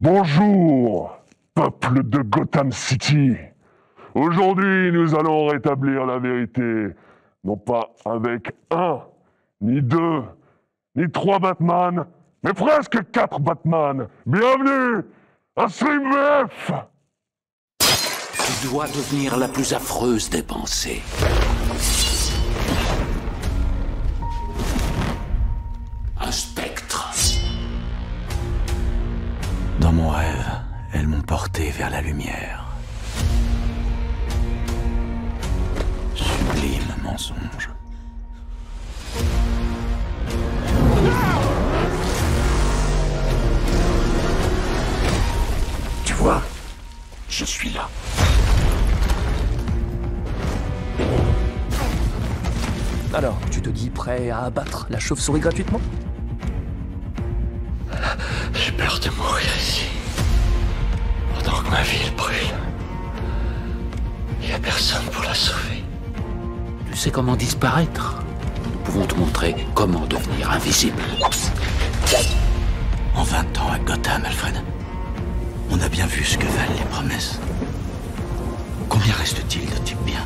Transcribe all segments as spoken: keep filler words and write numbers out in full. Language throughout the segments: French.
Bonjour, peuple de Gotham City. Aujourd'hui, nous allons rétablir la vérité, non pas avec un, ni deux, ni trois Batman, mais presque quatre Batman. Bienvenue à StreamVF. Tu dois devenir la plus affreuse des pensées. Un spectre. Dans mon rêve, elles m'ont porté vers la lumière. Sublime mensonge. Tu vois, je suis là. Alors, tu te dis prêt à abattre la chauve-souris gratuitement? J'ai peur de mourir ici. Pendant que ma ville brûle, il n'y a personne pour la sauver. Tu sais comment disparaître? Nous pouvons te montrer comment devenir invisible. En vingt ans à Gotham, Alfred, on a bien vu ce que valent les promesses. Combien reste-t-il de types bien?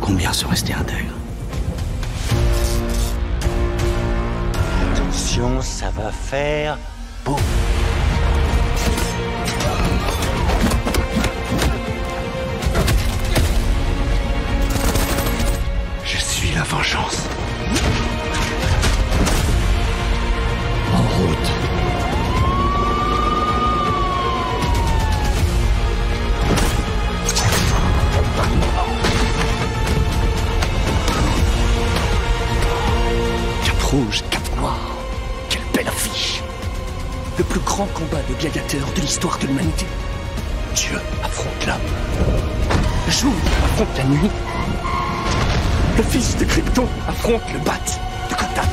Combien sont restés intègres? Attention, ça va faire beau. Je suis la vengeance. En route. Rouge, cap noir. Quelle belle affiche. Le plus grand combat de gladiateurs de l'histoire de l'humanité. Dieu affronte l'âme. Jour affronte la nuit. Le fils de Krypton affronte le Bat de Gotham.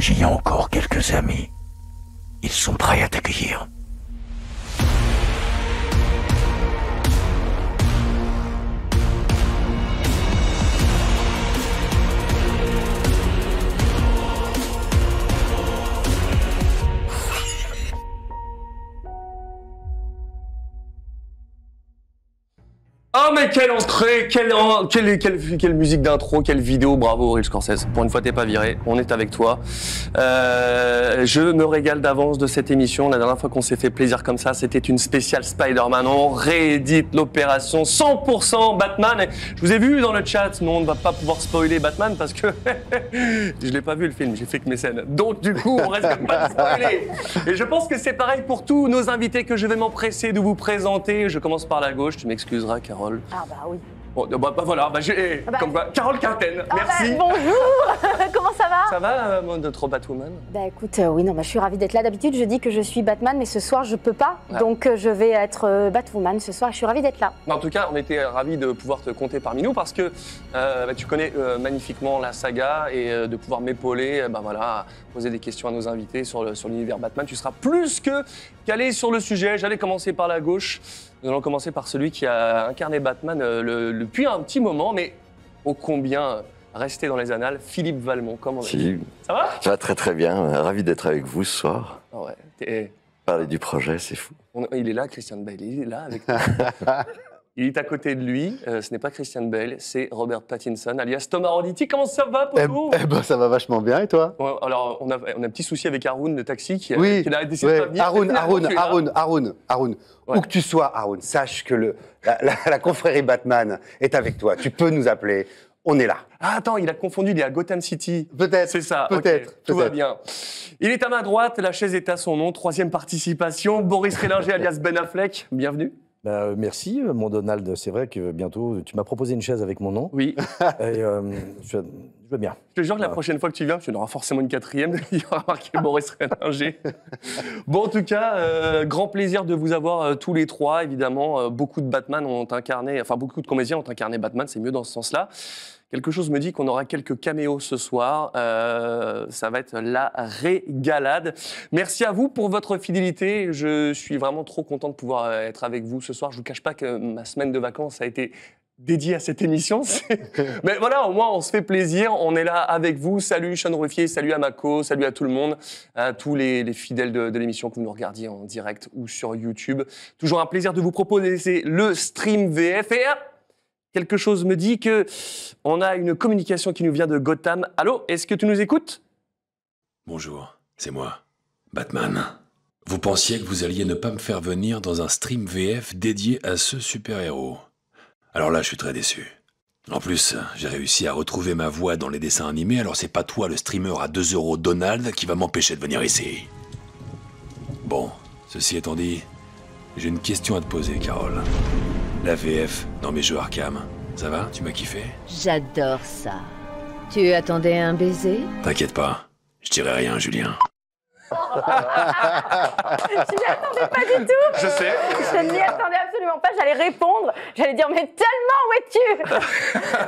J'ai encore quelques amis. Ils sont prêts à t'accueillir. Oh mais quelle entrée, quelle, oh, quelle, quelle, quelle musique d'intro, quelle vidéo, bravo Rich Scorsese, pour une fois t'es pas viré, on est avec toi. Euh, je me régale d'avance de cette émission, la dernière fois qu'on s'est fait plaisir comme ça, c'était une spéciale Spider-Man, on réédite l'opération cent pour cent Batman. Je vous ai vu dans le chat, nous on ne va pas pouvoir spoiler Batman parce que je l'ai pas vu le film, j'ai fait que mes scènes. Donc du coup on reste comme pas spoilé. Et je pense que c'est pareil pour tous nos invités que je vais m'empresser de vous présenter. Je commence par la gauche, tu m'excuseras Carole. Ah bah oui. Bon, bah, bah voilà, bah j'ai... Bah, bah, Carole Quintaine, ah merci. Bah, bonjour, comment ça va? Ça va, euh, notre Batwoman? Bah écoute, euh, oui, non, bah, je suis ravie d'être là. D'habitude, je dis que je suis Batman, mais ce soir, je peux pas. Ah. Donc, euh, je vais être euh, Batwoman ce soir, je suis ravie d'être là. Bah, en tout cas, on était ravis de pouvoir te compter parmi nous parce que euh, bah, tu connais euh, magnifiquement la saga et euh, de pouvoir m'épauler, bah, voilà, poser des questions à nos invités sur l'univers sur Batman. Tu seras plus que calé sur le sujet. J'allais commencer par la gauche. Nous allons commencer par celui qui a incarné Batman le, depuis un petit moment, mais ô combien resté dans les annales, Philippe Valmont. Comment si. Ça va? Ça va très très bien, ravi d'être avec vous ce soir. Oh ouais, parler du projet, c'est fou. On, il est là, Christian Bale, il est là avec toi. Il est à côté de lui, euh, ce n'est pas Christian Bale, c'est Robert Pattinson, alias Thomas Roditi. Comment ça va, Popo? Eh, eh ben, ça va vachement bien, et toi? Ouais, alors, on a, on a un petit souci avec Haroun, le taxi, qui, oui, euh, qui a décidé ouais. de pas venir. Haroun, Haroun, Haroun, Haroun, Haroun, ouais. Où que tu sois, Haroun, sache que le, la, la, la confrérie Batman est avec toi. Tu peux nous appeler, on est là. Ah, attends, il a confondu, il est à Gotham City. Peut-être, c'est ça. Peut-être, okay, peut tout va bien. Il est à ma droite, la chaise est à son nom, troisième participation, Boris Rehlinger, alias Ben Affleck, bienvenue. Bah, merci, mon Donald. C'est vrai que bientôt, tu m'as proposé une chaise avec mon nom. Oui. Et, euh, je, je veux bien. Je te jure que la ah. prochaine fois que tu viens, tu en auras forcément une quatrième. Il y aura marqué Boris Rehlinger. Bon, en tout cas, euh, grand plaisir de vous avoir euh, tous les trois. Évidemment, euh, beaucoup de Batman ont incarné, enfin, beaucoup de comédiens ont incarné Batman. C'est mieux dans ce sens-là. Quelque chose me dit qu'on aura quelques caméos ce soir. Euh, ça va être la régalade. Merci à vous pour votre fidélité. Je suis vraiment trop content de pouvoir être avec vous ce soir. Je ne vous cache pas que ma semaine de vacances a été dédié à cette émission. Mais voilà, au moins, on se fait plaisir. On est là avec vous. Salut Sean Ruffier, salut à Mako, salut à tout le monde, à tous les, les fidèles de, de l'émission que vous nous regardiez en direct ou sur YouTube. Toujours un plaisir de vous proposer c'est le stream V F. Et quelque chose me dit qu'on a une communication qui nous vient de Gotham. Allô, est-ce que tu nous écoutes? Bonjour, c'est moi, Batman. Vous pensiez que vous alliez ne pas me faire venir dans un stream V F dédié à ce super-héros. Alors là, je suis très déçu. En plus, j'ai réussi à retrouver ma voix dans les dessins animés, alors c'est pas toi le streamer à deux euros Donald qui va m'empêcher de venir ici. Bon, ceci étant dit, j'ai une question à te poser, Carole. La V F dans mes jeux Arkham, ça va? Tu m'as kiffé? J'adore ça. Tu attendais un baiser? T'inquiète pas, je dirai rien, Julien. Je n'y attendais pas du tout. Je sais. Je n'y attendais absolument pas. J'allais répondre. J'allais dire, mais tellement, où es-tu?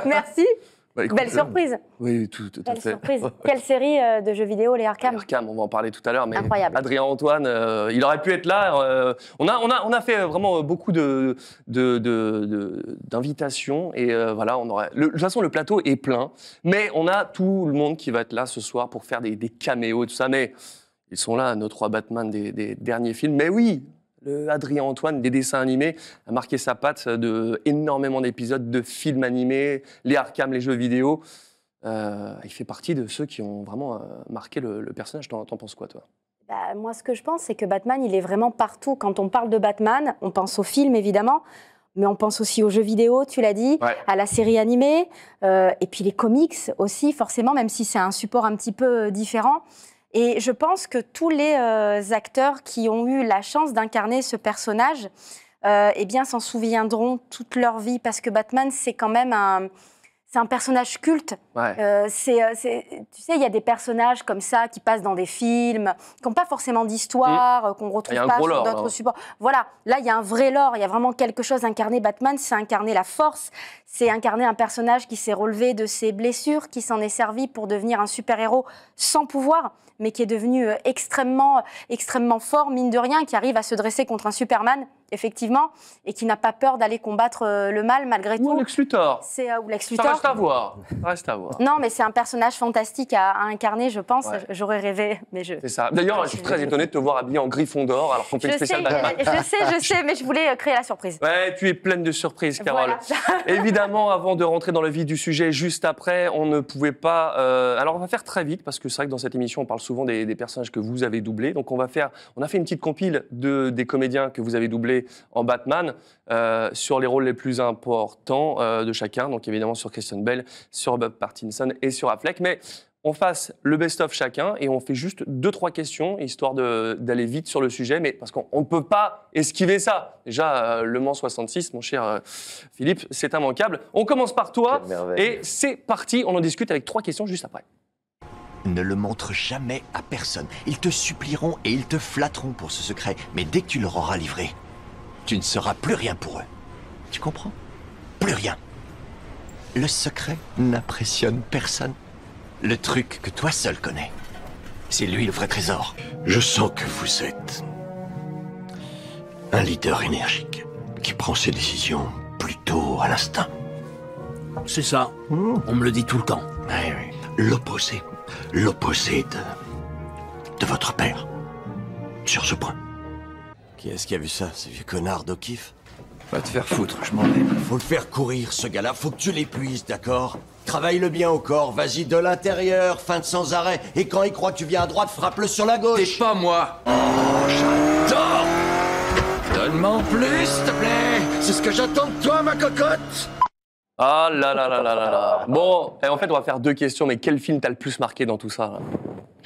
Merci. Bah, écoute, belle surprise. Oui, tout, tout, tout belle fait. surprise. Quelle série euh, de jeux vidéo, les Arkham? Les Arkham, on va en parler tout à l'heure. Mais incroyable. Adrien Antoine, euh, il aurait pu être là. Euh, on, a, on, a, on a fait vraiment beaucoup de, de, de, de, d'invitations. Et euh, voilà, on aurait... le, de toute façon, le plateau est plein. Mais on a tout le monde qui va être là ce soir pour faire des, des caméos et tout ça. Mais... ils sont là, nos trois Batman des, des derniers films. Mais oui, le Adrien Antoine des dessins animés a marqué sa patte de énormément d'épisodes de films animés, les Arkham, les jeux vidéo. Euh, il fait partie de ceux qui ont vraiment marqué le, le personnage. T'en penses quoi, toi? Bah, moi, ce que je pense, c'est que Batman, il est vraiment partout. Quand on parle de Batman, on pense aux films, évidemment, mais on pense aussi aux jeux vidéo, tu l'as dit, ouais, à la série animée, euh, et puis les comics aussi, forcément, même si c'est un support un petit peu différent. Et je pense que tous les euh, acteurs qui ont eu la chance d'incarner ce personnage euh, eh bien, s'en souviendront toute leur vie, parce que Batman, c'est quand même un, c'est un personnage culte. Ouais. Euh, c'est, c'est, tu sais, il y a des personnages comme ça qui passent dans des films, qui n'ont pas forcément d'histoire, mmh. qu'on ne retrouve pas sur d'autres supports. Voilà, là, il y a un vrai lore, il y a vraiment quelque chose. Incarner Batman, c'est incarner la force, c'est incarner un personnage qui s'est relevé de ses blessures, qui s'en est servi pour devenir un super-héros sans pouvoir, mais qui est devenu extrêmement, extrêmement fort, mine de rien, qui arrive à se dresser contre un Superman, effectivement, et qui n'a pas peur d'aller combattre le mal, malgré tout. Ou Lex Luthor. C'est, euh, ou Lex Luthor. Ça reste à voir. Ça reste à voir. Non, mais c'est un personnage fantastique à, à incarner, je pense. Ouais. J'aurais rêvé, mais je... C'est ça. D'ailleurs, je suis très étonné de te voir habillé en Griffon d'or, alors qu'on fait une spéciale Batman. Je sais, je sais, mais je voulais créer la surprise. Ouais, tu es pleine de surprises, Carole. Voilà. Évidemment, avant de rentrer dans le vif du sujet, juste après, on ne pouvait pas... Euh... Alors, on va faire très vite, parce que c'est vrai que dans cette émission, on parle souvent des, des personnages que vous avez doublés. Donc, on va faire... On a fait une petite compile de, des comédiens que vous avez doublés en Batman, euh, sur les rôles les plus importants euh, de chacun, donc évidemment sur Christian Bale, sur Bob Pattinson et sur Affleck, mais on fasse le best-of chacun et on fait juste deux, trois questions, histoire d'aller vite sur le sujet, mais parce qu'on ne peut pas esquiver ça. Déjà, euh, Le Mans soixante-six, mon cher euh, Philippe, c'est immanquable. On commence par toi et c'est parti, on en discute avec trois questions juste après. Ne le montre jamais à personne. Ils te supplieront et ils te flatteront pour ce secret, mais dès que tu leur auras livré, tu ne seras plus rien pour eux. Tu comprends? Plus rien. Le secret n'impressionne personne. Le truc que toi seul connais, c'est lui le vrai trésor. Je sens que vous êtes un leader énergique qui prend ses décisions plutôt à l'instinct. C'est ça. Mmh. On me le dit tout le temps. Oui, oui. L'opposé. L'opposé de... de votre père. Sur ce point. Qui est-ce qui a vu ça? Ce vieux connard d'O'Keeffe? Va te faire foutre, je m'en vais. Faut le faire courir, ce gars-là, faut que tu l'épuises, d'accord? Travaille-le bien au corps, vas-y de l'intérieur, feinte sans arrêt, et quand il croit que tu viens à droite, frappe-le sur la gauche. T'es pas moi. Oh, j'adore. Donne-moi plus, s'il te plaît. C'est ce que j'attends de toi, ma cocotte. Ah là là là là là là. Bon, en fait, on va faire deux questions, mais quel film t'as le plus marqué dans tout ça là?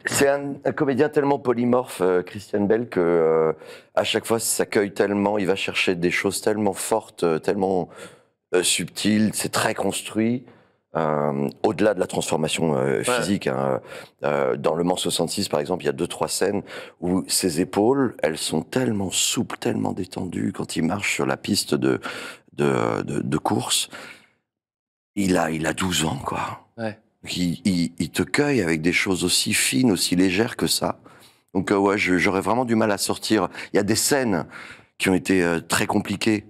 C'est un, un comédien tellement polymorphe, euh, Christian Bale, que euh, à chaque fois, ça s'accueille tellement, il va chercher des choses tellement fortes, euh, tellement euh, subtiles, c'est très construit, euh, au-delà de la transformation euh, physique. Ouais. Hein, euh, dans Le Mans soixante-six, par exemple, il y a deux, trois scènes où ses épaules, elles sont tellement souples, tellement détendues quand il marche sur la piste de, de, de, de course. Il a, il a douze ans, quoi. Ouais. Il, il, il te cueille avec des choses aussi fines, aussi légères que ça. Donc euh, ouais, j'aurais vraiment du mal à sortir. Il y a des scènes qui ont été euh, très compliquées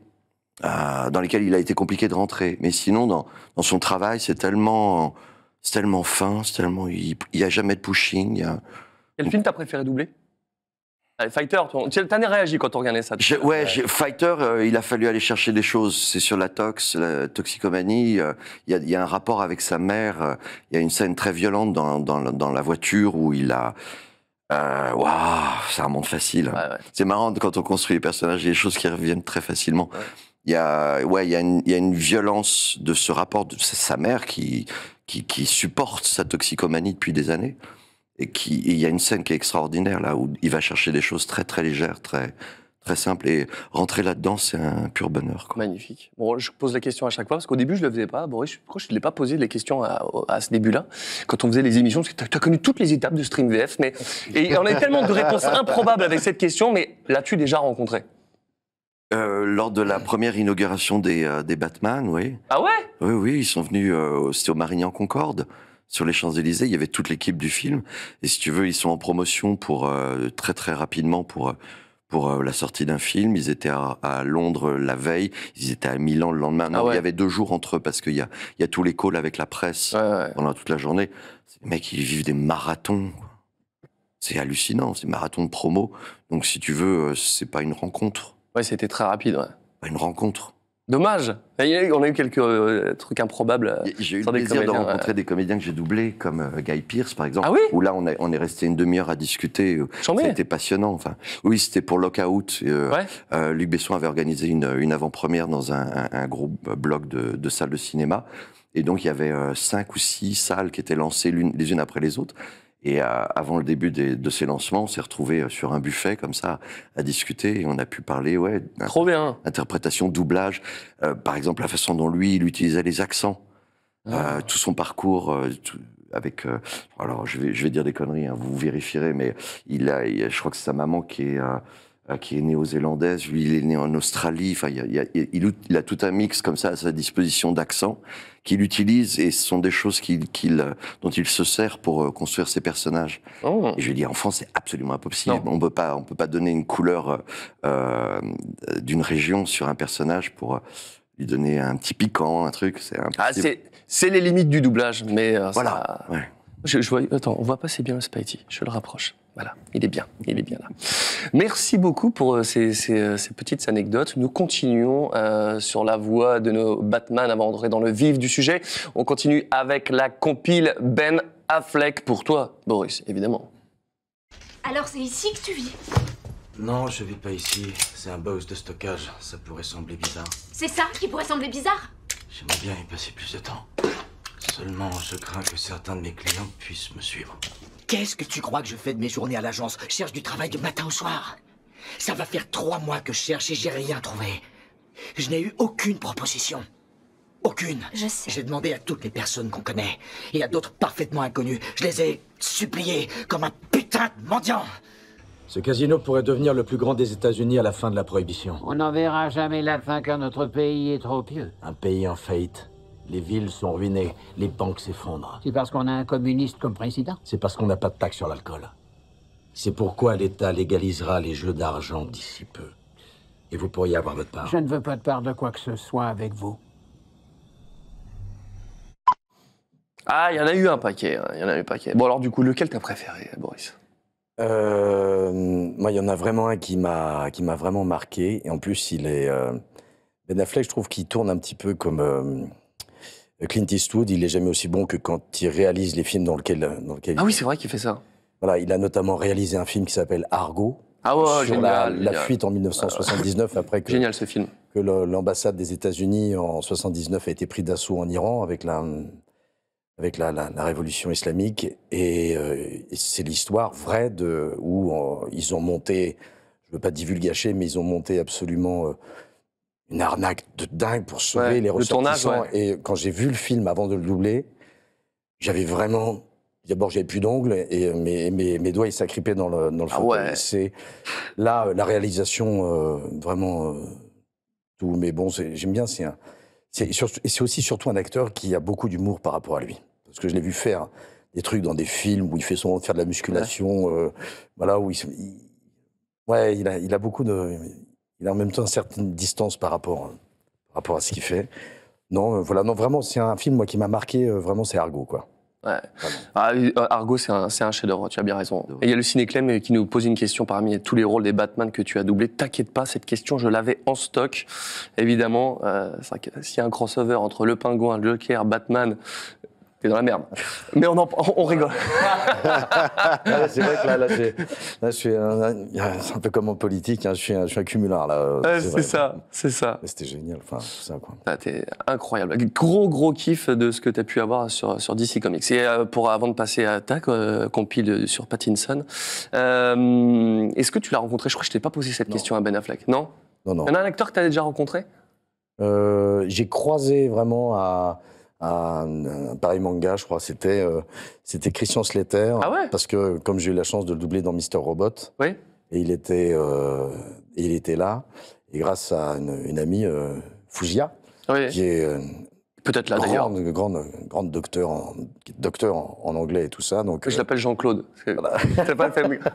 euh, dans lesquels il a été compliqué de rentrer. Mais sinon, dans, dans son travail, c'est tellement, c'est tellement fin, c'est tellement, il n'y a jamais de pushing. A... Quel film t'as préféré doubler? Allez, Fighter, t'en as réagi quand on regardait ça. Ouais, Fighter, euh, il a fallu aller chercher des choses. C'est sur la tox, la toxicomanie. Il euh, y, y a un rapport avec sa mère. Il euh, y a une scène très violente dans, dans, dans la voiture où il a... Waouh, wow, ça remonte facile. Ouais, ouais. C'est marrant quand on construit les personnages, il y a des choses qui reviennent très facilement. Il ouais. y a, ouais, il y a une, il y a une violence de ce rapport de sa mère qui, qui, qui supporte sa toxicomanie depuis des années. Et il y a une scène qui est extraordinaire, là, où il va chercher des choses très, très légères, très, très simples. Et rentrer là-dedans, c'est un pur bonheur, quoi. Magnifique. Bon, je pose la question à chaque fois, parce qu'au début, je ne le faisais pas. Boris, je crois que je ne l'ai pas posé les questions à, à ce début-là, quand on faisait les émissions, parce que tu as connu toutes les étapes de StreamVF. Mais... Et on a eu tellement de réponses improbables avec cette question, mais l'as-tu déjà rencontré? Euh, lors de la première inauguration des, euh, des Batman, oui. Ah ouais? Oui, oui, ils sont venus, euh, c'était au Marignan-Concorde. Sur les Champs-Élysées, il y avait toute l'équipe du film. Et si tu veux, ils sont en promotion pour euh, très très rapidement pour pour euh, la sortie d'un film. Ils étaient à, à Londres la veille, ils étaient à Milan le lendemain. Non, ah ouais. Il y avait deux jours entre eux parce qu'il y a il y a tous les calls avec la presse ouais, ouais. pendant toute la journée. Les mecs, ils vivent des marathons. C'est hallucinant, c'est marathon de promo. Donc si tu veux, c'est pas une rencontre. Ouais, c'était très rapide. Ouais. Pas une rencontre. Dommage. On a eu quelques euh, trucs improbables. J'ai eu le plaisir de rencontrer euh... des comédiens que j'ai doublés, comme euh, Guy Pearce, par exemple. Ah oui? Où là, on, a, on est resté une demi-heure à discuter. C'était passionnant. Enfin, oui, c'était pour Lockout. Euh, ouais. euh, Luc Besson avait organisé une, une avant-première dans un, un, un gros bloc de, de salles de cinéma. Et donc, il y avait euh, cinq ou six salles qui étaient lancées l'une, les unes après les autres. Et euh, avant le début des, de ces lancements, on s'est retrouvés sur un buffet, comme ça, à discuter. Et on a pu parler, ouais, trop bien. Interprétation, doublage. Euh, par exemple, la façon dont lui, il utilisait les accents. Ah. Euh, tout son parcours, euh, tout, avec... Euh, alors, je vais, je vais dire des conneries, hein, vous vérifierez, mais il a, il, je crois que c'est sa maman qui est... Euh, qui est néo-zélandaise, lui il est né en Australie, enfin, il, y a, il, il a tout un mix comme ça à sa disposition d'accent qu'il utilise et ce sont des choses qu'il, qu'il, dont il se sert pour construire ses personnages. Oh. Et je lui dis, en France c'est absolument impossible, non. on peut pas, on peut pas donner une couleur euh, d'une région sur un personnage pour lui donner un petit piquant, un truc, c'est impossible. Ah, c'est les limites du doublage, mais euh, voilà. Ça... Ouais. Je, je vois, attends, on voit pas c'est bien le Spidey, je le rapproche. Voilà, il est bien, il est bien là. Merci beaucoup pour ces, ces, ces petites anecdotes. Nous continuons euh, sur la voie de nos Batman avant d'entrer dans le vif du sujet. On continue avec la compile Ben Affleck pour toi, Boris, évidemment. Alors c'est ici que tu vis? Non, je vis pas ici. C'est un box de stockage. Ça pourrait sembler bizarre. C'est ça qui pourrait sembler bizarre? J'aimerais bien y passer plus de temps. Seulement, je crains que certains de mes clients puissent me suivre. Qu'est-ce que tu crois que je fais de mes journées à l'agence? Je cherche du travail du matin au soir. Ça va faire trois mois que je cherche et j'ai rien trouvé. Je n'ai eu aucune proposition. Aucune. Je sais. J'ai demandé à toutes les personnes qu'on connaît et à d'autres parfaitement inconnues. Je les ai suppliées comme un putain de mendiant. Ce casino pourrait devenir le plus grand des États-Unis à la fin de la Prohibition. On n'en verra jamais la fin car notre pays est trop pieux. Un pays en faillite. Les villes sont ruinées, les banques s'effondrent. C'est parce qu'on a un communiste comme président? C'est parce qu'on n'a pas de taxe sur l'alcool. C'est pourquoi l'État légalisera les jeux d'argent d'ici peu. Et vous pourriez avoir votre part. Je ne veux pas de part de quoi que ce soit avec vous. Ah, il y en a eu un paquet, il y en a eu un paquet. Bon alors du coup, lequel t'as préféré, Boris? Euh... Moi, il y en a vraiment un qui m'a qui m'a vraiment marqué. Et en plus, il est... Euh... Ben Affleck, je trouve qu'il tourne un petit peu comme... Euh... Clint Eastwood, il n'est jamais aussi bon que quand il réalise les films dans lesquels... Dans lequel ah il... oui, c'est vrai qu'il fait ça. Voilà, il a notamment réalisé un film qui s'appelle Argo. Ah ouais, sur génial, la, génial. la fuite en mille neuf cent soixante-dix-neuf, ah ouais. après que... Génial ce film. Que l'ambassade des États-Unis en soixante-dix-neuf a été prise d'assaut en Iran avec la, avec la, la, la révolution islamique. Et euh, c'est l'histoire vraie de, où euh, ils ont monté, je ne veux pas divulgacher, mais ils ont monté absolument... Euh, une arnaque de dingue pour sauver ouais, les ressortissants. Le tournage, ouais. Et quand j'ai vu le film avant de le doubler, j'avais vraiment... D'abord, j'avais plus d'ongles et mes, mes, mes doigts, ils s'agrippaient dans le, dans le ah fauteuil. Ouais. C'est là, la réalisation, euh, vraiment... Euh, tout. Mais bon, j'aime bien, c'est un... C'est aussi surtout un acteur qui a beaucoup d'humour par rapport à lui. Parce que je l'ai vu faire des trucs dans des films où il fait son faire de la musculation, ouais. euh, voilà, où il... il ouais, il a, il a beaucoup de... Il a en même temps une certaine distance par rapport rapport à ce qu'il fait. Non, euh, voilà, non, vraiment, c'est un film moi, qui m'a marqué, euh, vraiment, c'est Argo, quoi. Ouais. Ah, Argo, c'est un, un chef-d'œuvre, tu as bien raison. Et il y a le Cinéclem qui nous pose une question parmi tous les rôles des Batman que tu as doublés. T'inquiète pas, cette question, je l'avais en stock. Évidemment, euh, s'il y a un crossover entre le Penguin, le Joker, Batman, t'es dans la merde. Mais on, en, on, on rigole. C'est vrai que là, là, là je suis un, un peu comme en politique, hein, je, suis un, je suis un cumulard. Ouais, c'est ça, c'est ça. C'était génial. Enfin, t'es incroyable. Gros, gros kiff de ce que t'as pu avoir sur, sur D C Comics. Et pour, avant de passer à ta euh, compile sur Pattinson, euh, est-ce que tu l'as rencontré? Je crois que je t'ai pas posé cette non. question à Ben Affleck. Non, non, non. Il y en a un acteur que t'avais déjà rencontré? euh, J'ai croisé vraiment à... à Paris Manga, je crois, c'était euh, c'était Christian Slater. Ah ouais? Parce que comme j'ai eu la chance de le doubler dans Mister Robot, oui. et il était euh, et il était là, et grâce à une, une amie euh, Fujia, oui. qui est euh, peut-être là d'ailleurs, grande, grande grande docteur en docteur en, en anglais et tout ça. Donc je euh, l'appelle Jean-Claude. Voilà.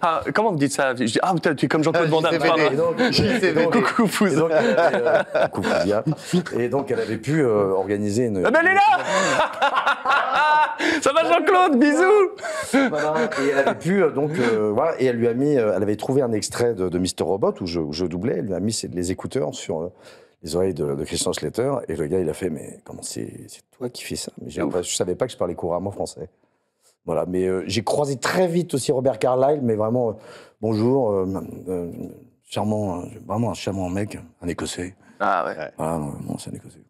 Ah, comment vous dites ça? Je dis, ah, putain, tu es comme Jean-Claude Van Damme. Coucou Fouza. Coucou Fouza. Et donc elle avait pu euh, organiser une. Ah ben elle est là. Ça va Jean-Claude, bisous. Voilà. Et elle avait pu donc euh, voilà, et elle lui a mis, euh, elle avait trouvé un extrait de, de Mister Robot où je, où je doublais. Elle lui a mis les écouteurs sur. Euh, les oreilles de, de Christian Slater, et le gars, il a fait « Mais comment c'est toi qui fais ça ?» Mais j'ai, je savais pas que je parlais couramment français. Voilà, mais euh, j'ai croisé très vite aussi Robert Carlyle, mais vraiment, euh, bonjour, euh, euh, charmant, euh, vraiment un charmant mec, un Écossais. Ah ouais. Voilà, non, non, c'est un Écossais.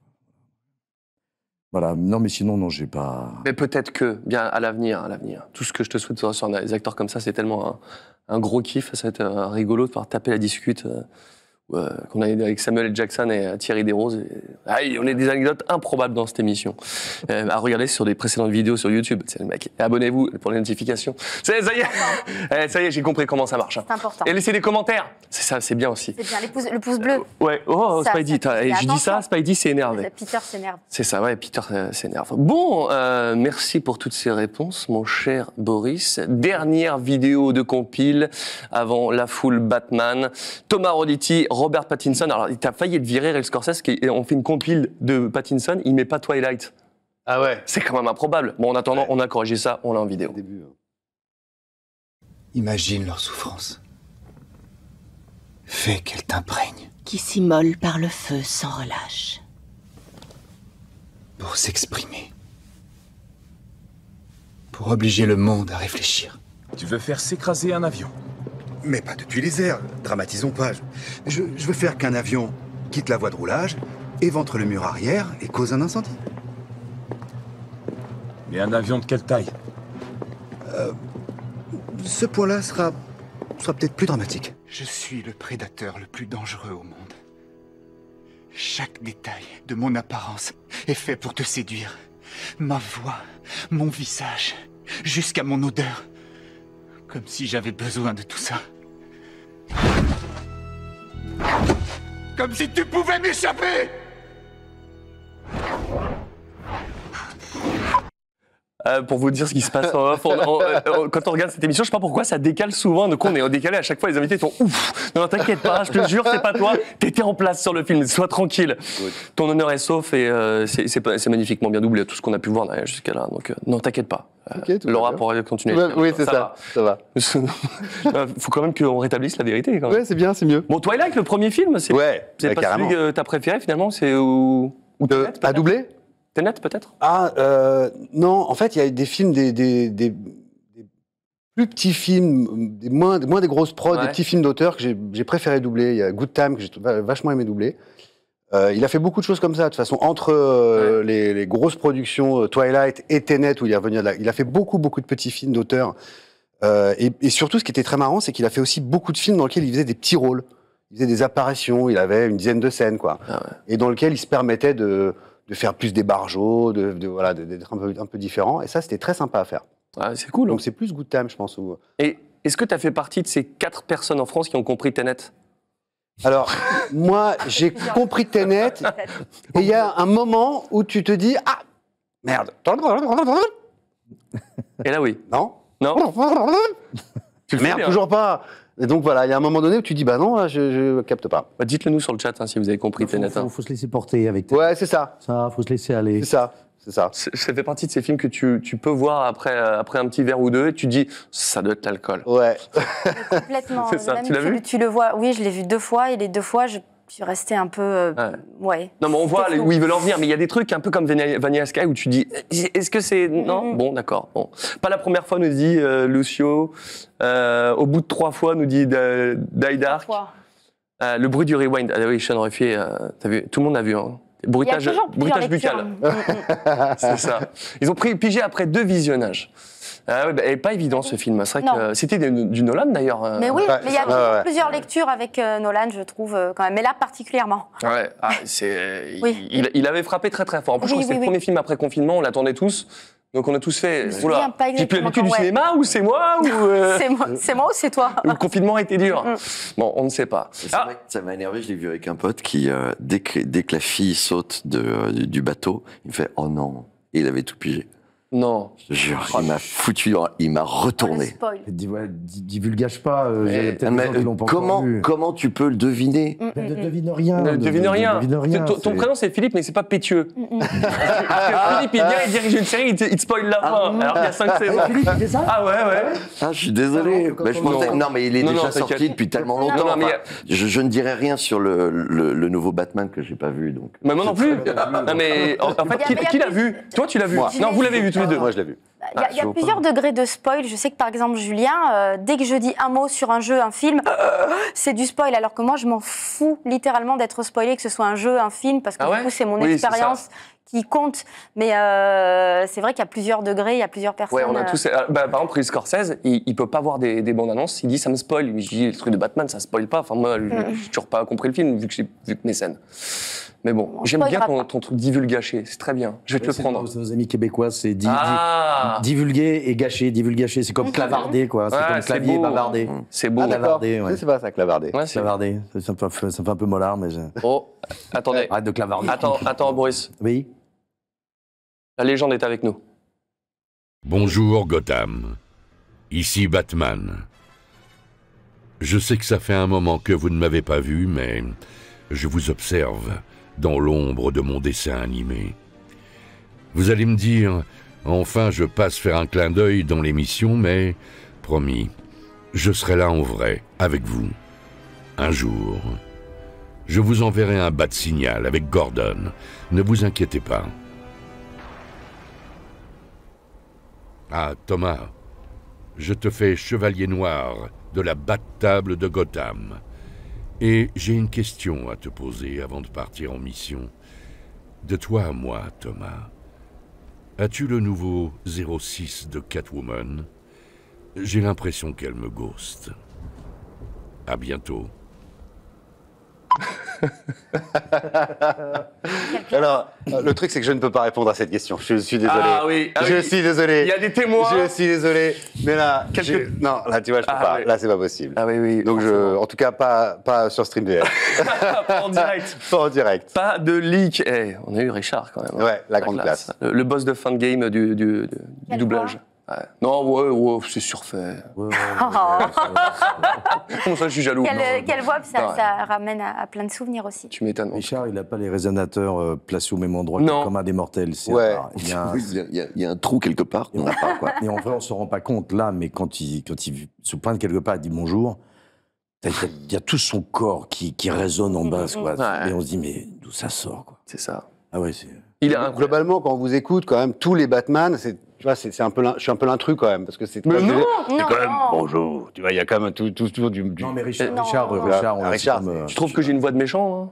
Voilà, non mais sinon, non, j'ai pas... Mais peut-être que, bien, à l'avenir, à l'avenir, tout ce que je te souhaite sur des acteurs comme ça, c'est tellement un, un gros kiff, ça va être euh, rigolo de pouvoir taper la discute... Euh... Euh, qu'on a avec Samuel L. Jackson et euh, Thierry Desroses. Et... Ah, on a des anecdotes improbables dans cette émission. Euh, à regarder sur des précédentes vidéos sur YouTube. Abonnez-vous pour les notifications. Ça y est, eh, ça y est, j'ai compris comment ça marche. C'est important. Et laissez des commentaires. C'est ça, c'est bien aussi. C'est bien, les pouces, le pouce bleu. Euh, ouais. Oh, ça, Spidey, ça, je dis ça, Spidey s'est énervé. Peter s'énerve. C'est ça, ouais, Peter s'énerve. Bon, euh, merci pour toutes ces réponses, mon cher Boris. Dernière vidéo de compile avant la foule Batman. Thomas Roditi, Robert Pattinson, alors il t'a failli de virer Real Scorsese, et on fait une compile de Pattinson, il met pas Twilight. Ah ouais. C'est quand même improbable. Bon, en attendant, ouais. on a corrigé ça, on l'a en vidéo. Début, hein. Imagine leur souffrance. Fais qu'elle t'imprègne. Qui s'immole par le feu sans relâche. Pour s'exprimer. Pour obliger le monde à réfléchir. Tu veux faire s'écraser un avion? Mais pas depuis les airs, dramatisons pas. Je, je veux faire qu'un avion quitte la voie de roulage, éventre le mur arrière et cause un incendie. Mais un avion de quelle taille? euh, Ce point-là sera, sera peut-être plus dramatique. Je suis le prédateur le plus dangereux au monde. Chaque détail de mon apparence est fait pour te séduire. Ma voix, mon visage, jusqu'à mon odeur. Comme si j'avais besoin de tout ça. Comme si tu pouvais m'échapper! Euh, pour vous dire ce qui se passe en off, on, on, on, quand on regarde cette émission, je sais pas pourquoi, ça décale souvent, donc on est décalé à chaque fois, les invités sont ouf. Non, t'inquiète pas, je te jure, c'est pas toi, t'étais en place sur le film, sois tranquille. Good. Ton honneur est sauf et euh, c'est magnifiquement bien doublé, tout ce qu'on a pu voir jusqu'à là, donc euh, non, t'inquiète pas. Euh, okay, Laura pourra continuer. Bah, oui, c'est ça, ça va. Ça va. Faut quand même qu'on rétablisse la vérité. Quand même. Ouais, c'est bien, c'est mieux. Bon, Twilight, le premier film, c'est ouais, bah, pas carrément. Celui que t'as préféré finalement, c'est où, où de, Tenet, à doubler Tenet, peut-être? Ah, euh, non, en fait, il y a des films, des, des, des, des plus petits films, des moins, des, moins des grosses prods, ouais. des petits films d'auteur que j'ai préféré doubler. Il y a Good Time, que j'ai vachement aimé doubler. Euh, il a fait beaucoup de choses comme ça, de toute façon, entre euh, ouais. les, les grosses productions, Twilight et Tenet, où il est revenu à la... Il a fait beaucoup, beaucoup de petits films d'auteur. Euh, et, et surtout, ce qui était très marrant, c'est qu'il a fait aussi beaucoup de films dans lesquels il faisait des petits rôles. Il faisait des apparitions, il avait une dizaine de scènes, quoi. Ah ouais. Et dans lesquels il se permettait de... de faire plus des barjots, de, de, voilà, d'être un peu, un peu différent. Et ça, c'était très sympa à faire. Ah, c'est cool. Donc, c'est plus Good Time, je pense. Où... Et est-ce que tu as fait partie de ces quatre personnes en France qui ont compris Tenet? Alors, moi, j'ai compris Tenet. Et il y a un moment où tu te dis « Ah, merde !» Et là, oui. Non. Non. Merde, toujours pas. Et donc voilà, il y a un moment donné où tu dis bah non, je, je capte pas. Bah, dites-le nous sur le chat hein, si vous avez compris Tenet. Il faut, faut, faut se laisser porter avec Tenet. Ouais, c'est ça. Ça, faut se laisser aller. C'est ça. C'est ça. Ça fait partie de ces films que tu, tu peux voir après, après un petit verre ou deux et tu te dis ça doit être l'alcool. Ouais. Complètement. C'est ça. Même tu l'as vu? Tu le vois. Oui, je l'ai vu deux fois et les deux fois je. Je suis resté un peu... Euh, ouais. ouais. Non, mais on voit où ils veulent en venir, mais il y a des trucs un peu comme Vanilla Sky où tu dis, est-ce que c'est... Non, mm-hmm. Bon, d'accord. Bon. Pas la première fois, nous dit euh, Lucio. Euh, au bout de trois fois, nous dit euh, Die Dark. Euh, le bruit du rewind. Ah oui, Sean Ruffier, euh, t'as vu, tout le monde a vu. Hein. Bruitage, toujours, bruitage buccal. C'est ça. Ils ont pris pigé après deux visionnages. Euh, et pas évident ce film. C'est vrai non. que c'était du Nolan d'ailleurs. Mais oui, ouais, mais il y a ouais, ouais, plusieurs ouais. lectures avec euh, Nolan, je trouve, euh, quand même. Mais là, particulièrement. Ouais, ah, c'est, oui. il, il avait frappé très très fort. En plus, oui, je crois oui, que c'était oui. le premier film après confinement, on l'attendait tous. Donc on a tous fait. Oula, j'ai plus l'habitude du ouais. cinéma ou c'est moi ou euh... c'est moi, c'est moi ou c'est toi. Le confinement a été dur. Bon, on ne sait pas. C'est ah. vrai que ça m'a énervé. Je l'ai vu avec un pote qui euh, dès, que, dès que la fille saute de, euh, du bateau, il me fait oh non, et il avait tout pigé. Non. Je te jure, il m'a foutu, il m'a retourné. Ah, dis, ouais, divulgage pas. Euh, mais, mais, mais, euh, pas comment, comment tu peux le deviner? mm, mm, Ne devine rien. Ne devine rien. Devine rien ton prénom c'est Philippe, mais c'est pas Peythieu. Mm, mm. Philippe, il vient et dirige une série, il te, il te spoil la fin. Ah, alors qu'il y a cinq saisons. Philippe, il fait ça? Ah ouais, ouais. Ah, je suis désolé. Bah, je pensais, non. non, mais il est non, déjà non, sorti depuis tellement longtemps. Je ne dirai rien sur le nouveau Batman que j'ai pas vu. Mais moi non plus. Non, mais en fait, qui l'a vu? Toi, tu l'as vu? Non, vous l'avez vu. Ah, moi, je l'ai vu. Il y a, ah, y a plusieurs pas. degrés de spoil. Je sais que, par exemple, Julien, euh, dès que je dis un mot sur un jeu, un film, euh, c'est du spoil, alors que moi, je m'en fous littéralement d'être spoilé, que ce soit un jeu, un film, parce que ah ouais du coup, c'est mon oui, expérience qui compte. Mais euh, c'est vrai qu'il y a plusieurs degrés, il y a plusieurs personnes. Ouais, on a tous, euh, bah, par exemple, Scorsese, il ne peut pas voir des, des bandes annonces, il dit ça me spoil. Je dis le truc de Batman, ça ne spoil pas. Enfin, moi, mm. je n'ai toujours pas compris le film, vu que j'ai vu que mes scènes. Mais bon, j'aime bien ton, ton truc divulgacher, c'est très bien. Je vais te le prendre. C'est nos amis québécois, c'est di ah. di divulguer et gâcher, divulgacher. C'est comme clavarder, quoi. C'est ah, comme clavier, bavarder. C'est beau. Clavarder, ouais. C'est pas ça, clavarder. Ouais, clavarder. Ça me, fait, ça me fait un peu mollard, mais... Je... Oh, attendez. Arrête de clavarder. Attends, attends, Boris. Oui. La légende est avec nous. Bonjour, Gotham. Ici Batman. Je sais que ça fait un moment que vous ne m'avez pas vu, mais je vous observe dans l'ombre de mon dessin animé. Vous allez me dire, enfin je passe faire un clin d'œil dans l'émission, mais promis, je serai là en vrai, avec vous. Un jour, je vous enverrai un bas de signal avec Gordon, ne vous inquiétez pas. Ah Thomas, je te fais chevalier noir de la Bat-Table de Gotham. Et j'ai une question à te poser avant de partir en mission. De toi à moi, Thomas, as-tu le nouveau zéro six de Catwoman? J'ai l'impression qu'elle me ghost. À bientôt. Alors, le truc, c'est que je ne peux pas répondre à cette question. Je suis désolé. Ah oui, ah, je oui. suis désolé. Il y a des témoins. Je suis désolé. Mais là, Quelque... non, là, tu vois, je peux ah, pas. Oui. Là, c'est pas possible. Ah oui, oui. Donc, je... en tout cas, pas, pas sur StreamVF. Pas en direct. Pas en direct. Pas de leak. Hey, on a eu Richard quand même. Hein. Ouais, la, la grande classe. classe. Le, le boss de fin de game du, du, du doublage. Ouais. Non, ouais, ouais c'est surfait. Ouais, ouais, ouais, oh. Comment ça, je suis jaloux. Quelle, quelle voix, ça, ouais. ça ramène à, à plein de souvenirs aussi. Tu m'étonnes. Richard, il n'a pas les résonateurs euh, placés au même endroit comme un des mortels. Ouais. Il, y a un... il, y a, il y a un trou quelque part. Et, on part, quoi. Et en vrai, on ne se rend pas compte là, mais quand il, quand il se pointe quelque part, il dit bonjour. Il y, y a tout son corps qui, qui résonne en basse. Quoi. Ouais. Et on se dit, mais d'où ça sort, quoi. C'est ça. Ah ouais, c'est... Il a... Globalement, quand on vous écoute, quand même, tous les Batman, c'est... Tu vois, c'est un peu, je suis un peu l'intrus quand même, parce que c'est. Mais non, non, quand même bonjour. Tu vois, il y a quand même tout, tout, tout du, du. Non, mais Richard, non, Richard, non. Richard, on Richard comme, euh, tu trouves que j'ai une voix de méchant hein?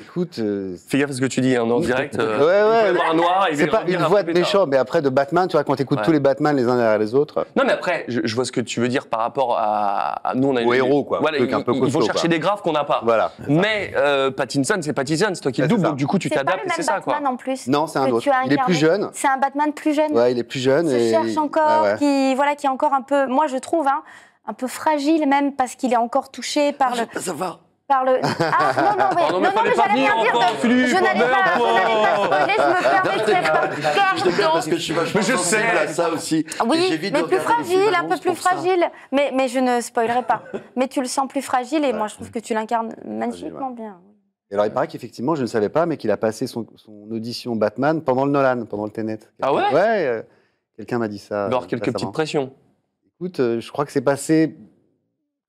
Écoute, euh... fais gaffe à ce que tu dis hein, en direct. Euh, ouais, ouais. Un noir, c'est pas une voix de méchant, mais après de Batman, tu vois, quand t'écoutes ouais. tous les Batman les uns derrière les autres. Non, mais après, je, je vois ce que tu veux dire par rapport à, à nous, on a. Au une... héros, quoi. Voilà, un truc un peu costaud, il faut chercher des graphes qu'on n'a pas. Voilà. Mais euh, Pattinson, c'est Pattinson, c'est toi qui le double, donc du coup, tu t'adaptes, c'est ça, quoi. En plus. Non, c'est un autre. Il est plus jeune. C'est un Batman plus jeune. Ouais, il est plus jeune. Il se cherche encore, qui, voilà, qui est encore un peu, moi je trouve, un peu fragile même parce qu'il est encore touché par le. Par le... Ah non, non, mais, oh, non, mais, non, mais j'allais rien dire. Encore, de... Philippe, je n'allais pas, pas spoiler, je me permets de faire parce que je suis vachement sensible à ça aussi. Oui, mais plus fragile, un peu plus fragile. Mais, mais je ne spoilerai pas. Mais tu le sens plus fragile et moi je trouve que tu l'incarnes magnifiquement bien. Et alors il paraît qu'effectivement, je ne savais pas, mais qu'il a passé son, son audition Batman pendant le Nolan, pendant le Tenet. Ah ouais? Ouais, euh, quelqu'un m'a dit ça. Alors, quelques petites pressions. Écoute, euh, je crois que c'est passé...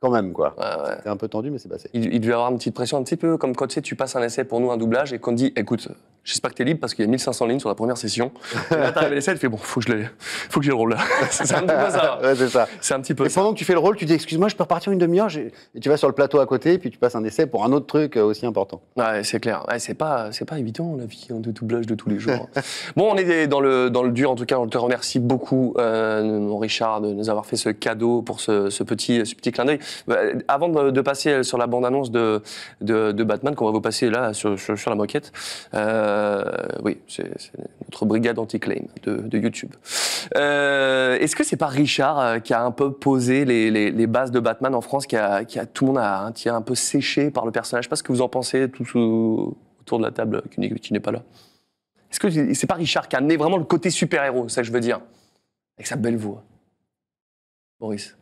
Quand même, quoi. Ouais, ouais. C'était un peu tendu, mais c'est passé. Il, il devait avoir une petite pression, un petit peu comme quand tu sais, tu passes un essai pour nous, un doublage, et qu'on te dit, écoute, j'espère que t'es libre parce qu'il y a mille cinq cents lignes sur la première session. Et là, t'arrives à l'essai, tu fais, bon, faut que j'ai le rôle là. C'est un petit peu ça. Ouais, c'est ça. C'est un petit peu et ça. Pendant que tu fais le rôle, tu dis, excuse-moi, je peux repartir une demi-heure, et tu vas sur le plateau à côté, et puis tu passes un essai pour un autre truc aussi important. Ouais, c'est clair. Ouais, c'est pas, pas évident, la vie hein, de doublage de tous les jours. Bon, on est dans le, dans le dur, en tout cas, on te remercie beaucoup, euh, mon Richard, de nous avoir fait ce cadeau pour ce, ce, petit, ce petit clin d'œil. Avant de passer sur la bande-annonce de, de, de Batman, qu'on va vous passer là sur, sur, sur la moquette, euh, oui, c'est notre brigade anti-claim de, de YouTube. Euh, Est-ce que c'est pas Richard qui a un peu posé les, les, les bases de Batman en France, qui a, qui a tout le monde a, qui a un peu séché par le personnage? Je sais pas ce que vous en pensez tous au, autour de la table qui n'est pas là. Est-ce que c'est pas Richard qui a amené vraiment le côté super-héros, ça que je veux dire, avec sa belle voix, Boris?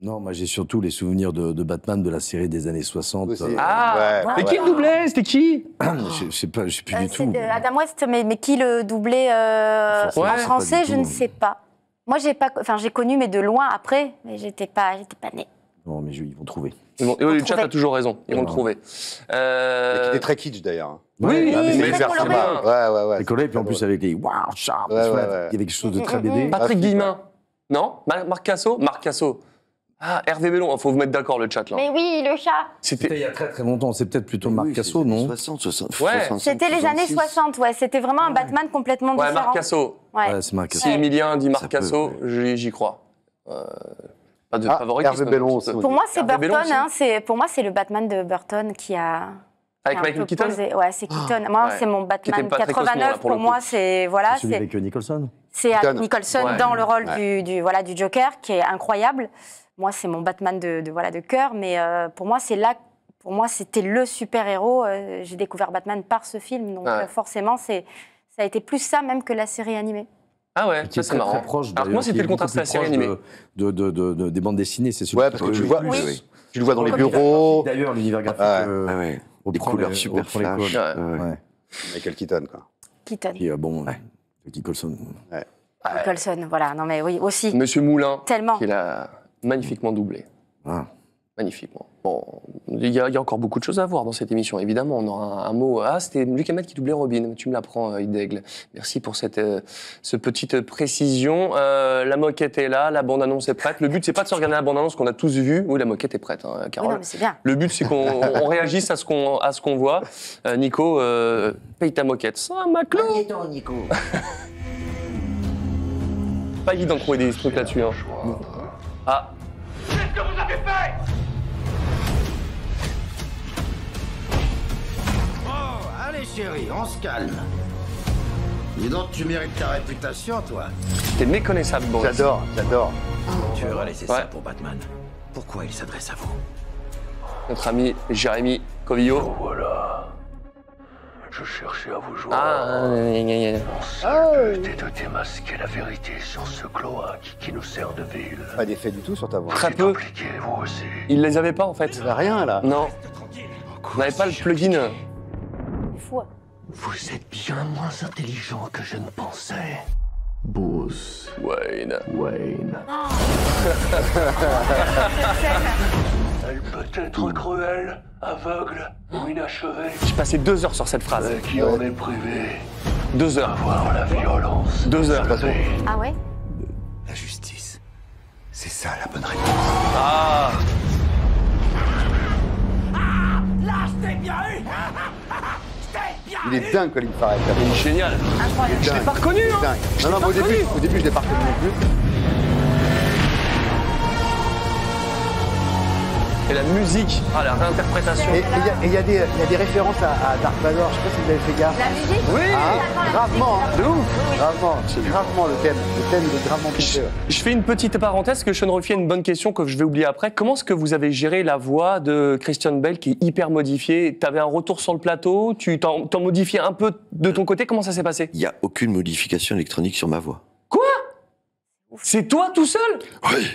Non, moi j'ai surtout les souvenirs de, de Batman de la série des années soixante. Euh, ah ouais. Mais qui le doublait? C'était qui? Je ne sais pas, je sais plus euh, du tout. Adam West, mais, mais qui le doublait euh, en ouais, français, je ne sais pas. Moi j'ai pas, enfin j'ai connu, mais de loin après, mais j'étais pas, j'étais pas née. Non, mais je, ils vont trouver. Bon, et le chat a toujours raison, ils vont le trouver. Euh... Il était très kitsch d'ailleurs. Oui, mais c'est pas. Ouais, ouais, ouais. Les collègues, puis en plus avec les wow, charme, il y avait quelque chose de très B D. Patrick Guillemin, non? Marc Casso, Marc Casso. Ah, Hervé Bellon, il faut vous mettre d'accord le chat là. Mais oui, le chat. C'était il y a très très longtemps, c'est peut-être plutôt Marc Casso, non? soixante, soixante, ouais. C'était les années soixante, ouais. C'était vraiment un Batman complètement ouais, différent. Marc Casso. Ouais, ouais c'est Marc Casso. Si Emilien dit Marc Casso, ouais. j'y crois. Euh, pas de ah, favori. Hervé Bellon aussi. Pour moi, c'est Burton. Hein, pour moi, c'est le Batman de Burton qui a. Avec Michael Keaton. Ouais, c'est Keaton. Moi, ouais. c'est mon Batman quatre-vingt-neuf. Pour moi, c'est voilà. C'est avec Nicholson. C'est Nicholson dans le rôle du voilà du Joker, qui est incroyable. Moi, c'est mon Batman de, de, voilà, de cœur, mais euh, pour moi, c'est là, pour moi, c'était le super-héros. Euh, j'ai découvert Batman par ce film, donc ah ouais. euh, forcément, ça a été plus ça même que la série animée. Ah ouais, ça c'est marrant. Très proche, alors moi, c'était le contraste de la série animée. De, de, de, de, de, des bandes dessinées, c'est sûr. Ouais, parce que, que tu, le vois, oui. Oui. tu le vois dans les bureaux. D'ailleurs, l'univers graphique, ah ouais. Euh, ah ouais. des couleurs les, super flash. Ouais. Ouais. Ouais. Michael Keaton, quoi. Keaton. Puis euh, bon, ouais. Nicholson. Ouais. Nicholson, voilà, non mais oui, aussi. Monsieur Moulin. Tellement. Magnifiquement doublé. Ah. Magnifiquement. Bon, il y, y a encore beaucoup de choses à voir dans cette émission, évidemment. On aura un, un mot. Ah, c'était Luc Hamet qui doublait Robin. Tu me l'apprends, euh, Idègle. Merci pour cette euh, ce petite précision. Euh, la moquette est là, la bande-annonce est prête. Le but, c'est pas de se regarder la bande-annonce qu'on a tous vue. Oui, la moquette est prête, hein, Carole. Oui, non, mais c'est bien. Le but, c'est qu'on réagisse à ce qu'on à ce qu'on voit. Euh, Nico, euh, paye ta moquette. Ça, ma clou. Nico. Pas évident de trouver des trucs là-dessus. Hein. Ah. Qu'est-ce que vous avez fait? Oh, allez chérie, on se calme. Dis donc, tu mérites ta réputation, toi. T'es méconnaissable, Boris. J'adore, j'adore. Tu aurais laissé ouais. ça pour Batman. Pourquoi il s'adresse à vous? Notre ami Jérémy Covillo. Oh, voilà. Je cherchais à vous jouer. Ah, je t'ai de démasquer la vérité sur ce cloaque qui nous sert de ville. Pas d'effet du tout sur ta voix. Très peu. Vous aussi. Ils les avaient pas en fait. Il n'y avait rien là. Non. On n'avait pas le plugin. Vous êtes bien moins intelligent que je ne pensais. Bruce Wayne. Wayne. Oh. Elle peut être cruelle, aveugle ou inachevée. J'ai passé deux heures sur cette phrase. Et qui en est privé. Deux heures. Avoir la violence. Deux heures. Ah ouais? La justice. C'est ça la bonne réponse. Ah, ah là, je t'ai bien eu. Il est dingue, Colin Farrell. Il est génial. Incroyable. Je l'ai pas reconnu, hein. Non, non, mais au début, au début, je l'ai pas reconnu non plus. et la musique, ah, la réinterprétation. Et il y, y, y a des références à, à Dark Vador, je sais pas si vous avez fait gaffe. La musique. Oui, ah, gravement, hein. De ouf, oui. Gravement, gravement le thème, le thème de gravement Peythieu. Je, je fais une petite parenthèse, que Sean Ruffier a une bonne question que je vais oublier après. Comment est-ce que vous avez géré la voix de Christian Bale qui est hyper modifiée? Tu avais un retour sur le plateau, tu t'en modifiais un peu de ton côté, comment ça s'est passé? Il n'y a aucune modification électronique sur ma voix. Quoi? C'est toi tout seul? Oui.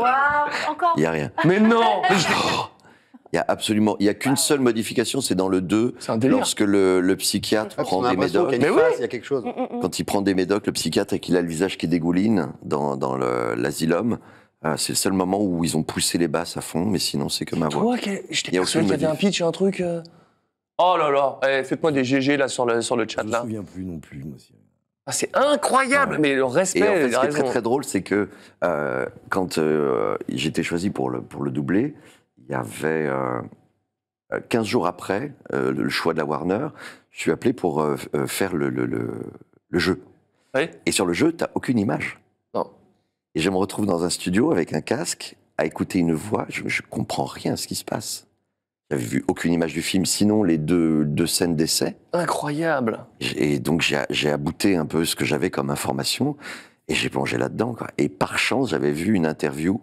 Waouh, encore? Il n'y a rien. Mais non. Il n'y a absolument, il n'y a qu'une seule modification, c'est dans le deux, lorsque le, le psychiatre ah, prend des médocs. Qu il y a une mais face, oui. Il y a quelque chose. Quand il prend des médocs, le psychiatre, et qu'il a le visage qui dégouline dans, dans l'asylum, euh, c'est le seul moment où ils ont poussé les basses à fond, mais sinon c'est que ma voix. Je t'ai persuadé qu'il y avait un pitch, un truc... Euh... Oh là là, eh, faites-moi des G G là, sur, le, sur le chat. Je ne me souviens plus non plus, moi aussi. Ah, c'est incroyable, ouais. Mais le respect. Et en fait, ce qui est très très drôle, c'est que euh, quand euh, j'étais choisi pour le, pour le doubler, il y avait euh, quinze jours après euh, le choix de la Warner, je suis appelé pour euh, faire le, le, le, le jeu. Oui. Et sur le jeu, tu n'as aucune image. Non. Et je me retrouve dans un studio avec un casque à écouter une voix, je ne comprends rien à ce qui se passe. J'avais vu aucune image du film, sinon les deux, deux scènes d'essai. Incroyable. Et donc j'ai abouté un peu ce que j'avais comme information et j'ai plongé là-dedans. Et par chance, j'avais vu une interview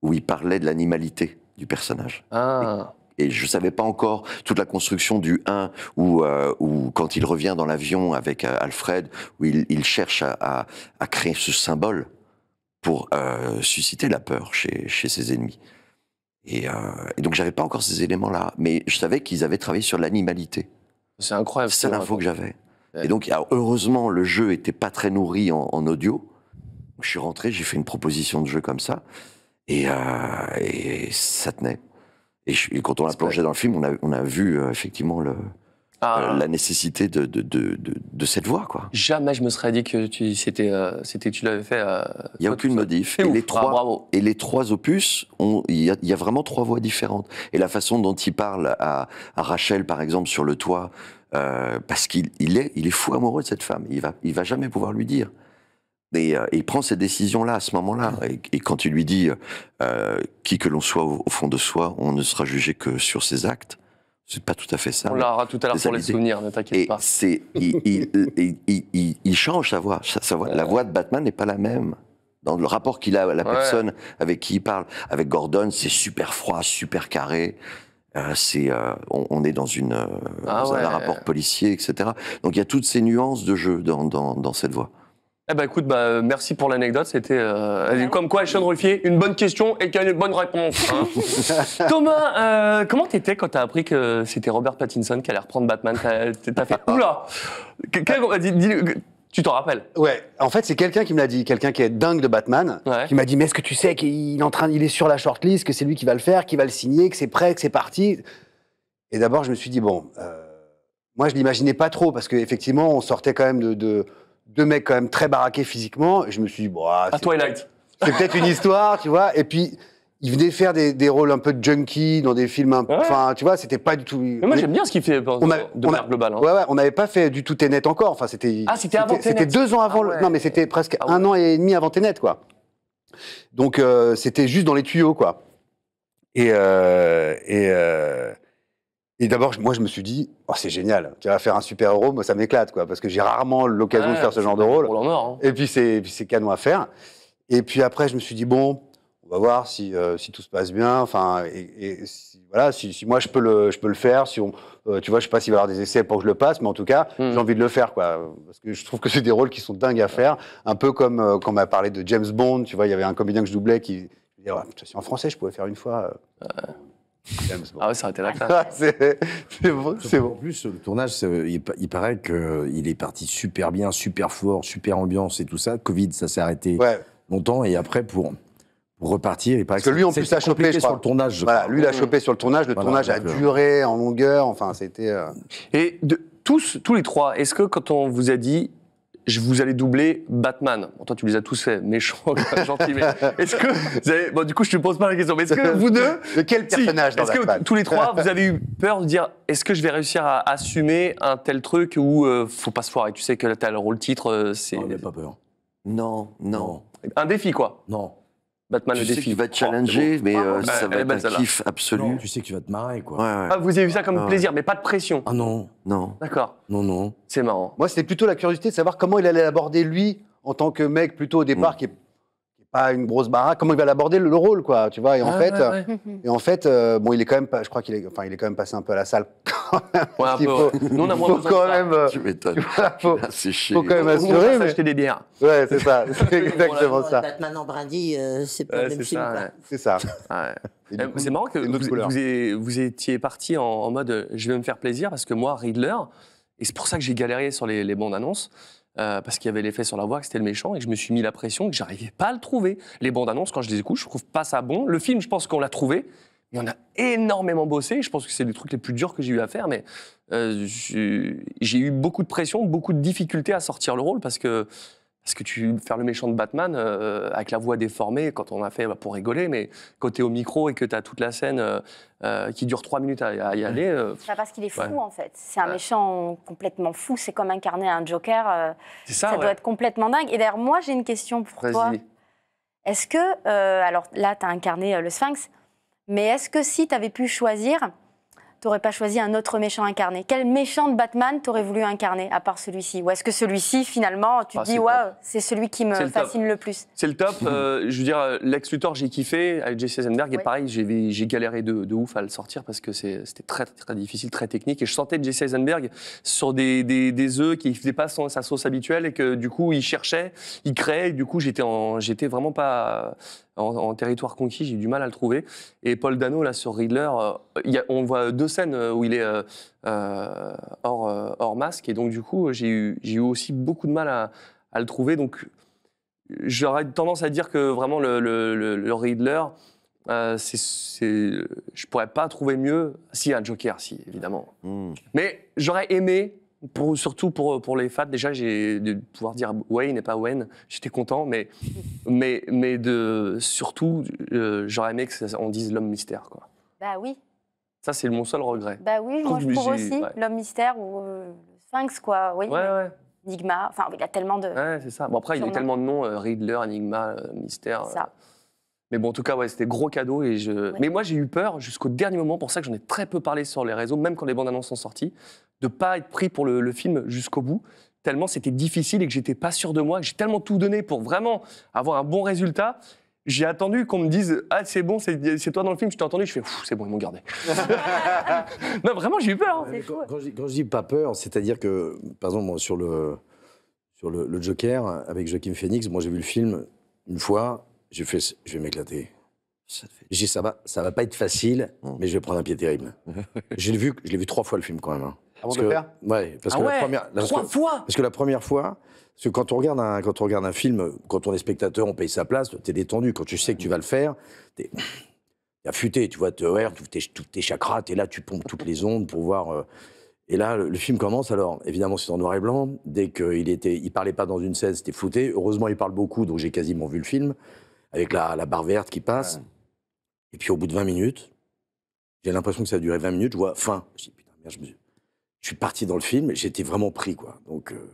où il parlait de l'animalité du personnage. Ah. Et, et je ne savais pas encore toute la construction du un, où, euh, où quand il revient dans l'avion avec euh, Alfred, où il, il cherche à, à, à créer ce symbole pour euh, susciter la peur chez, chez ses ennemis. Et, euh, et donc, j'avais pas encore ces éléments-là. Mais je savais qu'ils avaient travaillé sur l'animalité. C'est incroyable. C'est l'info que j'avais. Et donc, alors, heureusement, le jeu était pas très nourri en, en audio. Je suis rentré, j'ai fait une proposition de jeu comme ça. Et, euh, et ça tenait. Et, je, et quand on a plongé dans le film, on a, on a vu euh, effectivement le... Ah. Euh, la nécessité de, de, de, de, de cette voix, quoi. Jamais je me serais dit que tu, c'était, euh, c'était, tu l'avais fait. Euh, il n'y a aucune modif. Et, et, les trois, ah, bravo. et les trois opus, il y, y a vraiment trois voix différentes. Et la façon dont il parle à, à Rachel, par exemple, sur le toit, euh, parce qu'il il est, il est fou amoureux de cette femme. Il va, il va jamais pouvoir lui dire. Et, euh, et il prend cette décision-là, à ce moment-là. Et, et quand il lui dit euh, « Qui que l'on soit au, au fond de soi, on ne sera jugé que sur ses actes », c'est pas tout à fait ça. On l'aura tout à l'heure pour les souvenirs, ne t'inquiète pas. Il, il, il, il, il change sa voix. Sa, sa voix. Ouais. La voix de Batman n'est pas la même. Dans le rapport qu'il a à la ouais. personne avec qui il parle. Avec Gordon, c'est super froid, super carré. Euh, c'est, euh, on, on est dans, une, euh, ah dans ouais. un rapport policier, et cetera. Donc il y a toutes ces nuances de jeu dans, dans, dans cette voix. Eh ben écoute, bah, merci pour l'anecdote, c'était euh, comme quoi, Sean Ruffier, une bonne question et qu'il y a une bonne réponse. Hein. Thomas, euh, comment t'étais quand t'as appris que c'était Robert Pattinson qui allait reprendre Batman? T'as fait oula. Tu t'en rappelles? Ouais. En fait, c'est quelqu'un qui me l'a dit, quelqu'un qui est dingue de Batman, ouais. qui m'a dit mais est-ce que tu sais qu'il est en train, il est sur la shortlist, que c'est lui qui va le faire, qui va le signer, que c'est prêt, que c'est parti. Et d'abord, je me suis dit bon, euh, moi je l'imaginais pas trop parce qu'effectivement, on sortait quand même de, de deux mecs quand même très baraqués physiquement, et je me suis dit, bon, ah, c'est Twilight. C'est peut-être une histoire, tu vois. Et puis, il venait faire des, des rôles un peu junkie dans des films un peu. Enfin, ouais. tu vois, c'était pas du tout. Mais moi, j'aime bien ce qu'il fait on a, de manière globale. Hein. Ouais, ouais, on n'avait pas fait du tout Tenet encore. Enfin, c'était. Ah, c'était avant Tenet. C'était deux ans avant. Ah, ouais. Non, mais c'était presque ah, ouais. un an et demi avant Tenet, quoi. Donc, euh, c'était juste dans les tuyaux, quoi. Et. Euh, et euh... Et d'abord, moi, je me suis dit, oh, c'est génial, tu vas faire un super-héros, moi, ça m'éclate, quoi, parce que j'ai rarement l'occasion ouais, de faire ce genre de rôle. En or, hein. Et puis, c'est canon à faire. Et puis après, je me suis dit, bon, on va voir si, euh, si tout se passe bien, enfin, et, et si, voilà, si, si moi, je peux le, je peux le faire, si on, euh, tu vois, je sais pas s'il va y avoir des essais pour que je le passe, mais en tout cas, mm. j'ai envie de le faire, quoi, parce que je trouve que c'est des rôles qui sont dingues à faire, un peu comme euh, quand on m'a parlé de James Bond, tu vois, il y avait un comédien que je doublais qui, je disais, ouais, si en français, je pouvais faire une fois... Euh, ouais. Bon. Ah ouais, ça a été la classe. C'est bon, c'est bon. En plus, le tournage, il, il paraît qu'il est parti super bien, super fort, super ambiance et tout ça. Covid, ça s'est arrêté ouais. longtemps. Et après, pour, pour repartir, il paraît Parce que, que lui, en plus, l'a chopé je crois. sur le tournage. Voilà, lui, l'a chopé sur le tournage. Le voilà, tournage a duré en longueur. Enfin, c'était... Euh... Et de, tous, tous les trois, est-ce que quand on vous a dit... Je vous allais doubler Batman. Bon, toi, tu les as tous fait, méchants, gentils. Mais est-ce que vous avez... Bon, du coup, je te pose pas la question. Mais est-ce que vous deux, de quel personnage si, dans Batman? Est-ce que tous les trois, vous avez eu peur de dire, est-ce que je vais réussir à assumer un tel truc où euh, faut pas se foirer? Tu sais que là, t'as le rôle titre, c'est. On n'a pas peur. Non, non. Un défi, quoi. Non. Batman tu le défi. Tu sais qu'il va te challenger, oh, mais euh, bah, ça va être un kiff absolu. Non, tu sais que tu vas te marrer, quoi. Ouais, ouais. Ah, vous avez vu ça comme ah, plaisir, mais pas de pression. Ah non, non. D'accord. Non, non. C'est marrant. Moi, c'était plutôt la curiosité de savoir comment il allait l'aborder, lui, en tant que mec, plutôt au départ, mmh. qui est pas une grosse baraque. Comment il va l'aborder, le rôle, quoi, tu vois. Et en ah, fait, ouais, ouais. Et en fait euh, bon, il est quand même pas, je crois qu'il est, enfin, il est quand même passé un peu à la salle. Ouais, un peu. Faut, non, on a moins besoin quand même, euh, tu m'étonnes. Faut, c'est chier. Faut quand même assurer, mais acheter des bières. Ouais, c'est ça. C'est exactement ça. Batman en brindis, euh, c'est pas ouais, le même film. C'est ça. Ouais. Ouais. C'est marrant que vous, vous, est, vous étiez parti en, en mode, je vais me faire plaisir parce que moi, Riddler, et c'est pour ça que j'ai galéré sur les, les bandes annonces. Euh, parce qu'il y avait l'effet sur la voix, que c'était le méchant, et que je me suis mis la pression, et que j'arrivais pas à le trouver. Les bandes annonces, quand je les écoute, je trouve pas ça bon. Le film, je pense qu'on l'a trouvé. Mais on a énormément bossé. Je pense que c'est les trucs les plus durs que j'ai eu à faire, mais euh, j'ai eu beaucoup de pression, beaucoup de difficultés à sortir le rôle, parce que parce que tu faire le méchant de Batman euh, avec la voix déformée, quand on a fait bah, pour rigoler, mais quand t'es au micro et que t'as toute la scène euh, euh, qui dure trois minutes à, à y aller. Euh, c'est pas parce qu'il est fou, ouais. en fait. C'est un ouais. méchant complètement fou. C'est comme incarner un Joker. Euh, c'est ça. Ça ouais. doit être complètement dingue. Et d'ailleurs, moi, j'ai une question pour toi. Est-ce que, euh, alors là, t'as incarné euh, le Sphinx, mais est-ce que si t'avais pu choisir, t'aurais pas choisi un autre méchant incarné? Quel méchant de Batman t'aurais voulu incarner, à part celui-ci? Ou est-ce que celui-ci, finalement, tu te ah, dis, waouh, wow, c'est celui qui me le fascine top. le plus? C'est le top. Euh, je veux dire, Lex Luthor, j'ai kiffé, avec Jesse Eisenberg, oui. et pareil, j'ai galéré de, de ouf à le sortir, parce que c'était très, très difficile, très technique, et je sentais Jesse Eisenberg sur des, des, des œufs qui ne faisaient pas sa sauce habituelle, et que du coup, il cherchait, il créait, et du coup, j'étais vraiment pas... En, en territoire conquis, j'ai eu du mal à le trouver. Et Paul Dano, là, sur Riddler, euh, y a, on voit deux scènes où il est euh, euh, hors, euh, hors masque. Et donc, du coup, j'ai eu, j'ai eu aussi beaucoup de mal à, à le trouver. Donc, j'aurais tendance à dire que vraiment, le, le, le, le Riddler, euh, c'est, c'est, je ne pourrais pas trouver mieux. Si, un Joker, si, évidemment. Mmh. Mais j'aurais aimé... Pour, surtout pour, pour les fans, déjà, j'ai de pouvoir dire Wayne et pas Wayne, j'étais content, mais, mais, mais de, surtout, euh, j'aurais aimé qu'on dise l'homme mystère. Quoi. Bah oui. Ça, c'est mon seul regret. Bah oui, moi je trouve aussi ouais. l'homme mystère ou euh, Sphinx, quoi. Oui, ouais, ouais. Enigma, enfin, il y a tellement de. Ouais, c'est ça. Bon, après, il y a tellement de noms, euh, Riddler, Enigma, euh, Mystère. Ça. Euh... Mais bon, en tout cas, ouais, c'était gros cadeau. Et je... ouais. Mais moi, j'ai eu peur jusqu'au dernier moment, pour ça que j'en ai très peu parlé sur les réseaux, même quand les bandes annonces sont sorties, de ne pas être pris pour le, le film jusqu'au bout, tellement c'était difficile et que j'étais pas sûr de moi. J'ai tellement tout donné pour vraiment avoir un bon résultat. J'ai attendu qu'on me dise « Ah, c'est bon, c'est toi dans le film ». Je t'ai entendu, je fais « C'est bon, ils m'ont gardé ». Non, vraiment, j'ai eu peur. Hein. Quand, quand, je, quand je dis pas peur, c'est-à-dire que, par exemple, moi, sur, le, sur le, le Joker, avec Joaquin Phoenix, moi, j'ai vu le film une fois. J'ai fait, je vais m'éclater. J'ai dit, ça va, ça va pas être facile, mais je vais prendre un pied terrible. Je l'ai vu, je l'ai vu trois fois le film quand même. Hein. Avant parce de que, le faire ouais, parce ah que ouais, la première, la, trois parce que, fois. Parce que la première fois, parce que quand on regarde un, quand on regarde un film, quand on est spectateur, on paye sa place, t'es détendu. Quand tu sais que tu vas le faire, t'es affûté, tu vois, tu ouvres tous tes, tes chakras, t'es là, tu pompes toutes les ondes pour voir. Euh, Et là, le film commence, alors évidemment c'est en noir et blanc, dès qu'il était, il parlait pas dans une scène, c'était flouté, heureusement il parle beaucoup, donc j'ai quasiment vu le film, avec la, la barre verte qui passe, ouais. Et puis au bout de vingt minutes, j'ai l'impression que ça a duré vingt minutes, je vois fin, je dis putain merde, je, me suis... je suis parti dans le film, j'étais vraiment pris quoi, donc euh,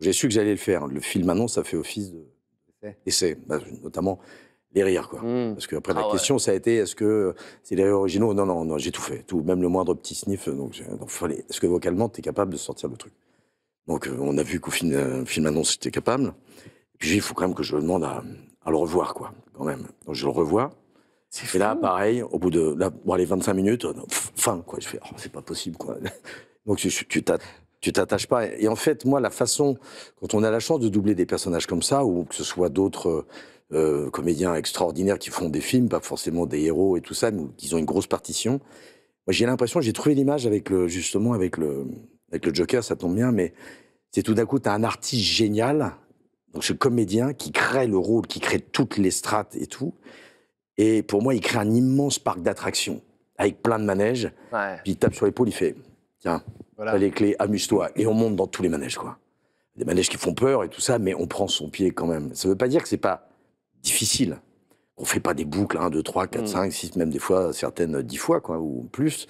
j'ai su que j'allais le faire, le film maintenant ça fait office de d'essai, bah, notamment... les rires, quoi. Mmh. Parce qu'après, ah, la ouais. question, ça a été, est-ce que c'est les rires originaux? Non, non, non, j'ai tout fait. Tout, même le moindre petit sniff. Donc, donc fallait, est-ce que vocalement, t'es capable de sortir le truc? Donc, on a vu qu'au film, film annonce, t'es capable. Et puis, il faut quand même que je le demande à, à le revoir, quoi, quand même. Donc, je le revois. Et fou. Là, pareil, au bout de... Là, bon, allez, vingt-cinq minutes, fin, quoi. Je fais, oh, c'est pas possible, quoi. Donc, tu t'attends. Tu t'attaches pas. Et en fait, moi, la façon, quand on a la chance de doubler des personnages comme ça, ou que ce soit d'autres euh, comédiens extraordinaires qui font des films, pas forcément des héros et tout ça, mais qui ont une grosse partition, moi, j'ai l'impression, j'ai trouvé l'image avec le, justement avec le, avec le Joker, ça tombe bien, mais c'est tout d'un coup, tu as un artiste génial, donc ce comédien qui crée le rôle, qui crée toutes les strates et tout. Et pour moi, il crée un immense parc d'attractions, avec plein de manèges. Ouais. Puis il tape sur l'épaule, il fait, tiens. Voilà. Les clés, amuse-toi. Et on monte dans tous les manèges, quoi. Des manèges qui font peur et tout ça, mais on prend son pied quand même. Ça ne veut pas dire que c'est pas difficile. On ne fait pas des boucles, un, deux, trois, quatre, mmh. cinq, six, même des fois, certaines dix fois, quoi, ou plus.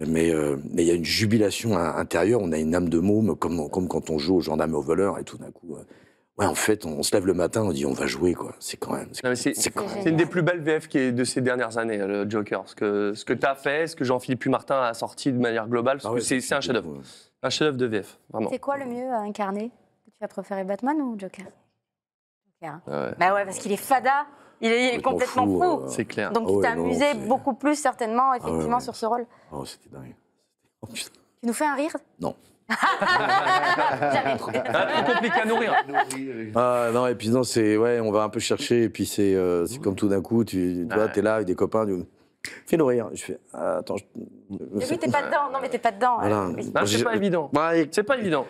Mais euh, mais y a une jubilation intérieure, on a une âme de môme, comme, comme quand on joue au gendarme et au voleur, et tout d'un coup, Ouais, en fait, on, on se lève le matin, on dit on va jouer, quoi. C'est quand même. C'est une des plus belles V F qui est de ces dernières années, le Joker. Ce que, ce que tu as fait, ce que Jean-Philippe Plumartin a sorti de manière globale, ah ouais, c'est un chef-d'œuvre. Ouais. Un chef-d'œuvre de V F, vraiment. C'est quoi le mieux à incarner? Tu vas préférer Batman ou Joker? Joker. Ah ouais. Bah ouais, parce qu'il est fada, il est, il est complètement fou. fou. Euh... C'est clair. Donc ah ouais, tu t'es amusé beaucoup plus, certainement, effectivement, ah ouais, ouais. sur ce rôle. Oh, c'était dingue. Oh, putain. Tu nous fais un rire? Non. C'est compliqué à nourrir. Ah non, et puis non, c'est ouais, on va un peu chercher, et puis c'est euh, comme tout d'un coup, tu vois, ah, t'es là avec des copains, tu fais nourrir. Je fais ah, attends. Je... Mais oui, t'es pas dedans. Non, mais t'es pas dedans. Voilà. Oui. Bah, c'est pas évident. Ouais, c'est pas évident.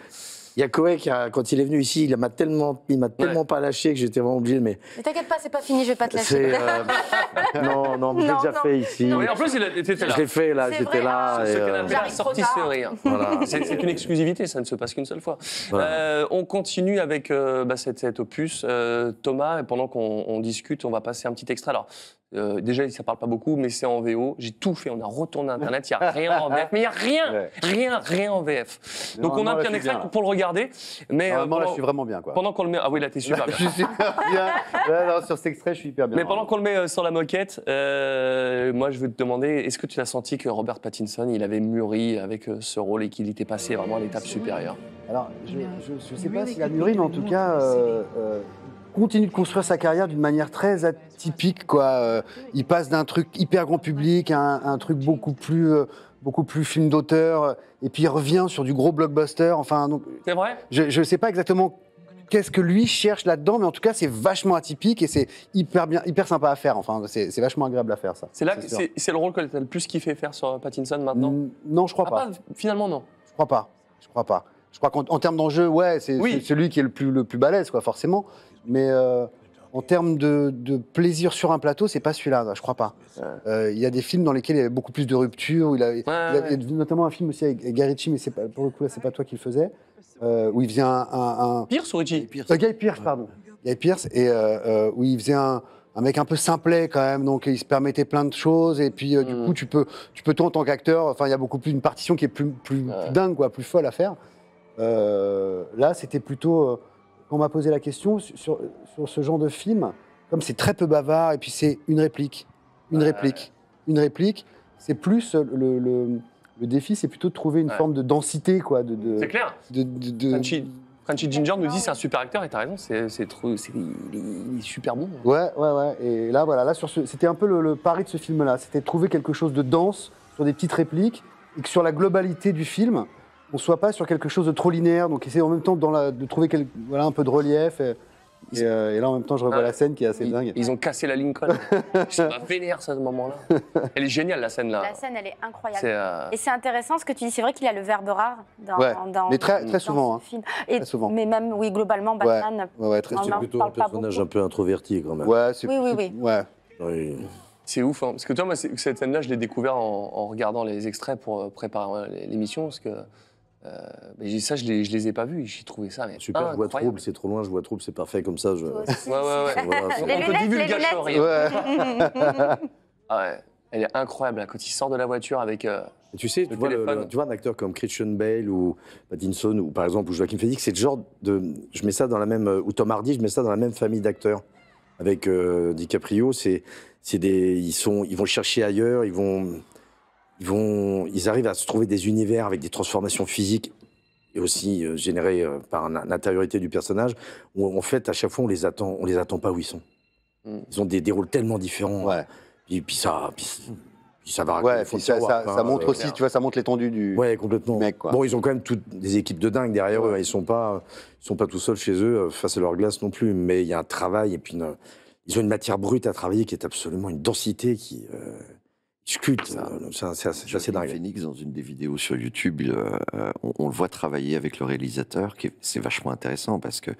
Il y a Koé qui, a, quand il est venu ici, il m'a tellement, il m'a tellement ouais. pas lâché que j'étais vraiment obligé. Mais, mais t'inquiète pas, c'est pas fini, je vais pas te lâcher. Euh, non, non, je l'ai déjà non, fait non, ici. Non, en plus, il a, était là. Je l'ai fait là, j'étais là. Ce canapé a sorti ce rire. Voilà. C'est une exclusivité, ça ne se passe qu'une seule fois. Voilà. Euh, on continue avec euh, bah, cette, cette opus, euh, Thomas, et pendant qu'on discute, on va passer un petit extrait. Alors, Euh, déjà, ça parle pas beaucoup, mais c'est en V O. J'ai tout fait. On a retourné Internet. Il n'y a rien en V F. Mais il n'y a rien, ouais. rien, rien en V F. Donc non, on a un extrait pour le regarder. Mais non, euh, non, pendant, là, je suis vraiment bien. Quoi. Pendant qu'on le met, ah oui, là, t'es super là, bien. Je suis super bien. Là, non, sur cet extrait, je suis hyper bien. Mais pendant qu'on le met euh, sur la moquette, euh, moi, je veux te demander, est-ce que tu as senti que Robert Pattinson, il avait mûri avec euh, ce rôle et qu'il était passé vraiment à l'étape supérieure? Alors, je ne sais pas s'il a mûri, mais en tout cas. Euh, euh, continue de construire sa carrière d'une manière très atypique, quoi. Euh, il passe d'un truc hyper grand public à un, un truc beaucoup plus, euh, beaucoup plus film d'auteur, et puis il revient sur du gros blockbuster. Enfin, donc, c'est vrai. Je ne sais pas exactement qu'est-ce que lui cherche là-dedans, mais en tout cas, c'est vachement atypique et c'est hyper bien, hyper sympa à faire. Enfin, c'est vachement agréable à faire, ça. C'est là, c'est le rôle que tu as le plus kiffé faire sur Pattinson maintenant. N non, je crois ah, pas. pas. Finalement, non. Je crois pas. Je crois pas. Je crois qu'en termes d'enjeu, ouais, c'est oui. celui qui est le plus, le plus balèze, quoi, forcément. Mais euh, en termes de, de plaisir sur un plateau, c'est pas celui-là, je crois pas. Il euh, y a des films dans lesquels il y avait beaucoup plus de ruptures. Il, ouais, il, ouais. il y a notamment un film aussi avec Guy Ritchie, mais pas, pour le coup, là, c'est pas toi qui le faisais. Euh, où il faisait un. un, un... Pearce ou Ritchie euh, Guy Pearce, pardon. Guy Pearce, et euh, euh, où il faisait un. Un mec un peu simplet quand même, donc il se permettait plein de choses et puis euh, mmh. du coup tu peux, tu peux toi en tant qu'acteur, enfin il y a beaucoup plus une partition qui est plus, plus, ouais. plus dingue quoi, plus folle à faire. Euh, là c'était plutôt, euh, quand on m'a posé la question sur, sur ce genre de film, comme c'est très peu bavard et puis c'est une réplique, une ouais. réplique, une réplique, c'est plus le, le, le défi, c'est plutôt de trouver une ouais. forme de densité quoi, de, de, c'est clair. de, de, de, de Frenchy Ginger nous dit c'est un super acteur et t'as raison, c'est trop, c'est il est super bon. Ouais, ouais, ouais. Et là, voilà, là sur ce, c'était un peu le, le pari de ce film-là, c'était de trouver quelque chose de dense sur des petites répliques et que sur la globalité du film, on soit pas sur quelque chose de trop linéaire. Donc essayer en même temps dans la, de trouver quel, voilà un peu de relief. Et... Et, euh, et là, en même temps, je revois ah, la scène qui est assez ils, dingue. Ils ont cassé la Lincoln. C'est pas vénère, ça, à ce moment-là. Elle est géniale, la scène-là. La scène, elle est incroyable. Est, euh... Et c'est intéressant ce que tu dis. C'est vrai qu'il a le verbe rare dans, ouais. dans, mais très, dans, très souvent, dans ce film. Hein. Et, très souvent. Mais même, oui, globalement, Batman... Ouais, ouais, ouais, c'est plutôt un personnage un peu introverti, quand même. Ouais, oui, oui, oui. Ouais. oui. C'est ouf, hein. Parce que toi, moi, cette scène-là, je l'ai découvert en, en regardant les extraits pour préparer l'émission, parce que... Euh, mais ça, je les, je les ai pas vus. J'ai trouvé ça. Mais super. Ah, je vois Trouble, c'est trop loin. Je vois Trouble, c'est parfait comme ça. Je... Ouais, ouais, ouais. Voilà, les on lunettes, peut divulgacher. Ouais. ouais. Elle est incroyable. Là, quand il sort de la voiture avec. Euh, tu sais, tu vois, le, le, tu vois un acteur comme Christian Bale ou Pattinson ou par exemple ou Joaquin Phoenix, c'est le genre de. Je mets ça dans la même ou Tom Hardy, je mets ça dans la même famille d'acteurs. Avec euh, DiCaprio, c'est, c'est des, ils sont, ils vont chercher ailleurs, ils vont. Ils, vont, ils arrivent à se trouver des univers avec des transformations physiques et aussi euh, générées euh, par l'intériorité du personnage, où en fait, à chaque fois, on les attend, on les attend pas où ils sont. Mm. Ils ont des, des rôles tellement différents. Ouais. Et puis ça, puis, puis ça va. Ouais, puis ça, ça, hein, ça montre euh, aussi, clair. tu vois, ça montre l'étendue du, ouais, complètement. du mec. Quoi. Bon, ils ont quand même toutes des équipes de dingue derrière ouais. eux. Ils sont pas, ils sont pas tout seuls chez eux, face à leur glace non plus. Mais il y a un travail et puis une, ils ont une matière brute à travailler qui est absolument une densité qui. Euh, C'est assez dingue. Phoenix, dans une des vidéos sur YouTube, euh, on, on le voit travailler avec le réalisateur. C'est vachement intéressant parce qu'ils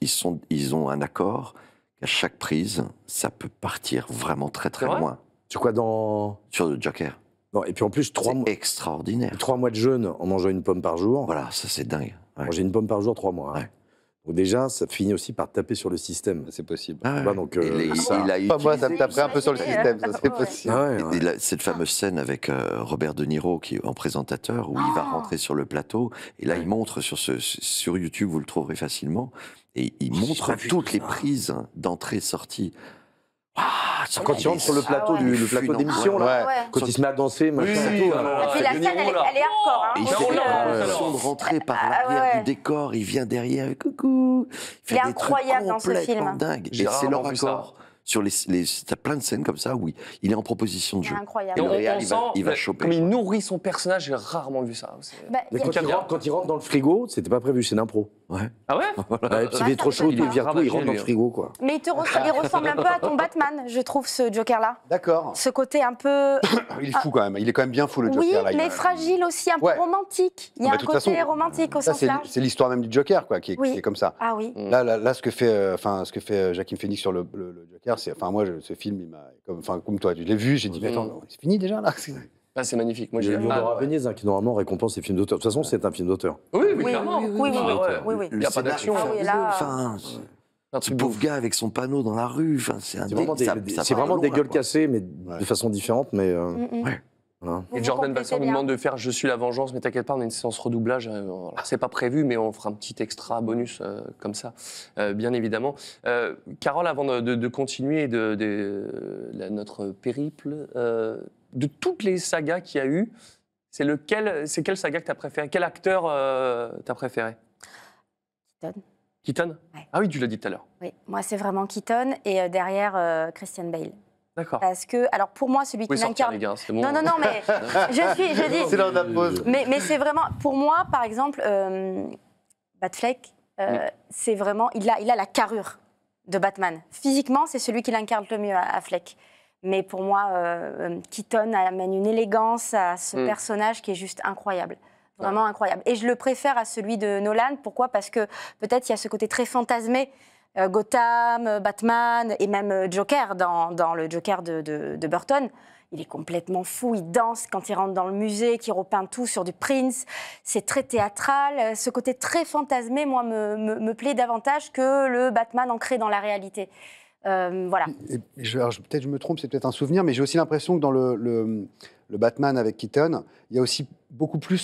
ils sont, ils ont un accord qu'à chaque prise, ça peut partir vraiment très très vrai loin. Sur quoi dans... Sur le Joker. Non, et puis en plus, trois mois... extraordinaire. Trois mois de jeûne en mangeant une pomme par jour. Voilà, ça c'est dingue. Ouais. Manger une pomme par jour, trois mois. Hein. Ouais. Déjà, ça finit aussi par taper sur le système. C'est possible. Ah ouais. bah donc, euh, les, ça, il a utilisé, moi, ça me taperait un peu sur le système, ça c'est possible. Ah ouais, ouais. La, cette fameuse scène avec euh, Robert De Niro qui est en présentateur, où ah. il va rentrer sur le plateau, et là il montre sur, ce, sur YouTube, vous le trouverez facilement, et il montre toutes les prises d'entrée-sortie. Wow, quand il rentre sur le plateau, ah ouais. du, le plateau d'émission, ouais. ouais. quand il se met à danser, machin. Oui, oui, voilà. Et puis la scène, elle, elle est hardcore. Hein. Il fait l'impression de rentrer par l'arrière ah ouais. du décor, il vient derrière, coucou. Il, il est incroyable dans ce film. Dingue. Et c'est leur accord. Sur les, les, t'as plein de scènes comme ça où il est en proposition de jeu. Incroyable. Et le réel, il va, il va choper. Comme il nourrit son personnage, j'ai rarement vu ça. Bah, quand, il rentre, quand il rentre dans le frigo, c'était pas prévu, c'est d'impro. Ouais. Ah ouais, voilà. bah, il est trop chaud, il devient tout, il rentre dans le frigo. Quoi. Mais il, te ressemble, il ressemble un peu à ton Batman, je trouve, ce Joker-là. D'accord. Ce côté un peu... il est fou quand même, il est quand même bien fou, le Joker. Oui, là, mais il... fragile aussi, un peu ouais. romantique. Il y a bah, un côté façon, romantique au sens large. C'est l'histoire même du Joker, quoi, qui est comme ça. Ah oui. Là, ce que fait Joaquin Phoenix sur le Joker, enfin moi je, ce film, il m'a, comme, enfin comme toi, je l'ai vu, j'ai dit mais attends, c'est fini déjà là. Ah, c'est magnifique. Moi j'ai vu à Venise hein, qui normalement récompense les films d'auteur. De toute façon c'est un film d'auteur. Oui, oui, clairement. Oui, oui, oui, oui, oui, oui, oui. Il n'y a pas d'action. Ah, oui, là... Enfin, ce pauvre gars avec son panneau dans la rue, enfin, c'est vraiment des, ça, des, ça vraiment des gueules là, cassées, mais ouais. de façon différente, mais. Euh... Mm -hmm. ouais. Voilà. Et Jordan Bastard nous demande de faire Je suis la vengeance, mais t'inquiète pas, on a une séance redoublage. C'est pas prévu, mais on fera un petit extra bonus euh, comme ça, euh, bien évidemment. Euh, Carole, avant de, de continuer de, de, de, notre périple, euh, de toutes les sagas qu'il y a eu, c'est quelle saga que t'as préféré? Quel acteur euh, t'as préféré? Keaton. Keaton ouais. Ah oui, tu l'as dit tout à l'heure. Oui, moi c'est vraiment Keaton et derrière euh, Christian Bale. Parce que, alors pour moi, celui qui m'incarne... Bon. Non, non, non, mais je suis, je dis... C'est là la pause. Mais, mais c'est vraiment, pour moi, par exemple, euh, Batfleck, euh, oui. c'est vraiment, il a, il a la carrure de Batman. Physiquement, c'est celui qui l'incarne le mieux, Affleck. Mais pour moi, euh, Keaton amène une élégance à ce mm. personnage qui est juste incroyable. Vraiment ouais. incroyable. Et je le préfère à celui de Nolan. Pourquoi? Parce que peut-être il y a ce côté très fantasmé Gotham, Batman et même Joker dans, dans le Joker de, de, de Burton. Il est complètement fou, il danse quand il rentre dans le musée, qu'il repeint tout sur du Prince. C'est très théâtral. Ce côté très fantasmé, moi, me, me, me plaît davantage que le Batman ancré dans la réalité. Euh, voilà. Peut-être je me trompe, c'est peut-être un souvenir, mais j'ai aussi l'impression que dans le, le, le Batman avec Keaton, il y a aussi beaucoup plus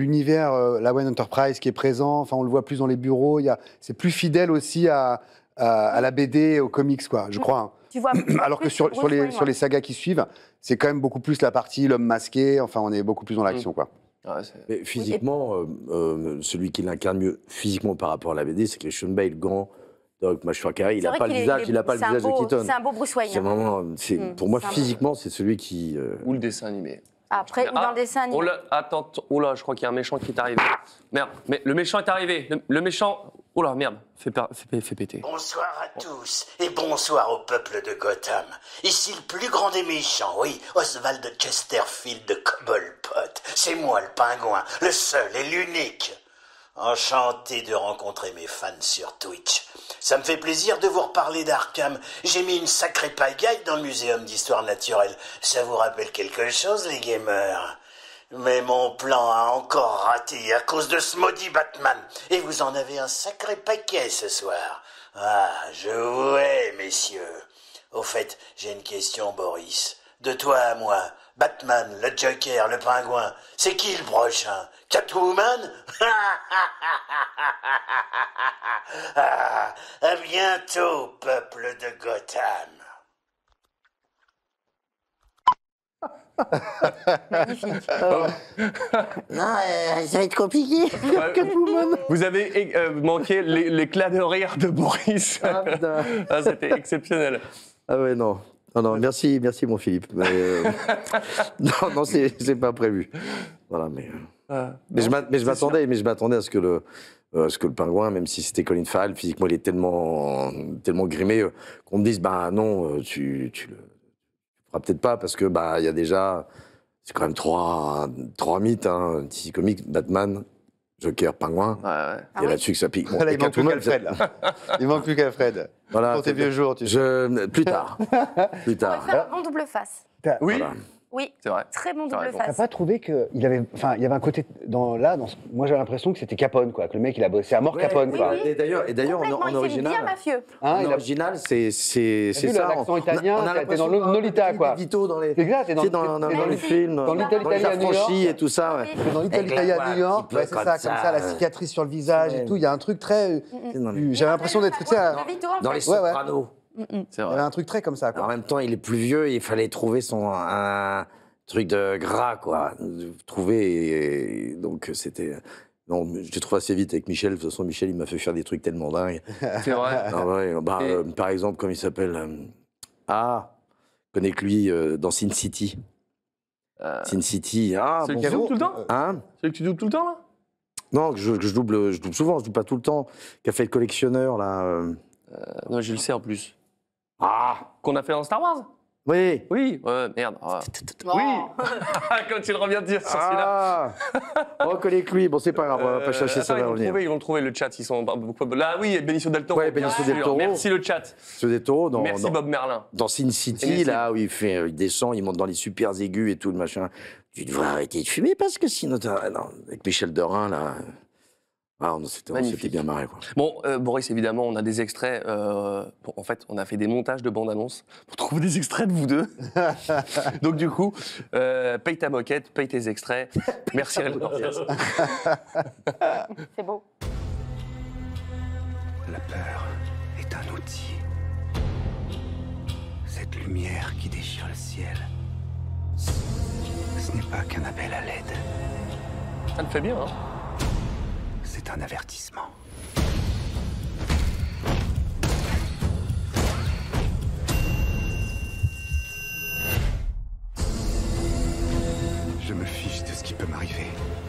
l'univers, euh, la Wayne Enterprise qui est présent, enfin on le voit plus dans les bureaux, c'est plus fidèle aussi à, à, à la B D, aux comics, quoi, je crois. Hein. Tu vois, alors que sur, sur, les, sur les sagas qui suivent, c'est quand même beaucoup plus la partie l'homme masqué, enfin on est beaucoup plus dans l'action, quoi. Ouais, mais physiquement, euh, euh, celui qui l'incarne mieux physiquement par rapport à la B D, c'est Christian Bale, grand. Donc, Machua Carré, il n'a pas le visage, il a pas le visage de Keaton. C'est un beau Bruce Wayne. Mmh, pour moi, physiquement, c'est celui qui... Euh... Ou le dessin animé. Après, ah, ou dans le dessin animé. Oh là, attends, oh là, je crois qu'il y a un méchant qui est arrivé. Merde, mais le méchant est arrivé. Le, le méchant... Oh là, merde, fais, fais, fais péter. Bonsoir à tous et bonsoir au peuple de Gotham. Ici le plus grand des méchants, oui, Oswald Chesterfield de Cobblepot. C'est moi, le pingouin, le seul et l'unique. Enchanté de rencontrer mes fans sur Twitch. Ça me fait plaisir de vous reparler d'Arkham. J'ai mis une sacrée pagaille dans le Muséum d'Histoire Naturelle. Ça vous rappelle quelque chose, les gamers? Mais mon plan a encore raté à cause de ce maudit Batman. Et vous en avez un sacré paquet ce soir. Ah, je vous hais, messieurs. Au fait, j'ai une question, Boris. De toi à moi, Batman, le Joker, le Pingouin, c'est qui le prochain? Catwoman? Ah, à bientôt, peuple de Gotham. Magnifique. Oh. Non, euh, ça va être compliqué. Catwoman. Vous avez euh, manqué l'éclat de rire de Boris. Ah, ah, c'était exceptionnel. Ah ouais, non. Non, non, merci, merci mon Philippe. Mais euh... non, non, c'est pas prévu. Voilà, mais, euh, mais non, je m'attendais, mais je m'attendais à ce que le, euh, ce que le pingouin, même si c'était Colin Farrell, physiquement il est tellement, tellement grimé euh, qu'on me dise, bah non, tu, tu le tu feras peut-être pas parce que bah il y a déjà, c'est quand même trois, trois mythes, hein, six comics, Batman, Joker, Pingouin. Ouais, ouais. Et ah là-dessus oui. que ça pique. Bon, là, il, manque plus Alfred, là. il manque plus qu'Alfred. Voilà, pour tes vieux jours, tu sais. Je... Plus tard. Plus tard. On va faire un bon double face. Oui. Voilà. Oui, c'est vrai. Très bon double face. T'as pas trouvé qu'il avait, enfin, il y avait un côté dans là, dans, moi j'ai l'impression que c'était Capone, quoi, que le mec il a bossé à mort, ouais, Capone, oui, quoi. Oui. Et d'ailleurs, et d'ailleurs, en, en original, bien mafieux. Hein, en original, c'est c'est c'est ça. L'accent italien, t'es dans Lolita, quoi. Vito dans les, exact, c'est dans dans les films, dans l'Italie à New York et tout ça. Dans l'Italie à New York, c'est ça, comme ça, la cicatrice sur le visage et tout. Il y a un truc très, j'avais l'impression d'être dans les Sopranos. Mm-mm. Il y avait un truc très comme ça, quoi. En même temps, il est plus vieux, il fallait trouver son, un truc de gras, quoi. Trouver, et donc c'était... Non, je l'ai trouvé assez vite avec Michel. De toute façon, Michel, il m'a fait faire des trucs tellement dingues. C'est vrai. Non, ouais, bah, et... euh, par exemple, comme il s'appelle... Euh... Ah, je connais que lui euh, dans Sin City. Euh... Sin City, ah, celui bonjour. Que tu doubles tout le temps, hein? Celui que tu doubles tout le temps, là? Non, que je, je, double, je double souvent, je double pas tout le temps. Qui a fait le collectionneur, là... Euh... Euh, non, je le sais, en plus. Ah, qu'on a fait dans Star Wars? Oui. Oui, euh, merde. Euh. Oh. Oui. Quand il revient de dire ça, ah. Celui-là. Recollez que lui, bon, c'est pas grave, on va pas chercher, euh, ça, ça va ils revenir. Vont trouver, ils vont le trouver, le chat, ils sont beaucoup... Là, oui, Benicio del Toro. Ouais, Benicio del Toro. Merci le chat. Benicio del Toro. Dans, merci dans, Bob Merlin. Dans Sin City, là, où il, fait, il descend, il monte dans les super aigus et tout, le machin. Tu devrais arrêter de fumer parce que sinon... Non, avec Michel Dorin, là... Ah, on s'était bien marré, quoi. Bon, euh, Boris, évidemment, on a des extraits. Euh, bon, en fait, on a fait des montages de bandes-annonces pour trouver des extraits de vous deux. Donc, du coup, euh, paye ta moquette, paye tes extraits. Merci, Réal Cortez. C'est beau. La peur est un outil. Cette lumière qui déchire le ciel, ce n'est pas qu'un appel à l'aide. Ça me fait bien, hein? C'est un avertissement. Je me fiche de ce qui peut m'arriver.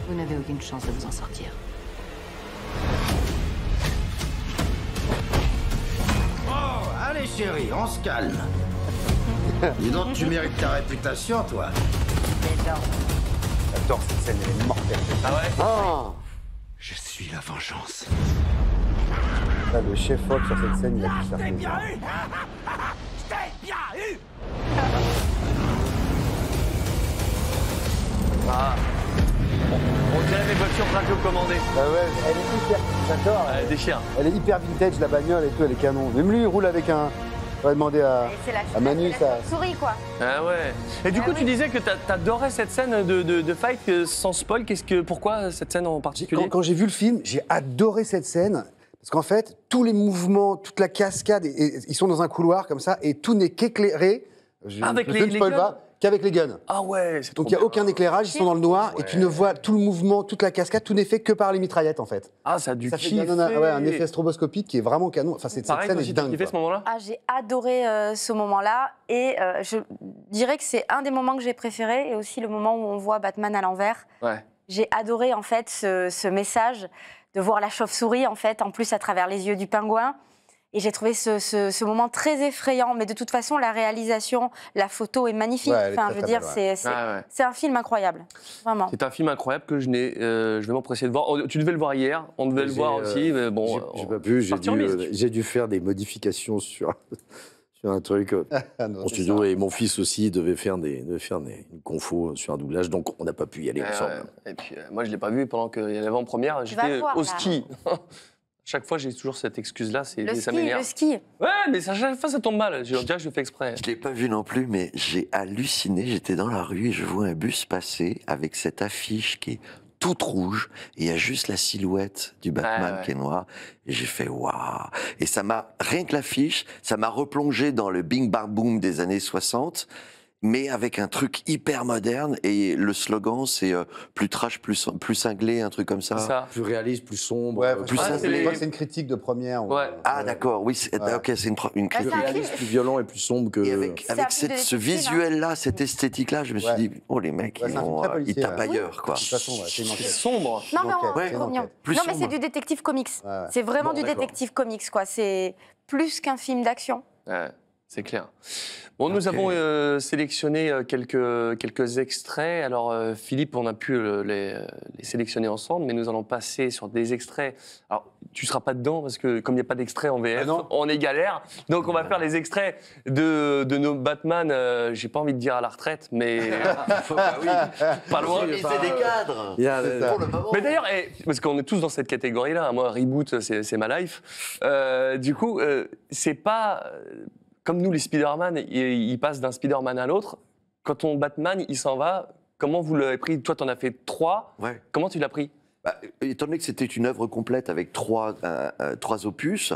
Vous n'avez aucune chance de vous en sortir. Oh, allez chérie, on se calme. Dis donc, tu mérites ta réputation, toi. J'adore cette scène, elle est mortelle. Ah ouais? Oh. Je suis la vengeance. Ah, le chef Fox sur cette scène, il a pu faire. Je t'ai bien eu. Je t'ai bien eu. Ah. On dirait les voitures radio commandées. Bah ouais, elle est hyper... D'accord. Elle, elle déchire. Elle est hyper vintage, la bagnole et tout, elle est canon. Même lui, il roule avec un... On va demander à, à Manu ça. Souris, quoi. Ah ouais. Et du ah coup, oui. Tu disais que t'adorais cette scène de, de, de fight sans spoil. Qu'est-ce que, pourquoi cette scène en particulier? Quand, quand j'ai vu le film, j'ai adoré cette scène parce qu'en fait, tous les mouvements, toute la cascade, et, et, ils sont dans un couloir comme ça et tout n'est qu'éclairé. Avec les, les guns. Qu'avec les guns. Ah ouais. Donc il n'y a aucun éclairage, ils sont dans le noir, ouais. Et tu ne vois tout le mouvement, toute la cascade, tout n'est fait que par les mitraillettes, en fait. Ah, ça a du kiff. Ouais, un effet stroboscopique qui est vraiment canon. Enfin, cette pareil, scène est dingue. Tu kiffes ce moment-là? Ah, j'ai adoré euh, ce moment-là, et euh, je dirais que c'est un des moments que j'ai préféré, et aussi le moment où on voit Batman à l'envers. Ouais. J'ai adoré en fait ce, ce message de voir la chauve-souris en fait, en plus à travers les yeux du pingouin. Et j'ai trouvé ce, ce, ce moment très effrayant. Mais de toute façon, la réalisation, la photo est magnifique. Ouais, enfin, je veux dire, c'est ah ouais. un film incroyable. Vraiment. C'est un film incroyable que je, euh, je vais m'empresser de voir. Oh, tu devais le voir hier, on devait le voir euh, aussi. Mais bon, j'ai on... pas pu, j'ai dû, euh, dû faire des modifications sur, sur un truc. Ah, non, mon studio ça. Et mon fils aussi devait faire, des, devait faire des, une confo sur un doublage. Donc, on n'a pas pu y aller euh, ensemble. Et puis, euh, moi, je ne l'ai pas vu pendant qu'il y avait en première. J'étais au ski. Chaque fois, j'ai toujours cette excuse-là, c'est le ski, le ski. Ouais, mais chaque fois, ça tombe mal. Je déjà, je le fais exprès. Je l'ai pas vu non plus, mais j'ai halluciné. J'étais dans la rue et je vois un bus passer avec cette affiche qui est toute rouge. Et il y a juste la silhouette du Batman ah, ouais. qui est noire. Et j'ai fait waouh. Et ça m'a rien que l'affiche, ça m'a replongé dans le Bing Bang Boom des années soixante. Mais avec un truc hyper moderne, et le slogan c'est euh, plus trash, plus, plus cinglé, un truc comme ça. ça. Plus réaliste, plus sombre, ouais, plus cinglé. Les... Je crois que c'est une critique de première. Ouais. Ouais. Ah d'accord, oui, c'est ouais. okay, une, une critique. Plus réaliste, plus violent et plus sombre que... Et avec avec cette, ce visuel-là, cette esthétique-là, je me suis ouais. dit, oh les mecs, ouais, ils, ont, euh, ils tapent ouais. ailleurs. Quoi. De toute façon, ouais, c'est sombre. Non, non, ouais. non, non mais c'est du détective comics. Ouais. C'est vraiment bon, du détective comics, quoi. C'est plus qu'un film d'action. C'est clair. Bon, okay. Nous avons euh, sélectionné quelques, quelques extraits. Alors, euh, Philippe, on a pu euh, les, les sélectionner ensemble, mais nous allons passer sur des extraits. Alors, tu ne seras pas dedans, parce que comme il n'y a pas d'extrait en V F, ah on est galère. Donc, on va faire les extraits de, de nos Batman, euh, j'ai pas envie de dire à la retraite, mais bah oui. Pas loin. C'est pas... des cadres. Yeah, pour le moment. Mais d'ailleurs, eh, parce qu'on est tous dans cette catégorie-là, moi, Reboot, c'est ma life. Euh, du coup, euh, c'est pas... Comme nous, les Spider-Man, ils passent d'un Spider-Man à l'autre. Quand ton Batman, il s'en va, comment vous l'avez pris? Toi, tu en as fait trois. Ouais. Comment tu l'as pris? Bah, étant donné que c'était une œuvre complète avec trois, euh, trois opus,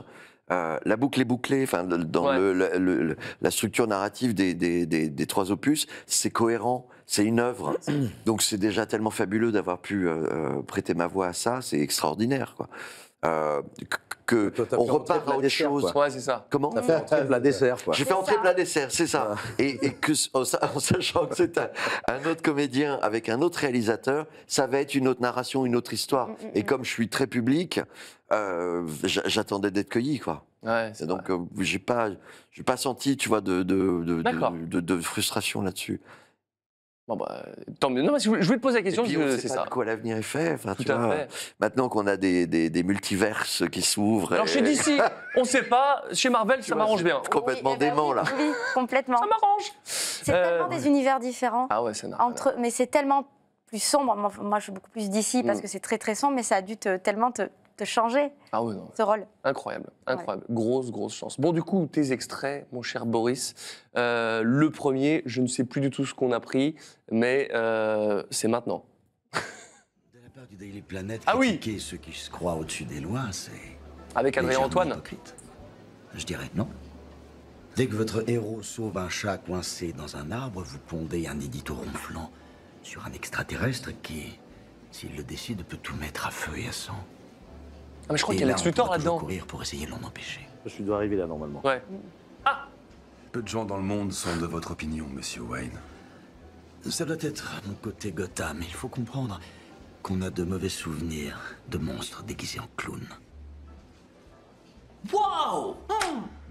euh, la boucle est bouclée. Enfin, dans ouais. le, le, le, la structure narrative des, des, des, des trois opus, c'est cohérent. C'est une œuvre. Donc, c'est déjà tellement fabuleux d'avoir pu euh, prêter ma voix à ça. C'est extraordinaire, quoi. Euh, que toi, on repart à des choses. Ouais, c'est ça. Comment? T'as fait entrer plat dessert, quoi. J'ai fait entrer plat dessert, c'est ça. Et, et que, en sachant que c'est un, un autre comédien avec un autre réalisateur, ça va être une autre narration, une autre histoire. Et comme je suis très public, euh, j'attendais d'être cueilli, quoi. Ouais, donc euh, j'ai pas, j'ai pas senti, tu vois, de, de, de, de, de, de frustration là-dessus. Bon bah, tant mieux. Non, mais je voulais te poser la question. Et puis, on sait pas de quoi l'avenir est fait. Enfin, tu vois, fait. Maintenant qu'on a des, des, des multiverses qui s'ouvrent. Alors, et... chez D C, on ne sait pas. Chez Marvel, tu ça m'arrange bien. Complètement oui, dément, bah oui, là. Oui, complètement. Ça m'arrange. C'est euh... tellement des univers différents. Ah ouais, c'est entre... Mais c'est tellement plus sombre. Moi, moi, je suis beaucoup plus D C parce mm. que c'est très, très sombre, mais ça a dû te, tellement te, te changer, ah ouais, non, ce ouais. rôle. Incroyable. Incroyable. Ouais. Grosse, grosse chance. Bon, du coup, tes extraits, mon cher Boris. Euh, le premier, je ne sais plus du tout ce qu'on a pris, mais euh, c'est maintenant. De la part du Daily Planet, ah critiquer oui. ceux qui se croient au-dessus des lois, c'est... Avec Adrien Antoine hypocrite. Je dirais non. Dès que votre héros sauve un chat coincé dans un arbre, vous pondez un édito ronflant sur un extraterrestre qui, s'il le décide, peut tout mettre à feu et à sang. Ah mais je crois qu'il y a l'ex-tutor là-dedans. Courir pour essayer de l'en empêcher. Je dois arriver là normalement. Ouais. Ah. Peu de gens dans le monde sont de votre opinion, Monsieur Wayne. Ça doit être mon côté Gotham, mais il faut comprendre qu'on a de mauvais souvenirs de monstres déguisés en clowns. Wow, mmh.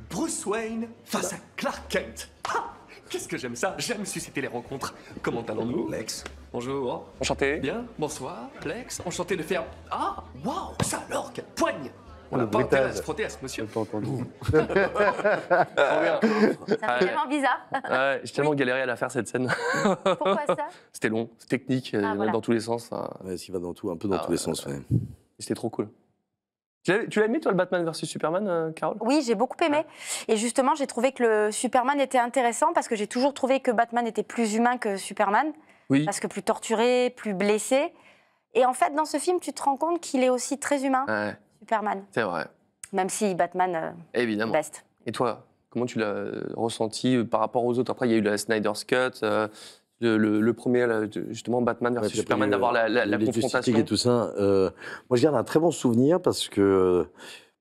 Bruce Wayne face bah. à Clark Kent. Ah. Qu'est-ce que j'aime ça? J'aime susciter les rencontres. Comment allons-nous, Lex? Bonjour. Enchanté. Bien. Bonsoir, Lex. Enchanté de faire... Ah, waouh, ça alors, quelle poigne! On n'a pas intérêt à se frotter à ce monsieur. Je n'ai pas entendu. Ça fait tellement bizarre. Ouais, j'ai tellement oui. galéré à la faire, cette scène. Pourquoi ça? C'était long, c'est technique, ah, voilà. dans tous les sens. Ça... Ouais, s'il va dans tout, un peu dans ah, tous les euh, sens. Ouais. C'était trop cool. Tu l'as aimé, toi, le Batman versus Superman, euh, Carole? Oui, j'ai beaucoup aimé. Et justement, j'ai trouvé que le Superman était intéressant parce que j'ai toujours trouvé que Batman était plus humain que Superman. Oui. Parce que plus torturé, plus blessé. Et en fait, dans ce film, tu te rends compte qu'il est aussi très humain, ouais. Superman. C'est vrai. Même si Batman euh, évidemment. Reste. Et toi, comment tu l'as ressenti par rapport aux autres? Après, il y a eu la Snyder's Cut... Euh... Le, le, le premier, justement, Batman versus ouais, Superman, d'avoir la, la, la confrontation. Et tout ça. Euh, moi, je garde un très bon souvenir parce que,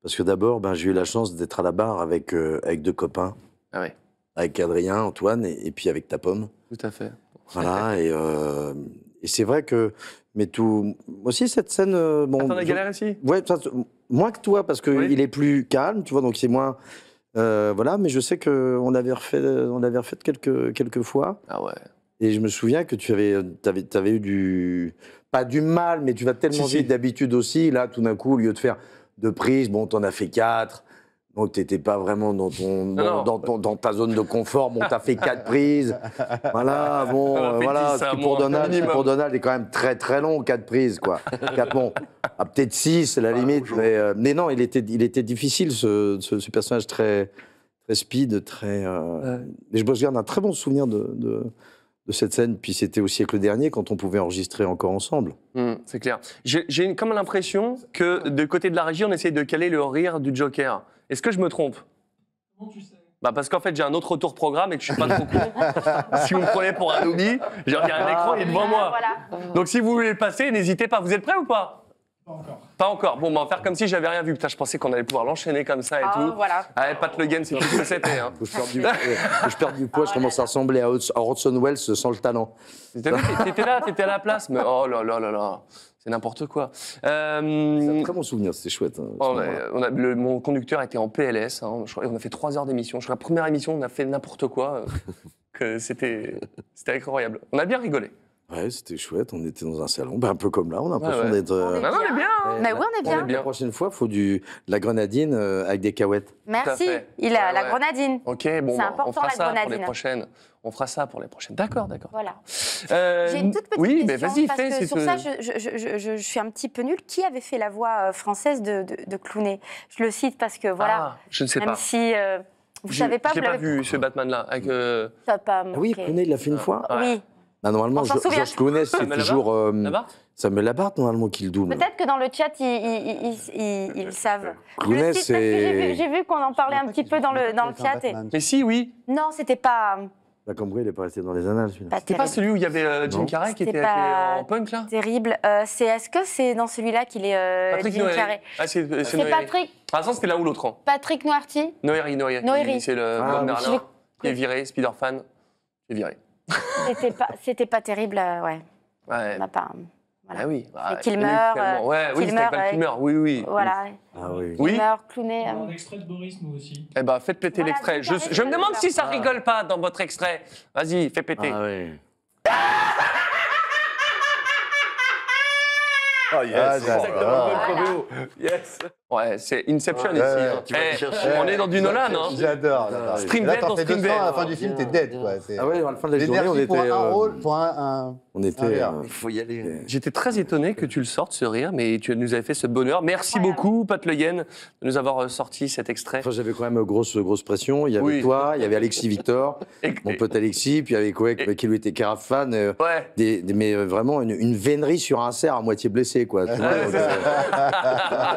parce que d'abord, ben, j'ai eu la chance d'être à la barre avec, euh, avec deux copains. Ah ouais. Avec Adrien, Antoine et, et puis avec ta pomme. Tout à fait. Voilà, et, euh, et c'est vrai que... Mais tout... Moi aussi, cette scène... Bon, Attends, la galère ici ouais, ça, moins que toi, parce qu'il oui. est plus calme, tu vois, donc c'est moins... Euh, voilà, mais je sais qu'on l'avait refait, on l'avait refait quelques, quelques fois. Ah ouais. Et je me souviens que tu avais, t'avais, t'avais eu du... Pas du mal, mais tu vas tellement si, vite si. d'habitude aussi. Là, tout d'un coup, au lieu de faire deux prises, bon, t'en as fait quatre. Donc, t'étais pas vraiment dans, ton, non, dans, non. Dans, ton, dans ta zone de confort. Bon, t'as fait quatre prises. Voilà, bon, euh, voilà. Ce qui, pour Donald, ce qui pour Donald est quand même très, très long, quatre prises, quoi. quatre, bon, ah, peut-être six, à la limite. Ah, mais, euh, mais non, il était, il était difficile, ce, ce, ce personnage très, très speed, très... Euh... Ouais. Et je me souviens d'un très bon souvenir de... de... de cette scène, puis c'était au siècle dernier quand on pouvait enregistrer encore ensemble. Mmh, c'est clair. J'ai comme l'impression que, de côté de la régie, on essaye de caler le rire du Joker. Est-ce que je me trompe? Comment tu sais? Bah parce qu'en fait, j'ai un autre retour programme et que je suis pas trop con. Si vous me prenez pour un oubli, j'ai un écran, il est devant moi. Voilà. Donc si vous voulez le passer, n'hésitez pas. Vous êtes prêts ou pas? Pas encore. Pas encore. Bon, bah, on va faire comme si j'avais rien vu. Putain, je pensais qu'on allait pouvoir l'enchaîner comme ça et ah, tout. Voilà. Allez, Pat Le Guen, c'est tout ce que c'était. Hein. Je perds du, je perds du poids, ah, je commence voilà. à ressembler à Orson Welles sans le talent. T'étais là, t'étais à la place, mais oh là là là là. C'est n'importe quoi. Euh... C'est un très bon souvenir, c'est chouette. Hein, on a, on a, le, mon conducteur était en P L S, hein, je crois, on a fait trois heures d'émission. Je crois que la première émission, on a fait n'importe quoi. Euh, C'était incroyable. On a bien rigolé. Ouais, c'était chouette, on était dans un salon, ben, un peu comme là, on a l'impression ah ouais. d'être... Euh... Bah, on est bien hein. Mais oui, on est bien. On est bien. La prochaine fois, il faut de la grenadine euh, avec des cacahuètes. Merci, il a ah la ouais. grenadine. Ok, bon, bah, important, on fera la ça grenadine. pour les prochaines. On fera ça pour les prochaines. D'accord, d'accord. Voilà. Euh, J'ai une toute petite oui, question, mais vas-y, parce fais, que sur que... ça, je, je, je, je, je suis un petit peu nulle. Qui avait fait la voix française de, de, de Clooney? Je le cite parce que, voilà, ah, je ne sais même pas. si... Euh, vous savez pas, vous l'avez... Je n'ai pas vu ce Batman-là. Oui, Clooney, il l'a fait une fois. Oui. Bah, normalement, Georges Clooney, c'est toujours euh, Samuel Labarthe, normalement, qui le double. Peut-être que dans le chat, ils, ils, ils, ils, ils savent. Clooney, c'est... J'ai vu, vu qu'on en parlait un petit peu dans le, dans le chat. Et... Mais si, oui. Non, c'était pas... La Cambrouille, il n'est pas resté dans les annales, celui-là. C'était pas celui où il y avait euh, Jim Carrey qui était en punk, là? Terrible. Euh, c'est Est-ce que c'est dans celui-là qu'il est euh, Jim Carrey? Ah, c'est Patrick... Ah, ça, c'était là où l'autre? Patrick Noirty. Noéry, Noéry. C'est le bon Merlin qui est viré, Spider-Fan, qui est viré. C'était pas, pas terrible, euh, ouais. ouais. On n'a pas... Voilà. Ah oui. Bah, et Kilmer... Euh, ouais, oui, Kilmer, avec Kilmer, oui, oui. Voilà. Ah oui. oui. Kilmer, Clooney... Euh... Un extrait de Boris, moi aussi. Eh ben, faites péter l'extrait. Voilà, je je me demande si ça ah. rigole pas dans votre extrait. Vas-y, fais péter. Ah oui. Oh yes, ah, exactement. Yes. Ouais, c'est Inception ouais, ici. Ouais, hein. tu hey, chercher, on ouais, est dans du Nolan, hein. J'adore. StreamVF dans StreamVF. À la fin du film, t'es dead, quoi. Ah ouais, à la fin de la journée, on était. Pour un rôle, pour un. On était. Il faut y aller. J'étais très étonné que tu le sortes, ce rire, mais tu nous avais fait ce bonheur. Merci beaucoup, Pat Le Guen, de nous avoir sorti cet extrait. Enfin, j'avais quand même grosse, grosse pression. Il y avait oui. toi, il y avait Alexis Victor, mon pote Alexis, puis il y avait quoi, qui lui était carafan. Ouais. Des, des, mais vraiment une, une vénerie sur un cerf à moitié blessé. Quoi, tout ah, ouais, euh,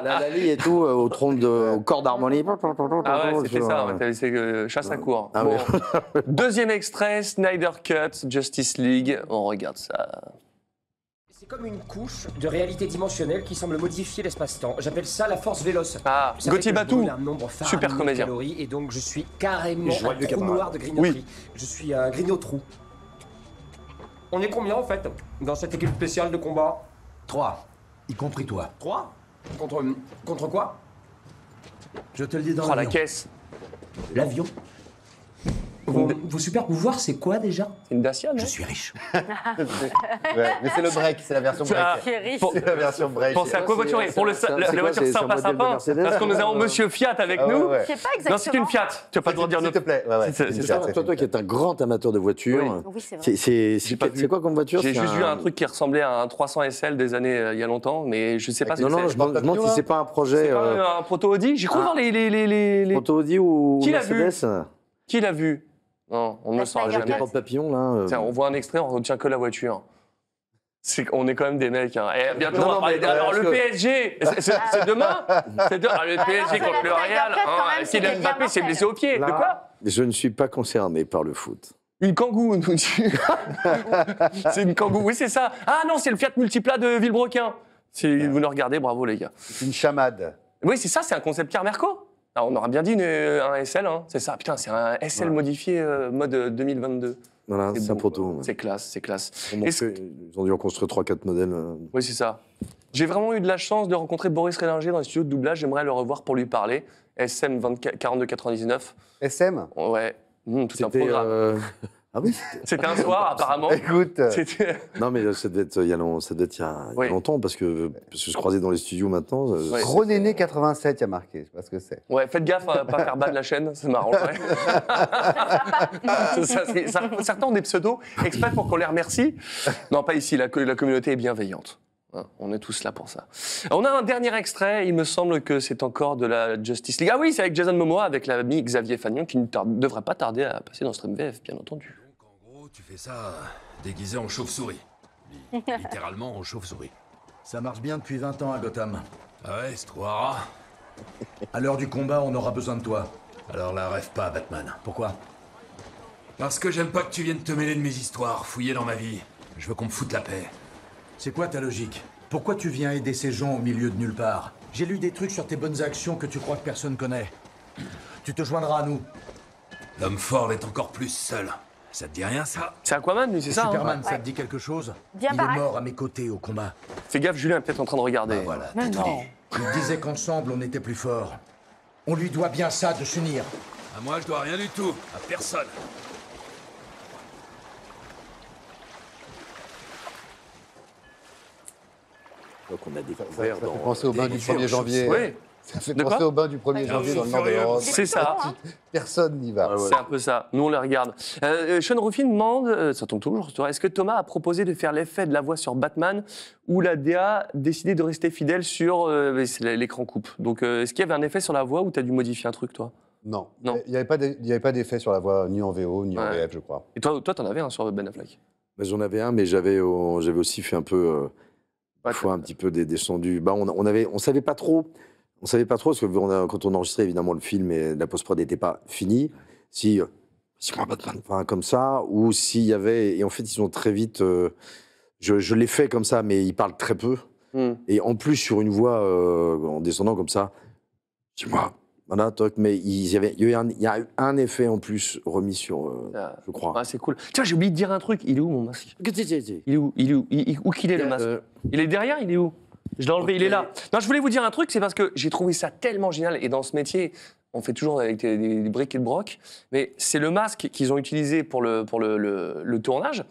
la Lali et tout, euh, au tronc de, au corps d'harmonie. Ah ouais, c'était ça, ouais. c'est euh, chasse à court. Ah bon. ouais. Deuxième extrait, Snyder Cut, Justice League, on regarde ça. C'est comme une couche de réalité dimensionnelle qui semble modifier l'espace-temps. J'appelle ça la force véloce. Ah, Gauthier Batou, super comédien. Et donc je suis carrément un trou noir de grignoterie. Oui. Je suis un grignotrou. On est combien en fait dans cette équipe spéciale de combat? Trois. Y compris toi. Trois? Contre... contre quoi? Je te le dis dans oh, la caisse. L'avion. Vos, vos super pouvoirs, c'est quoi déjà? C'est une Dacia, non? Je suis riche. ouais, mais c'est le break, c'est la version break. Ah, c'est la version break. Pensez à quoi voiturer? Pour le, la, la voiture sympa sympa, parce que nous avons Monsieur Fiat avec nous. Ouais, ouais. C'est pas exactement. Non, c'est une Fiat. Tu vas pas devoir dire notre... S'il te plaît. Ouais, ouais, c'est ça. Toi, toi qui es un grand amateur de voitures. Oui, c'est vrai. C'est quoi comme voiture? J'ai juste vu un truc qui ressemblait à un trois cents S L des années il y a longtemps, mais je sais pas. Non, non, je me demande si c'est pas un projet. Un proto Audi. J'y crois dans les. Proto Audi ou Mercedes. Qui l'a vu? Non, on ne saura jamais. Papillon, là, euh... Tiens, on voit un extrait, on ne retient que la voiture. Est... On est quand même des mecs. Hein. Eh, bientôt, non, on va parler des... Alors, le P S G, c'est demain. C'est demain. Ah, le ah, P S G non, contre le Real. Hein. Kylian Mbappé s'est blessé au pied. Là, de quoi? Je ne suis pas concerné par le foot. Une Kangoo, nous dit. C'est une Kangoo, oui, c'est ça. Ah non, c'est le Fiat Multipla de Villebrequin. Si vous nous regardez, bravo, les gars. C'est une chamade. Oui, c'est ça, c'est un concept car Merco. Alors on aura bien dit une, un S L, hein, c'est ça. Putain, c'est un S L voilà. modifié euh, mode deux mille vingt-deux. Voilà, c'est un proto. C'est classe, c'est classe. On -ce fait, que... Ils ont dû en construire trois quatre modèles. Euh... Oui, c'est ça. J'ai vraiment eu de la chance de rencontrer Boris Rehlinger dans les studios de doublage. J'aimerais le revoir pour lui parler. S M quarante-deux quatre-vingt-dix-neuf. S M? Ouais, mmh, tout un programme. Euh... Ah oui, c'était un soir, apparemment. Écoute. Non, mais ça devait être il y a, long, ça devait être, il y a oui. longtemps, parce que, parce que je croisais dans les studios maintenant. Oui. Renéné quatre-vingt-sept, il y a marqué, je sais pas ce que c'est. Ouais, faites gaffe à pas faire bas de la chaîne, c'est marrant. Ouais. ça, ça, certains ont des pseudos exprès pour qu'on les remercie. Non, pas ici, la, la communauté est bienveillante. On est tous là pour ça. On a un dernier extrait, il me semble que c'est encore de la Justice League. Ah oui, c'est avec Jason Momoa, avec l'ami Xavier Fagnon, qui ne tarde, devrait pas tarder à passer dans StreamVF, bien entendu. Donc en gros, tu fais ça déguisé en chauve-souris. Littéralement en chauve-souris. Ça marche bien depuis vingt ans à Gotham. Ah ouais, c'est trop rare. À l'heure du combat, on aura besoin de toi. Alors là, rêve pas, Batman. Pourquoi? Parce que j'aime pas que tu viennes te mêler de mes histoires, fouiller dans ma vie. Je veux qu'on me foute la paix. C'est quoi ta logique? Pourquoi tu viens aider ces gens au milieu de nulle part? J'ai lu des trucs sur tes bonnes actions que tu crois que personne connaît. Tu te joindras à nous. L'homme fort est encore plus seul. Ça te dit rien, ça? C'est Aquaman, lui, c'est ça? Superman, hein, ça ouais. te dit quelque chose? Bien Il pareil. est mort à mes côtés au combat. Fais gaffe, Julien est peut-être en train de regarder. Bah voilà, t'as tout dit. Il disait qu'ensemble, on était plus forts. On lui doit bien ça, de s'unir. À moi, je dois rien du tout. À personne. Donc on a découvert dans... Ça fait penser au bain du premier janvier. Oui. Ça fait penser au bain du premier janvier dans le nord de l'Europe. C'est ça. Personne n'y va. C'est un peu ça. Nous, on les regarde. Euh, Sean Ruffin demande, euh, ça tombe toujours, est-ce que Thomas a proposé de faire l'effet de la voix sur Batman ou la D A décidé de rester fidèle sur euh, l'écran coupe? Donc, euh, est-ce qu'il y avait un effet sur la voix ou tu as dû modifier un truc, toi? Non. non. Il n'y avait pas d'effet sur la voix, ni en V O, ni ouais. en V F, je crois. Et toi, toi, t'en avais un sur Ben Affleck? Bah, j'en avais un, mais j'avais oh, aussi fait un peu... Euh, une fois un petit peu descendu. Bah, on, on avait, on savait pas trop... On ne savait pas trop, parce que on a, quand on enregistrait, évidemment, le film et la post-prod n'était pas finie. Si, si on pas comme ça, ou s'il y avait... Et en fait, ils ont très vite... Euh, je je l'ai fait comme ça, mais ils parlent très peu. Mm. Et en plus, sur une voix, euh, en descendant comme ça, c'est moi. Voilà, toc, mais il y, avait, il y a eu un, il y a eu un effet en plus remis sur, euh, ah, je crois. Ah, c'est cool. Tiens, j'ai oublié de dire un truc. Il est où, mon masque? Il est où? Il est où? Il, où qu'il est, le masque? Il est derrière, il est où? Je l'ai enlevé, okay. Il est là. Non, je voulais vous dire un truc, c'est parce que j'ai trouvé ça tellement génial. Et dans ce métier, on fait toujours avec des, des, des briques et de broc. Mais c'est le masque qu'ils ont utilisé pour le, pour le, le, le tournage.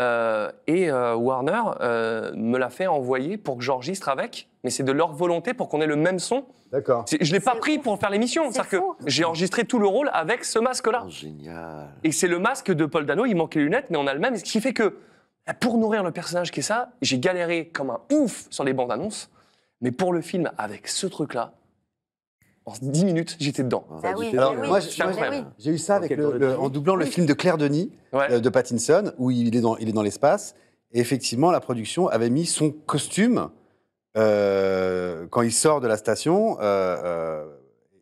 Euh, et euh, Warner euh, me l'a fait envoyer pour que j'enregistre avec. Mais c'est de leur volonté pour qu'on ait le même son. D'accord. Je l'ai pas pris fou. pour faire l'émission. C'est-à-dire que j'ai enregistré tout le rôle avec ce masque-là. Oh, génial. Et c'est le masque de Paul Dano. Il manque les lunettes, mais on a le même. Ce qui fait que... Pour nourrir le personnage qui est ça, j'ai galéré comme un ouf sur les bandes annonces, mais pour le film, avec ce truc-là, en dix minutes, j'étais dedans. Ah oui, alors, oui, moi, j'ai eu ça avec okay, le, le, en doublant le oui. film de Claire Denis, ouais. de Pattinson, où il est dans, il est dans l'espace, et effectivement, la production avait mis son costume euh, quand il sort de la station... Euh, euh,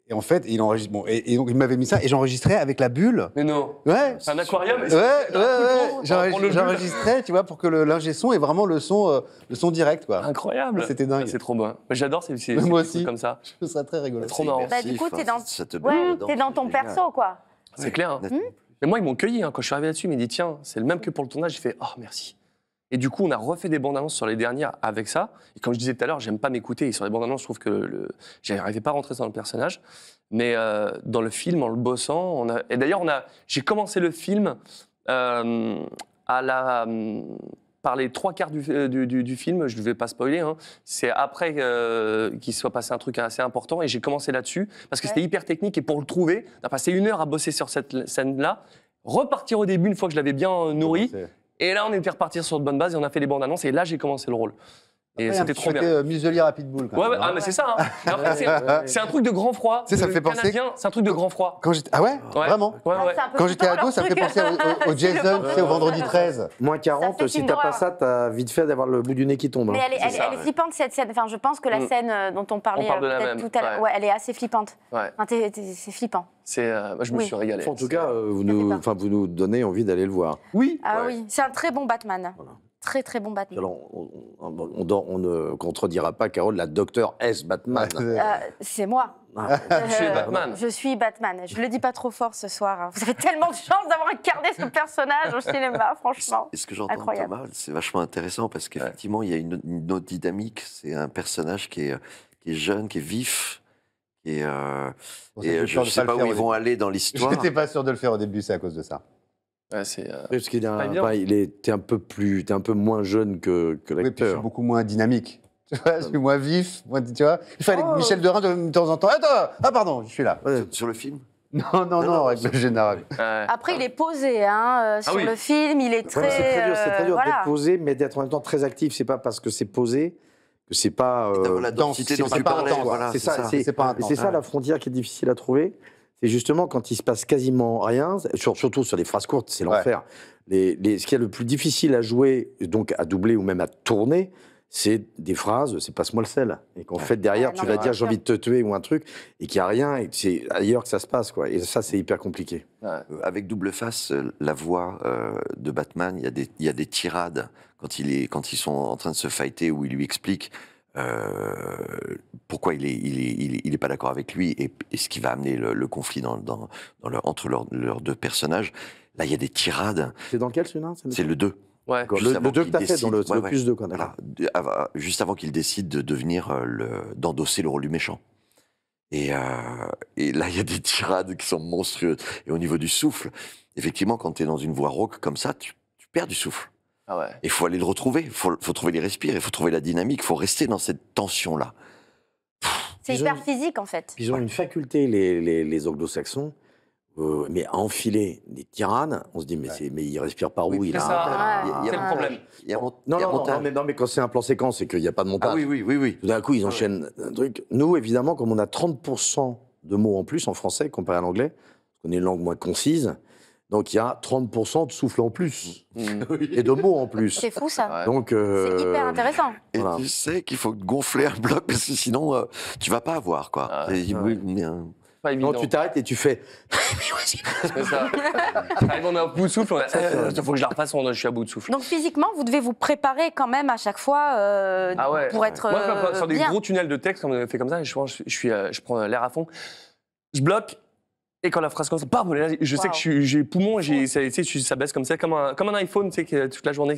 Et en fait, il enregistre. Bon, et, et donc il m'avait mis ça, et j'enregistrais avec la bulle. Mais non. Ouais. Un aquarium. Ouais, ouais, ouais. ouais. J'enregistrais, tu vois, pour que l'ingé son ait vraiment le son, euh, le son direct, quoi. Incroyable. C'était dingue. C'est trop bon. J'adore ces trucs comme ça. Je trouve ça très rigolo. Trop marrant. Bah, du coup, t'es dans, ouais, t'es dans ton perso, quoi. C'est clair. Hein. Hum? Mais moi, ils m'ont cueilli hein, quand je suis arrivé là-dessus. Ils m'ont dit tiens, c'est le même que pour le tournage. J'ai fait oh merci. Et du coup, on a refait des bandes annonces sur les dernières avec ça. Et comme je disais tout à l'heure, j'aime pas m'écouter. Et sur les bandes annonces, je trouve que le... j'arrivais pas à rentrer dans le personnage. Mais euh, dans le film, en le bossant, on a... et d'ailleurs, on a... j'ai commencé le film euh, à la... par les trois quarts du, du, du, du film. Je ne vais pas spoiler. Hein. C'est après euh, qu'il soit passé un truc assez important. Et j'ai commencé là-dessus parce que ouais. c'était hyper technique. Et pour le trouver, on a passé une heure à bosser sur cette scène-là, repartir au début une fois que je l'avais bien nourri. Ouais, et là, on était reparti sur de bonnes bases et on a fait les bandes annonces. Et là, j'ai commencé le rôle. Et c'était trop bien. C'était euh, muselier à pitbull. Quand ouais, même, ouais, hein. ah, mais c'est ça. Hein. En fait, c'est un truc de grand froid. Ça me fait penser. C'est un truc de grand froid. Quand ah ouais, ouais. Vraiment ouais, ouais. Quand j'étais ado, ça me fait penser au, au, au Jason, tu sais, au vendredi treize. moins quarante, si t'as pas ça, t'as vite fait d'avoir le bout du nez qui tombe. Mais hein. elle, est, est, elle, ça, elle ouais. est flippante, cette scène. Enfin, je pense que la scène dont on parlait tout à l'heure, elle est assez flippante. C'est flippant. Euh, moi, je me oui. suis régalé. En tout cas, euh, vous, nous, vous nous donnez envie d'aller le voir. Oui. Ah ouais. oui, c'est un très bon Batman. Voilà. Très très bon Batman. Alors, on, on, on, on, on ne contredira pas, Carole, la docteur S Batman. euh, c'est moi. Ah, je, Batman. Je suis Batman. Je le dis pas trop fort ce soir. Hein. Vous avez tellement de chance d'avoir incarné ce personnage au cinéma, franchement. Et ce que j'entends de Thomas, c'est vachement intéressant parce qu'effectivement, ouais. il y a une, une autre dynamique. C'est un personnage qui est, qui est jeune, qui est vif. Et, euh, et je ne sais pas, pas où ils vont aller dans l'histoire. Je n'étais pas sûr de le faire au début, c'est à cause de ça. Ouais, est, euh, Parce qu'il un, bah, est un peu plus, t'es un peu moins jeune que, que l'acteur. Oui, puis je suis beaucoup moins dynamique. Tu vois, je suis moins vif, moins, tu vois. Il fallait oh. Michel Derain de temps en temps. Attends, ah pardon, je suis là. Ouais. Sur le film. Non, non, non, avec le général. Après, il est posé, hein, euh, sur ah oui. le film, il est très... C'est très dur, c'est très dur euh, d'être voilà. posé, mais d'être en même temps très actif. C'est pas parce que c'est posé... C'est pas euh, dense, c'est pas intense. Voilà, c'est ça, ça, ça la frontière qui est difficile à trouver. C'est justement quand il se passe quasiment rien, sur, surtout sur les phrases courtes, c'est l'enfer. Ouais. Les, les, ce qu'il y a le plus difficile à jouer, donc à doubler ou même à tourner, c'est des phrases, c'est passe-moi le sel. Et qu'en fait, derrière, ouais, non, tu vas dire j'ai envie de te tuer ou un truc, et qu'il n'y a rien, et que c'est ailleurs que ça se passe, quoi. Et ça, c'est hyper compliqué. Ouais. Euh, avec Double Face, la voix euh, de Batman, il y, y a des tirades. Quand, il est, quand ils sont en train de se fighter, où il lui explique Euh, pourquoi il n'est il est, il est, il est pas d'accord avec lui et, et ce qui va amener le, le conflit dans, dans, dans le, entre leurs, leurs deux personnages. Là, il y a des tirades. C'est dans lequel, celui-là ? C'est le deux. Ouais. Le deux que tu as fait, dans le ouais, plus ouais. deux. Quoi, voilà. Juste avant qu'il décide de devenir le, d'endosser le rôle du méchant. Et, euh, et là, il y a des tirades qui sont monstrueuses. Et au niveau du souffle, effectivement, quand tu es dans une voie rauque comme ça, tu, tu perds du souffle. Ah ouais. Il faut aller le retrouver, il faut, faut trouver les respires, il faut trouver la dynamique, il faut rester dans cette tension-là. C'est hyper physique en fait. Ils ont une faculté, les, les, les anglo-saxons, euh, mais à enfiler des tirades, on se dit mais, ouais. mais il respire par où oui, il a, ça. Il y a, c'est le problème. Il y a non, non, non, mais, non, mais quand c'est un plan séquence, c'est qu'il n'y a pas de montage. Ah oui, oui, oui, oui. Tout d'un coup, ils enchaînent ah ouais. un truc. Nous, évidemment, comme on a trente pour cent de mots en plus en français comparé à l'anglais, on est une langue moins concise. Donc, il y a trente pour cent de souffle en plus, mmh. et de mots en plus. C'est fou, ça. Donc, euh... c'est hyper intéressant. Et voilà. Tu sais qu'il faut gonfler un bloc, parce que sinon, euh, tu ne vas pas avoir, quoi. Ah, et, ouais. euh... non, tu t'arrêtes et tu fais... C'est ça. Ah, on est à bout de souffle, il euh, faut que je la repasse, je suis à bout de souffle. Donc, physiquement, vous devez vous préparer quand même à chaque fois euh, ah ouais. pour être euh, Moi, quand, sur des bien. gros tunnels de texte, on me fait comme ça, je, je, je, suis, je prends l'air à fond, je bloque. Et quand la phrase commence, bam, je sais wow. que j'ai poumon, j'ai, ça, ça baisse comme ça, comme un, comme un iPhone, tu sais, toute la journée,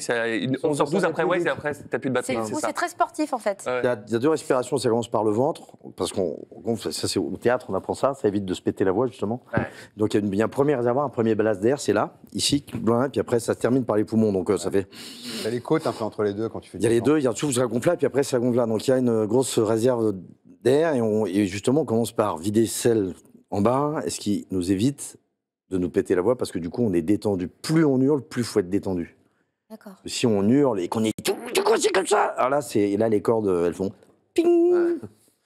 onze heures douze après, ouais, et après, t'as plus de batterie. C'est fou, c'est très sportif en fait. Ouais. Il, y a, il y a deux respirations, ça commence par le ventre, parce qu'on, ça c'est au théâtre, on apprend ça, ça évite de se péter la voix justement. Ouais. Donc il y a, une, il y a un premier réservoir, un premier blast d'air, c'est là, ici, puis après ça se termine par les poumons, donc ouais. ça fait. Il y a les côtes un peu entre les deux quand tu fais. Il y a les deux, il y a tout, ça gonfle là, puis après ça gonfle là, donc il y a une grosse réserve d'air et, et justement on commence par vider celle. En bas, est-ce qu'il nous évite de nous péter la voix parce que du coup on est détendu. Plus on hurle, plus il faut être détendu. D'accord. Si on hurle et qu'on est tout coincé comme ça, alors là, c'est là les cordes elles font ping. Ouais.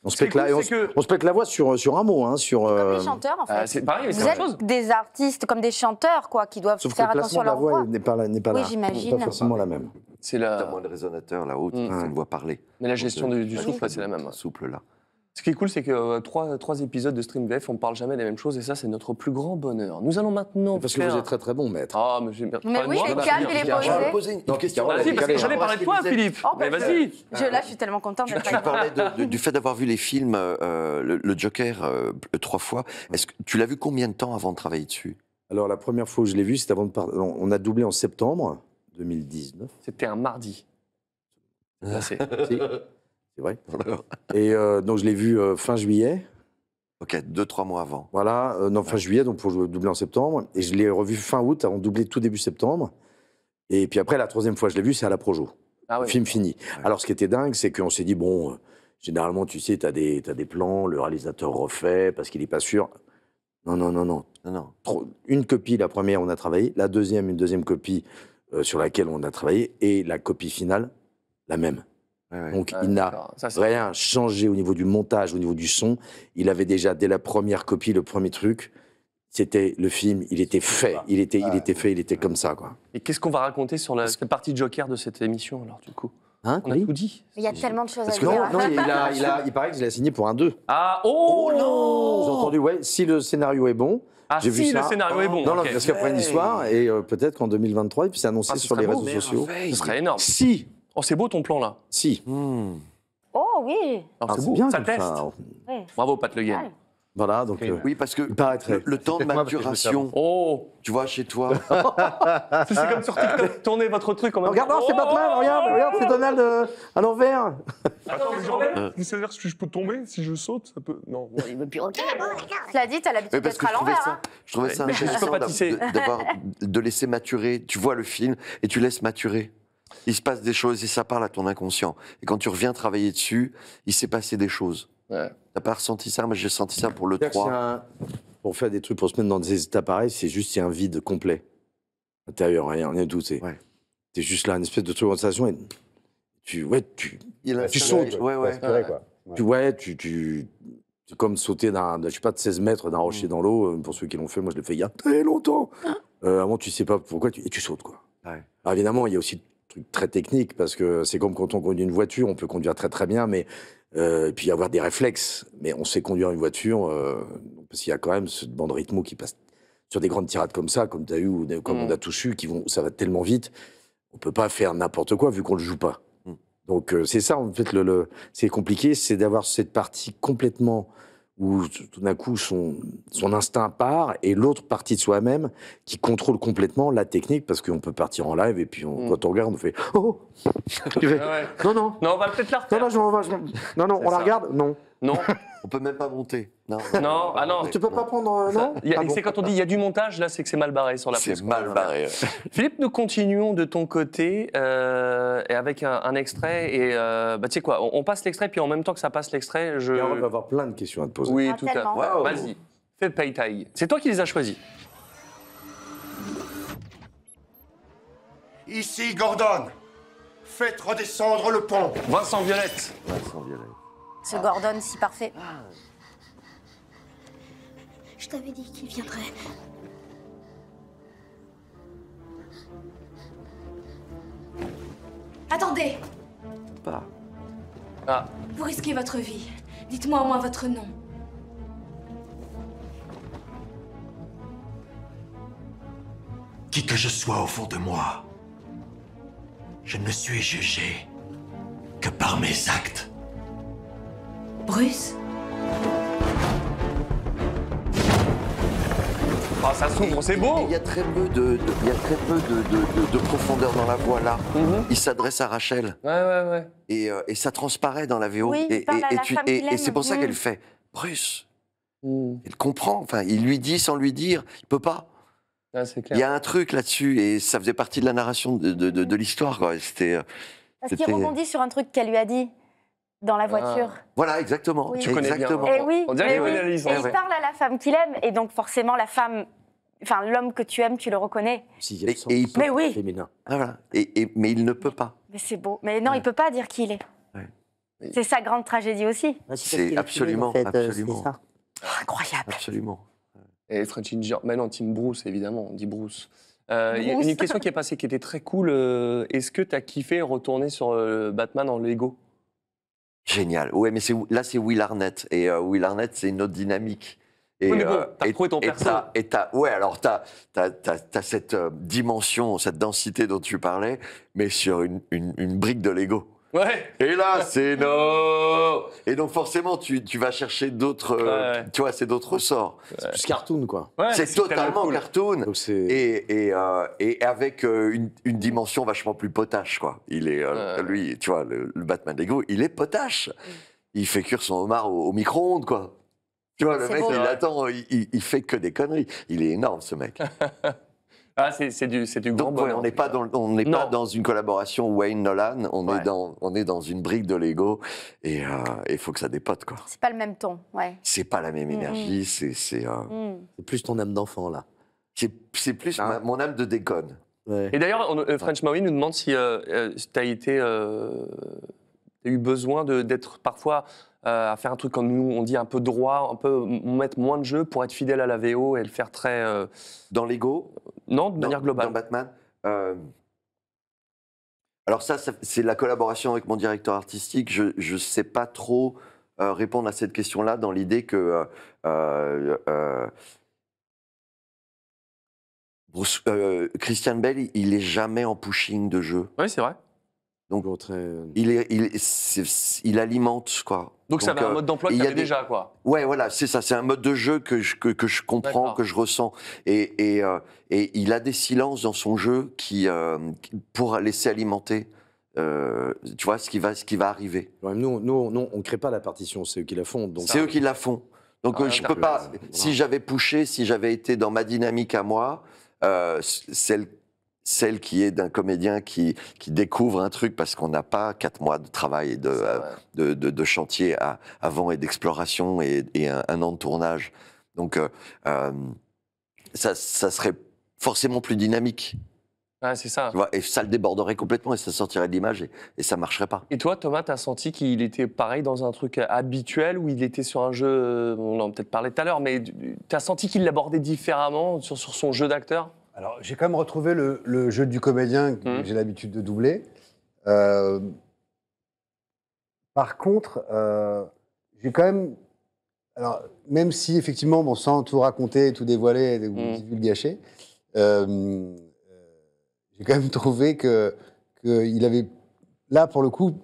On se pète cool, la, on, que... on se pète la voix sur sur un mot, hein, sur. Comme euh... les chanteurs en fait. Euh, c'est pareil, mais vous êtes chose. des artistes comme des chanteurs quoi, qui doivent Sauf faire que le attention à leur voix. Sauf que le placement de la voix n'est pas n'est pas, oui, j'imagine. Pas forcément la même. C'est la... notamment le résonateur là-haut, mmh. ça voit parler. Mais la gestion Donc, du, du souffle, c'est la même. Souple là. Ce qui est cool, c'est que euh, trois, trois épisodes de StreamVF, on ne parle jamais des mêmes choses, et ça, c'est notre plus grand bonheur. Nous allons maintenant Parce faire... que vous êtes très très bon, maître. Ah, mais j'ai... Mais oui, les calmes et les posés. Je vais poser une question. Vas-y, parce que j'allais parler de toi, Philippe. Oh, mais vas-y. Je, là, je suis tellement contente d'être là. Tu parlais de, de, du fait d'avoir vu les films, euh, le, le Joker, euh, trois fois. Est-ce que tu l'as vu combien de temps avant de travailler dessus? Alors, la première fois où je l'ai vu, c'était avant de partir. On a doublé en septembre deux mille dix-neuf. C'était un mardi. Là, c'est... C'est vrai. Et euh, donc je l'ai vu euh, fin juillet. Ok, deux trois mois avant. Voilà, euh, non fin ouais. juillet, donc pour doubler en septembre. Et je l'ai revu fin août, avant de doubler tout début septembre. Et puis après la troisième fois je l'ai vu, c'est à la Projo. Ah le oui. film fini. Ouais. Alors ce qui était dingue, c'est qu'on s'est dit bon, euh, généralement tu sais, t'as des t'as des plans, le réalisateur refait parce qu'il n'est pas sûr. Non non non non non non. Trop, une copie, la première on a travaillé, la deuxième une deuxième copie euh, sur laquelle on a travaillé et la copie finale la même. Ouais, ouais. Donc, ah, il n'a rien changé au niveau du montage, au niveau du son. Il avait déjà, dès la première copie, le premier truc. C'était le film, il était fait. Il était, ah, il était fait, il était ouais. comme ça, quoi. Et qu'est-ce qu'on va raconter sur la cette partie Joker de cette émission, alors, du coup? Hein, on a oui. tout dit. Il y a tellement de choses Parce à dire. Non, non, il, il, a, il, a, il paraît que je l'ai signé pour un deux. Ah, oh, oh non J'ai entendu, ouais, si le scénario est bon... Ah, si vu le ça. scénario oh, est bon. Non, okay. non, parce qu'après hey. une histoire, et euh, peut-être qu'en deux mille vingt-trois, il s'est annoncé ah, sur les réseaux sociaux. Ce serait énorme. Si Oh, c'est beau ton plan là. Si. Mmh. Oh oui. Alors, c'est beau. Bien, ça teste. Ça. Oui. Bravo, Pat Le Guen. Voilà, donc. Okay. Euh, oui, parce que le, le temps de maturation. Oh, tu vois, chez toi. C'est comme sur TikTok, tourner votre truc en même temps. Regarde, oh, c'est Batman, regarde, regarde, c'est Donald euh, à l'envers. Attends, mais c'est-à-dire que je peux tomber si je saute, ça peut. Non. Bon. Il veut plus regarder. Cela dit, t'as l'habitude d'être à l'envers. Hein. Je trouvais ça intéressant d'avoir de laisser maturer. Tu vois le film et tu laisses maturer. Il se passe des choses et ça parle à ton inconscient. Et quand tu reviens travailler dessus, il s'est passé des choses. Ouais. T'as pas ressenti ça? Moi, j'ai ressenti ça pour le trois. Un... Pour faire des trucs, pour se mettre dans des états pareils, c'est juste un vide complet. Intérieur, rien, rien du tout. C'est ouais. juste là, une espèce de truc en sensation et tu, ouais, tu, il tu sautes. Ouais, ouais. Inspiré, quoi. Ouais. Tu, ouais, tu, tu... C'est comme sauter d'un, je sais pas, de seize mètres d'un rocher mmh. dans l'eau. Pour ceux qui l'ont fait, moi, je l'ai fait il y a très longtemps. Euh, avant, tu sais pas pourquoi, tu... et tu sautes, quoi. Ouais. Alors, évidemment, il y a aussi... truc très technique, parce que c'est comme quand on conduit une voiture, on peut conduire très très bien, mais euh, et puis avoir des réflexes, mais on sait conduire une voiture, euh, parce qu'il y a quand même cette bande rythmo qui passe sur des grandes tirades comme ça, comme tu as eu, ou comme mmh. on a tous eu, qui vont, ça va tellement vite, on peut pas faire n'importe quoi vu qu'on le joue pas. Mmh. Donc euh, c'est ça, en fait, le, le, c'est compliqué, c'est d'avoir cette partie complètement où tout d'un coup son, son instinct part et l'autre partie de soi-même qui contrôle complètement la technique, parce qu'on peut partir en live et puis on, mmh. quand on regarde on fait oh, tu fais, ouais. non non non on va peut-être la refaire. non non je, non non on ça. la regarde non non on peut même pas monter non non, non. Ah non, tu peux non. pas prendre non ah bon. C'est quand on dit il y a du montage là, c'est que c'est mal barré sur la presse. C'est mal barré. Philippe, nous continuons de ton côté euh, et avec un, un extrait et euh, bah tu sais quoi, on, on passe l'extrait puis en même temps que ça passe l'extrait, je on va avoir plein de questions à te poser. Oui, ah, tout à fait. Wow. Vas-y, fais Peythieu. C'est toi qui les as choisis. Ici, Gordon. Faites redescendre le pont. Vincent Violette. Vincent Violette. Ce ah. Gordon si parfait. Ah. Je t'avais dit qu'il viendrait. Attendez. Pas. Ah. Vous risquez votre vie. Dites-moi au moins votre nom. Qui que je sois au fond de moi, je ne suis jugé que par mes actes. Bruce ? Oh, ça s'ouvre, c'est beau. Il y a très peu de, de, il y a très peu de, de, de, de profondeur dans la voix, là. Mm-hmm. Il s'adresse à Rachel. Ouais, ouais, ouais. Et, euh, et ça transparaît dans la V O. Oui, et, et, et, tu, et, et c'est pour ça qu'elle fait Bruce. Mm. Elle comprend. Enfin, il lui dit sans lui dire. Il peut pas. Ah, c'est clair. Il y a un truc là-dessus. Et ça faisait partie de la narration de, de, de, de l'histoire. C'était... Parce qu'il rebondit sur un truc qu'elle lui a dit. Dans la voiture. Ah. Voilà, exactement. Oui. Tu connais exactement. Bien. Et oui, on dirait oui. Et il parle à la femme qu'il aime, et donc forcément la femme, enfin l'homme que tu aimes, tu le reconnais. Si, et, et il peut. Mais oui. Féminin. Ah, voilà. Et, et mais il ne peut pas. Mais c'est beau. Mais non, ouais. il peut pas dire qui il est. Ouais. C'est sa grande tragédie aussi. C'est absolument, filmé, en fait, absolument. Euh, oh, incroyable. Absolument. Et Fred Ginger, mais non, Tim Bruce, évidemment, on dit Bruce. Euh, il y a une question qui est passée, qui était très cool. Euh, Est-ce que tu as kiffé retourner sur euh, Batman en Lego? Génial. Ouais, mais là, c'est Will Arnett. Et euh, Will Arnett, c'est une autre dynamique. Et, oui, mais bon, euh, t'as retrouvé ton perso. Et t'as, ouais, alors t'as, t'as, t'as, t'as cette euh, dimension, cette densité dont tu parlais, mais sur une, une, une brique de Lego. Ouais. Et là, c'est non. Et donc, forcément, tu, tu vas chercher d'autres. Euh, ouais. Tu vois, c'est d'autres ressorts. C'est plus cartoon, quoi. Ouais, c'est totalement cool. Cartoon. Donc, et, et, euh, et avec euh, une, une dimension vachement plus potache, quoi. Il est, euh, ouais. Lui, tu vois, le, le Batman Lego, il est potache. Il fait cuire son homard au, au micro-ondes, quoi. Tu vois, le mec, beau, il ouais. attend, il, il fait que des conneries. Il est énorme, ce mec. Ah, c'est du, du grand. Donc, ouais, on n'est pas, pas dans une collaboration Wayne-Nolan, on, ouais. on est dans une brique de Lego et il euh, faut que ça dépote, quoi. C'est pas le même ton, ouais. C'est pas la même mmh. énergie, c'est... Euh... Mmh. plus ton âme d'enfant, là. C'est plus ah. ma, mon âme de déconne. Ouais. Et d'ailleurs, euh, French Maui nous demande si euh, euh, t'as été... Euh, t'as eu besoin d'être parfois... Euh, à faire un truc comme nous, on dit un peu droit, un peu mettre moins de jeu pour être fidèle à la V O et le faire très... Euh... Dans Lego? Non, de dans, manière globale. Dans Batman euh... Alors ça, ça c'est la collaboration avec mon directeur artistique. Je ne sais pas trop euh, répondre à cette question-là dans l'idée que... Euh, euh, euh... Bruce, euh, Christian Bale, il n'est jamais en pushing de jeu. Oui, c'est vrai. Donc, il, est, il, est, il alimente, quoi. Donc, Donc ça avait euh, un mode d'emploi que tu avais des... déjà, quoi. Ouais, voilà, c'est ça. C'est un mode de jeu que je, que, que je comprends, que je ressens. Et, et, euh, et il a des silences dans son jeu qui, euh, pour laisser alimenter, euh, tu vois, ce qui va, ce qui va arriver. Ouais, nous, nous, nous, on ne crée pas la partition, c'est eux qui la font. C'est eux qui la font. Donc, ah, euh, je ne peux pas... Voilà. Si j'avais pushé, si j'avais été dans ma dynamique à moi, euh, celle... Celle qui est d'un comédien qui, qui découvre un truc parce qu'on n'a pas quatre mois de travail et de, de, de, de chantier à, avant et d'exploration et, et un, un an de tournage. Donc, euh, euh, ça, ça serait forcément plus dynamique. Ah, c'est ça. Tu vois, et ça le déborderait complètement et ça sortirait de l'image et, et ça ne marcherait pas. Et toi, Thomas, tu as senti qu'il était pareil dans un truc habituel où il était sur un jeu, on en a peut-être parlé tout à l'heure, mais tu as senti qu'il l'abordait différemment sur, sur son jeu d'acteur ? Alors, j'ai quand même retrouvé le, le jeu du comédien que mmh. j'ai l'habitude de doubler. Euh, par contre, euh, j'ai quand même... Alors, même si, effectivement, bon, sans tout raconter, tout dévoiler, mmh. tout gâcher, euh, j'ai quand même trouvé que, que il avait, là, pour le coup,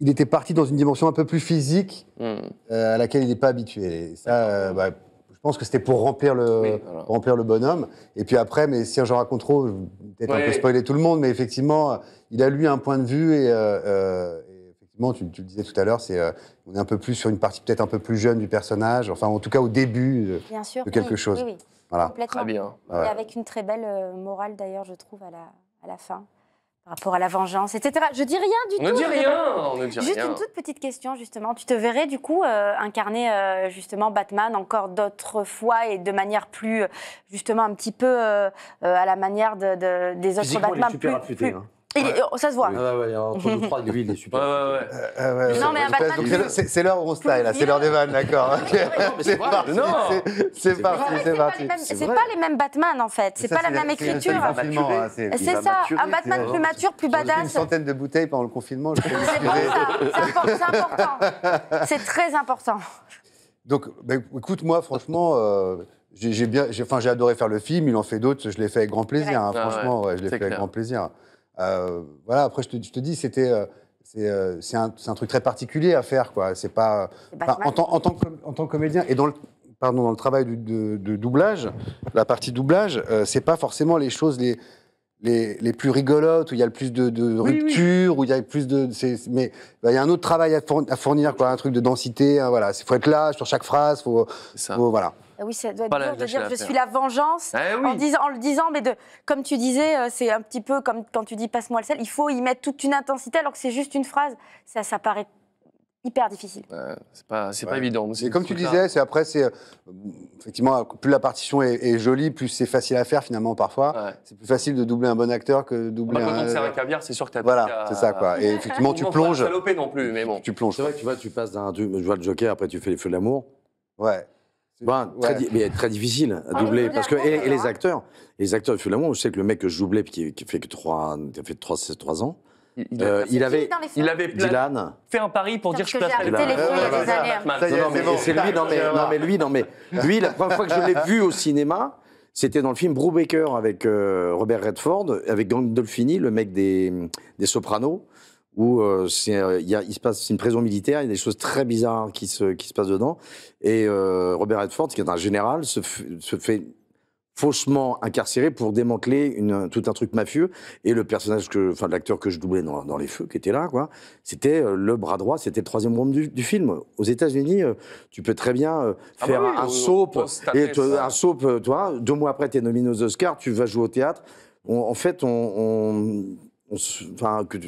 il était parti dans une dimension un peu plus physique mmh. euh, à laquelle il n'est pas habitué. Et ça, euh, bah, je pense que c'était pour remplir le, oui, voilà. remplir le bonhomme. Et puis après, mais si j'en raconte trop, je vais peut-être ouais, un peu spoiler tout le monde, mais effectivement, il a lui un point de vue et, euh, euh, et effectivement, tu, tu le disais tout à l'heure, c'est, euh, on est un peu plus sur une partie peut-être un peu plus jeune du personnage, enfin en tout cas au début euh, Bien sûr, de quelque oui, chose. Oui, oui. Voilà. Complètement. Très bien. Ouais. Et avec une très belle euh, morale d'ailleurs, je trouve, à la, à la fin. Par rapport à la vengeance, et cetera. Je dis rien du tout. On ne dit rien, on ne dit rien. Juste une toute petite question, justement. Tu te verrais, du coup, euh, incarner, euh, justement, Batman encore d'autres fois et de manière plus, justement, un petit peu euh, à la manière de, de, des autres Batman. Physiquement, il est super affûté, hein. Et ouais. Ça se voit. Ah ouais, ouais, entre nous trois, lui, il est super. Ah ouais, ouais. Euh, ouais, non, mais un Batman. C'est l'heure où on style, là. C'est l'heure des vannes, d'accord. C'est parti. C'est parti. C'est pas, pas, pas les mêmes Batman, en fait. C'est pas la même écriture. C'est ça. Un Batman plus mature, plus badass. Une centaine de bouteilles pendant le confinement. C'est important. C'est très important. Donc, écoute, moi, franchement. J'ai bien, enfin, j'ai adoré faire le film. Il en fait d'autres. Je l'ai fait avec grand plaisir. Franchement, je l'ai fait avec grand plaisir. Euh, voilà, après je te, je te dis, c'était, euh, c'est euh, un, un truc très particulier à faire, quoi. C'est pas, pas en, tant, en, tant que, en tant que comédien et dans le, pardon, dans le travail du, de, de doublage, la partie doublage, euh, c'est pas forcément les choses les, les, les plus rigolotes où il y a le plus de, de rupture, oui, oui. où il y a le plus de, mais bah, il y a un autre travail à fournir, à fournir quoi, un truc de densité, hein, voilà, faut être là sur chaque phrase, faut, faut voilà. Oui, ça doit être dur de dire « je suis la vengeance eh » oui. en, disant, en le disant, mais de, comme tu disais, c'est un petit peu comme quand tu dis « passe-moi le sel », il faut y mettre toute une intensité alors que c'est juste une phrase. Ça, ça paraît hyper difficile. Euh, c'est pas, ouais. pas évident. Et comme tu disais, c'est après, c'est euh, effectivement, plus la partition est, est jolie, plus c'est facile à faire finalement parfois. Ouais. C'est plus facile de doubler un bon acteur que de doubler bah, un... Quand on te sert un caviar, c'est sûr que t'as... Voilà, c'est ça quoi. Et effectivement, tu plonges... Pas salopé non plus, mais bon. Tu plonges. C'est vrai que tu vois, tu passes d'un... Je vois le Joker, après tu fais les feux de l'amour. Ouais. Ben, ouais. très, mais très difficile à doubler, ah, parce que et, et les acteurs, les acteurs, finalement, je sais que le mec que je doublais, qui, qui fait que trois, qui a fait trois ans, il, il, euh, il avait, il avait Dylan. Fait un pari pour dire je place Dylan. C'est lui, non mais, non mais lui, non mais lui, la première fois que je l'ai vu au cinéma, c'était dans le film Brubaker avec euh, Robert Redford, avec Gandolfini, le mec des, des Sopranos, où euh, euh, y a, il se passe une prison militaire, il y a des choses très bizarres qui se, qui se passent dedans. Et euh, Robert Redford, qui est un général, se, se fait faussement incarcéré pour démanteler une, tout un truc mafieux. Et le personnage, que, enfin l'acteur que je doublais dans, dans Les Feux, qui était là, quoi, c'était euh, le bras droit, c'était le troisième membre du, du film. Aux États-Unis, euh, tu peux très bien euh, ah faire bah oui, un, on, soap, on et, te, un soap, toi, deux mois après, tu es nominé aux Oscars, tu vas jouer au théâtre. On, en fait, on... Enfin, que...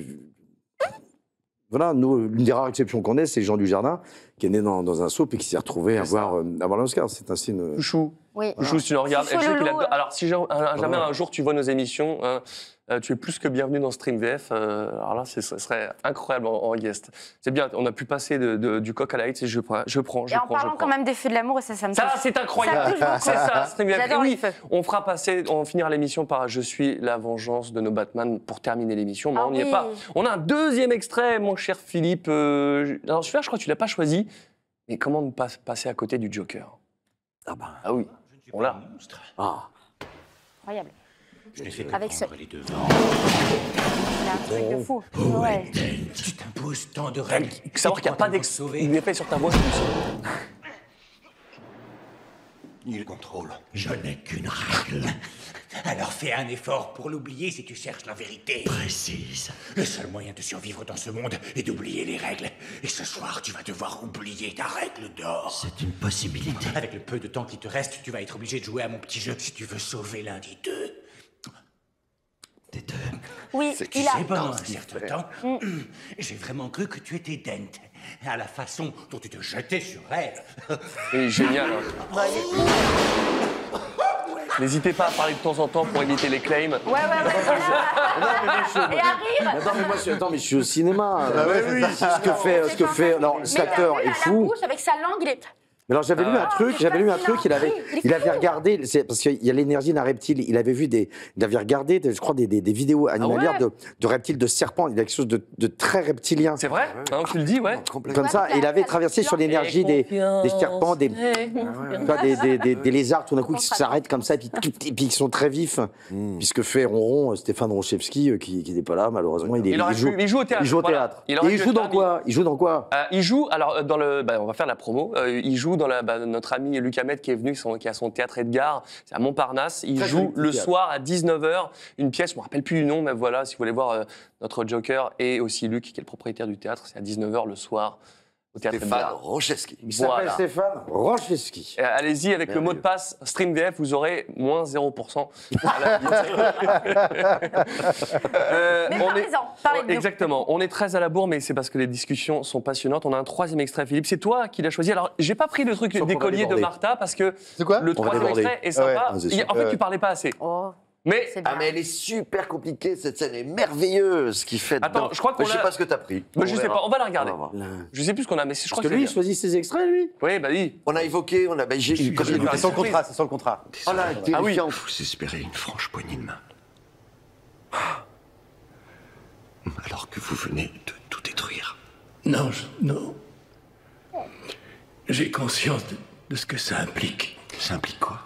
Voilà, l'une des rares exceptions qu'on ait, c'est Jean Dujardin, qui est né dans, dans un soap et qui s'est retrouvé à voir, euh, voir l'Oscar. C'est ainsi une... Chouchou. Oui. Chouchou, voilà. Si tu nous regardes. A... Alors, si jamais ouais. un jour tu vois nos émissions, euh, tu es plus que bienvenue dans StreamVF. Euh, alors là, ce serait incroyable en, en guest. C'est bien, on a pu passer de, de, du coq à l'ail. Je prends, je prends, je prends. Et en prends, parlant quand même des feux de l'amour, ça, ça me touche. Ça, c'est incroyable. C'est ça, StreamVF. Et oui, on fera passer, on finira l'émission par Je suis la vengeance de nos Batman pour terminer l'émission. Mais ah, on n'y oui. est pas. On a un deuxième extrait, mon cher Philippe. Euh, alors, celui-là, je crois que tu l'as pas choisi. Mais comment ne pas passer à côté du Joker? Ah bah... Ah oui, on l'a. Ah. Incroyable. Je t'ai fait comprendre ce... les deux. C'est un truc oh. de fou. Oh, ouais. Tu t'imposes tant de règles. Savoir qu'il n'y a pas d'effet sur ta voix. Il contrôle. Je n'ai qu'une règle. Alors fais un effort pour l'oublier si tu cherches la vérité. Précise. Le seul moyen de survivre dans ce monde est d'oublier les règles. Et ce soir, tu vas devoir oublier ta règle d'or. C'est une possibilité. Avec le peu de temps qui te reste, tu vas être obligé de jouer à mon petit jeu si tu veux sauver l'un des deux. Des deux. Oui, il a... Pendant un certain temps, mm. j'ai vraiment cru que tu étais Dent. À la façon dont tu te jetais sur elle. Et génial. Hein. N'hésitez pas à parler de temps en temps pour éviter les claims. Ouais, ouais, ouais. Et à rire. Attends, mais moi, je suis, attends, mais je suis au cinéma. Ah, ouais, oui, ce que fait, ce que fait, alors, cet acteur est fou. Avec sa langue, il est... Mais alors j'avais euh... lu un truc, oh, j'avais lu un truc, il avait, il avait regardé, parce qu'il y a l'énergie d'un reptile, il avait vu des, il avait regardé, je crois, des, des, des vidéos animalières ah ouais. de, de reptiles, de serpents, il y a quelque chose de, de très reptilien. C'est vrai ah, ah, tu le dis, ouais. Comme ça, et il avait traversé sur l'énergie des, des serpents, des, ah ouais. des, des, des, des lézards, tout d'un coup, qui s'arrêtent comme ça, et puis, et puis ils sont très vifs, hmm. puisque fait ronron, Stéphane Ronchevski, qui n'était pas là, malheureusement, il, il, il, joue, il joue au théâtre. Il joue au théâtre. Voilà. Et il joue dans quoi Il joue dans quoi Il joue, alors, dans le, on va faire la promo, il joue dans la, bah, notre ami Luc Hamet qui est venu, son, qui a son théâtre Edgar, c'est à Montparnasse. Il Très joue le soir à dix-neuf heures une pièce, je ne me rappelle plus du nom, mais voilà, si vous voulez voir euh, notre Joker et aussi Luc, qui est le propriétaire du théâtre, c'est à dix-neuf heures le soir au théâtre Stéphane Edgar. Ronchevski. Il voilà. s'appelle Stéphane Ronchevski. Euh, Allez-y, avec Merveilleux. le mot de passe StreamVF, vous aurez moins zéro pour cent. euh, mais on est, on, exactement. On est très à la bourre, mais c'est parce que les discussions sont passionnantes. On a un troisième extrait, Philippe. C'est toi qui l'as choisi. Alors, j'ai pas pris le truc des colliers de Martha parce que quoi le troisième extrait est sympa. Ouais, est en fait, euh... tu parlais pas assez. Oh. Mais, ah mais elle est super compliquée, cette scène est merveilleuse, ce qu'il fait dedans. Attends, je crois qu'on Je sais pas ce que t'as pris. Bah, je verra. sais pas, on va la regarder. Va la... Je sais plus ce qu'on a, mais je crois Parce que, que lui, il choisit ses extraits, lui. Oui, bah oui. On a évoqué, on a. Bah, j'ai eu. C'est sans contrat, c'est sans le contrat. Oh là, ah oui. Vous espérez une franche poignée de main. Alors que vous venez de tout détruire. Non, je... non. J'ai conscience de... de ce que ça implique. Ça implique quoi?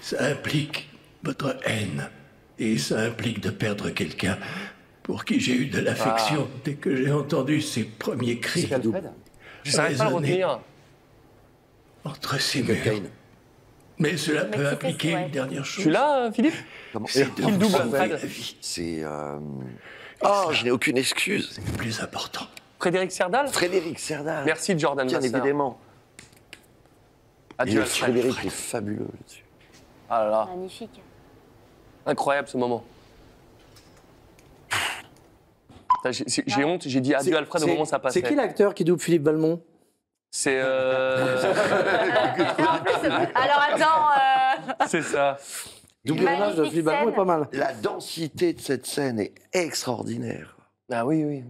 Ça implique. Votre haine. Et ça implique de perdre quelqu'un pour qui j'ai eu de l'affection ah. dès que j'ai entendu ses premiers cris. Je n'arrive pas à retenir. Entre ses murs. Mais cela peut impliquer ouais. une dernière chose. Tu l'as, Philippe? C'est de sauver la vie. C'est... Euh... Oh, je n'ai aucune excuse. C'est le plus important. Frédéric Serdal Frédéric Serdal. Merci, Jordan. Bien évidemment. Adieu, Frédéric est fabuleux là-dessus. Ah là là. Magnifique. Incroyable ce moment. J'ai honte, j'ai dit adieu Alfred au moment où ça passait. C'est qui l'acteur qui double Philippe Valmont? C'est... Euh... Alors attends... Euh... C'est ça. Double hommage de Philippe Valmont est pas mal. La densité de cette scène est extraordinaire. Ah oui, oui.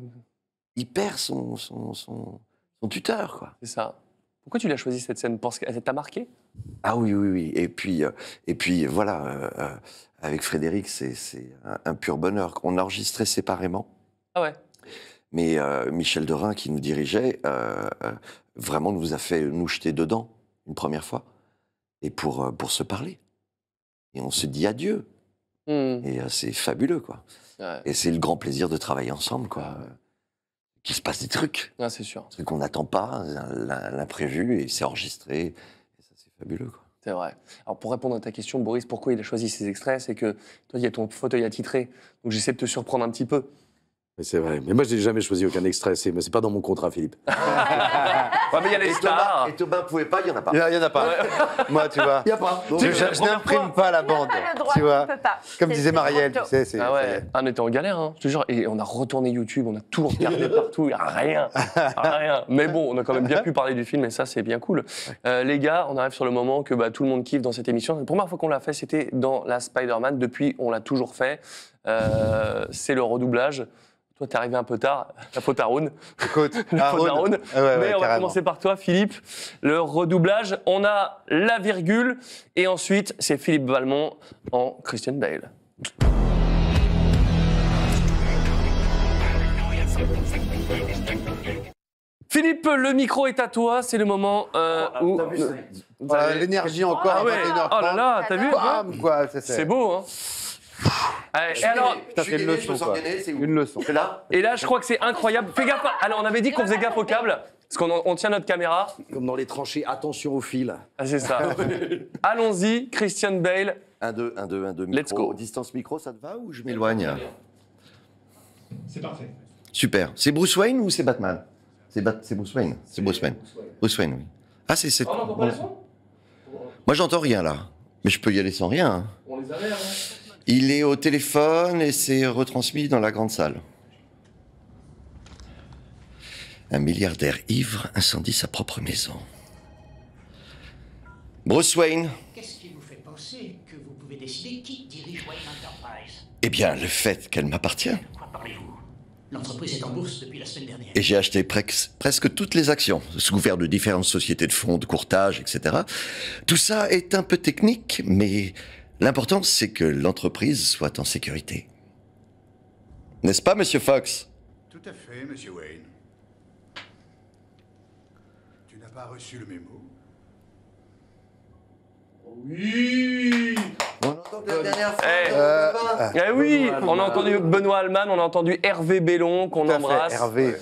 Il perd son, son, son, son tuteur, quoi. C'est ça. Pourquoi tu l'as choisi cette scène? Elle t'a marqué? Ah oui, oui, oui. Et puis, euh, et puis voilà, euh, euh, avec Frédéric, c'est un, un pur bonheur. On enregistrait séparément. Ah ouais. Mais euh, Michel Derain, qui nous dirigeait, euh, euh, vraiment nous a fait nous jeter dedans une première fois. Et pour, euh, pour se parler. Et on se dit adieu. Mmh. Et euh, c'est fabuleux, quoi. Ouais. Et c'est le grand plaisir de travailler ensemble, quoi. Ouais. Qu'il se passe des trucs. Ah, c'est sûr. Des trucs qu'on n'attend pas, l'imprévu, et c'est enregistré. Fabuleux, quoi. C'est vrai. Alors, pour répondre à ta question, Boris, pourquoi il a choisi ces extraits? C'est que toi, il y a ton fauteuil attitré, donc j'essaie de te surprendre un petit peu. C'est vrai. Mais moi, je n'ai jamais choisi aucun extrait. C'est pas dans mon contrat, Philippe. Ouais, mais il y a les stars. Et Thomas ne pouvait pas, il n'y en a pas. Il n'y en a pas. Moi, tu vois. Il n'y a pas. Donc, tu, je je n'imprime pas la bande. Pas le droit, tu vois. Pas. Comme disait Marielle, tu sais. Ah ouais. On était en galère, hein. Je te jure. Et on a retourné YouTube, on a tout regardé partout. Il n'y a rien. Rien. Mais bon, on a quand même bien pu parler du film et ça, c'est bien cool. Euh, les gars, on arrive sur le moment que bah, tout le monde kiffe dans cette émission. La première fois qu'on l'a fait, c'était dans la Spider-Man. Depuis, on l'a toujours fait. Euh, c'est le redoublage. Toi, t'es arrivé un peu tard, la faute à Haroun. Écoute, la faute à Haroun. Ah ouais, mais ouais, on va carrément. commencer par toi, Philippe. Le redoublage, on a la virgule. Et ensuite, c'est Philippe Valmont en Christian Bale. Philippe, le micro est à toi. C'est le moment euh, ah, où... Euh, l'énergie encore. Ah ouais. Oh là là, t'as vu? Bam, c'est beau, hein. Allez, et alors, putain, c'est une leçon, une leçon. Là et là, je crois que c'est incroyable. Fais gaffe. À... Alors, on avait dit qu'on faisait gaffe au câble, parce qu'on on tient notre caméra. Comme dans les tranchées, attention au fil. Ah, c'est ça. Allons-y, Christian Bale. un, deux, un, deux, un, deux. Let's go. Distance micro, ça te va ou je m'éloigne? C'est parfait. Super. C'est Bruce Wayne ou c'est Batman? C'est Bat... Bruce Wayne. C'est Bruce Wayne. Bruce Wayne, oui. Ah, c'est cette. Oh, on entend pas le son? Moi, j'entends rien là. Mais je peux y aller sans rien. Hein. On les avait, hein. Il est au téléphone et c'est retransmis dans la grande salle. Un milliardaire ivre incendie sa propre maison. Bruce Wayne. Qu'est-ce qui vous fait penser que vous pouvez décider qui dirige Wayne Enterprise? Eh bien, le fait qu'elle m'appartient. De quoi parlez-vous? L'entreprise est en bourse depuis la semaine dernière. Et j'ai acheté prex, presque toutes les actions, sous couvert de différentes sociétés de fonds, de courtage, et cetera. Tout ça est un peu technique, mais l'important, c'est que l'entreprise soit en sécurité. N'est-ce pas, Monsieur Fox? Tout à fait, Monsieur Wayne. Tu n'as pas reçu le mémo? Oui. On entend la dernière fois. Hey. Euh, eh oui, on a entendu Benoît Alman, on a entendu Hervé Bellon, qu'on embrasse. Fait, Hervé.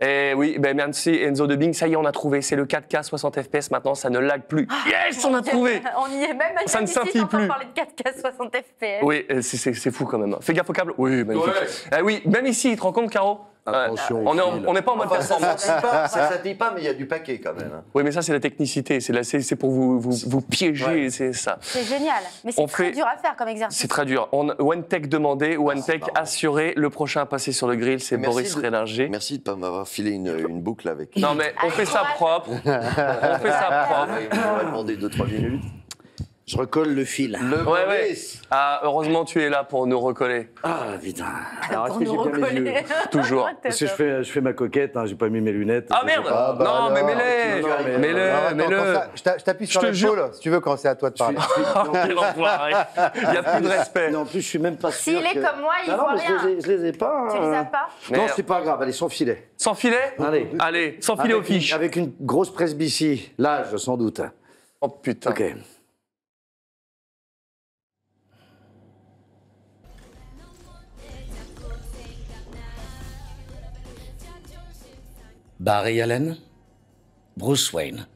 Eh oui, ben merci Enzo de Bing, ça y est, on a trouvé. C'est le quatre K soixante F P S maintenant, ça ne lag plus. Ah, yes, on a trouvé. On y est même. Ça ne scintille plus. On parler de quatre K soixante F P S. Oui, c'est fou quand même. Fais gaffe au câble. Oui, magnifique. Ouais. Eh oui, même ici, tu te rends compte, Caro? Attention, euh, on n'est pas en mode enfin, performance. Ça ne s'attille pas, mais il y a du paquet quand même. Oui, mais ça, c'est la technicité. C'est pour vous, vous, vous piéger, ouais. C'est ça. C'est génial. Mais c'est très fait... dur à faire comme exercice. C'est très dur. On... One Tech demandé, One Tech assuré. Le prochain à passer sur le grill, c'est Boris Rehlinger. De... Merci de ne pas m'avoir filé une, une boucle avec. Non, mais on fait ça propre. On fait ça propre. On va demander deux trois minutes. Je recolle le fil. Le ouais, ouais. Ah, heureusement, tu es là pour nous recoller. Ah, putain. Alors, est-ce que j'ai bien les yeux? Toujours. Parce que je fais, je fais ma coquette, hein, j'ai pas mis mes lunettes. Ah merde pas, bah, non, non, mais mets-les. Mets-les, mets-les. Je t'appuie sur l'épaule, si tu veux, quand c'est à toi de parler. Il n'y a plus de respect. Non, en plus, je suis même pas sûr. S'il est comme moi, il voit rien. Je les ai pas. Tu les as pas? Non, c'est pas grave. Allez, sans filet. Sans filet? Allez. Allez, sans filet aux fiches. Avec une grosse presbytie. L'âge, sans doute. Oh putain. Ok. Barry Allen, Bruce Wayne.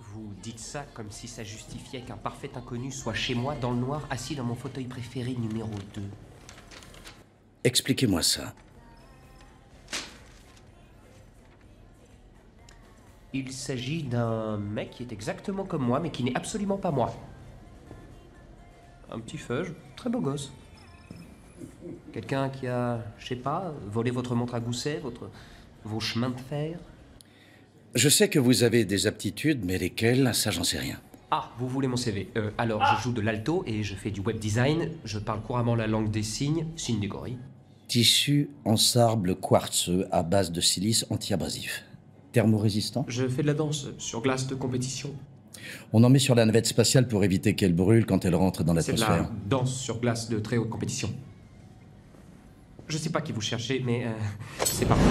Vous dites ça comme si ça justifiait qu'un parfait inconnu soit chez moi, dans le noir, assis dans mon fauteuil préféré numéro deux. Expliquez-moi ça. Il s'agit d'un mec qui est exactement comme moi, mais qui n'est absolument pas moi. Un petit feuge, très beau gosse. Quelqu'un qui a, je sais pas, volé votre montre à gousset, votre... vos chemins de fer? Je sais que vous avez des aptitudes, mais lesquelles, ça j'en sais rien. Ah, vous voulez mon C V? euh, Alors, ah. Je joue de l'alto et je fais du web design. Je parle couramment la langue des signes, signes des gorilles. Tissu en sable quartzeux à base de silice anti-abrasif. Thermorésistant? Je fais de la danse sur glace de compétition. On en met sur la navette spatiale pour éviter qu'elle brûle quand elle rentre dans l'atmosphère. C'est de la danse sur glace de très haute compétition. Je sais pas qui vous cherchez, mais euh, c'est pas moi.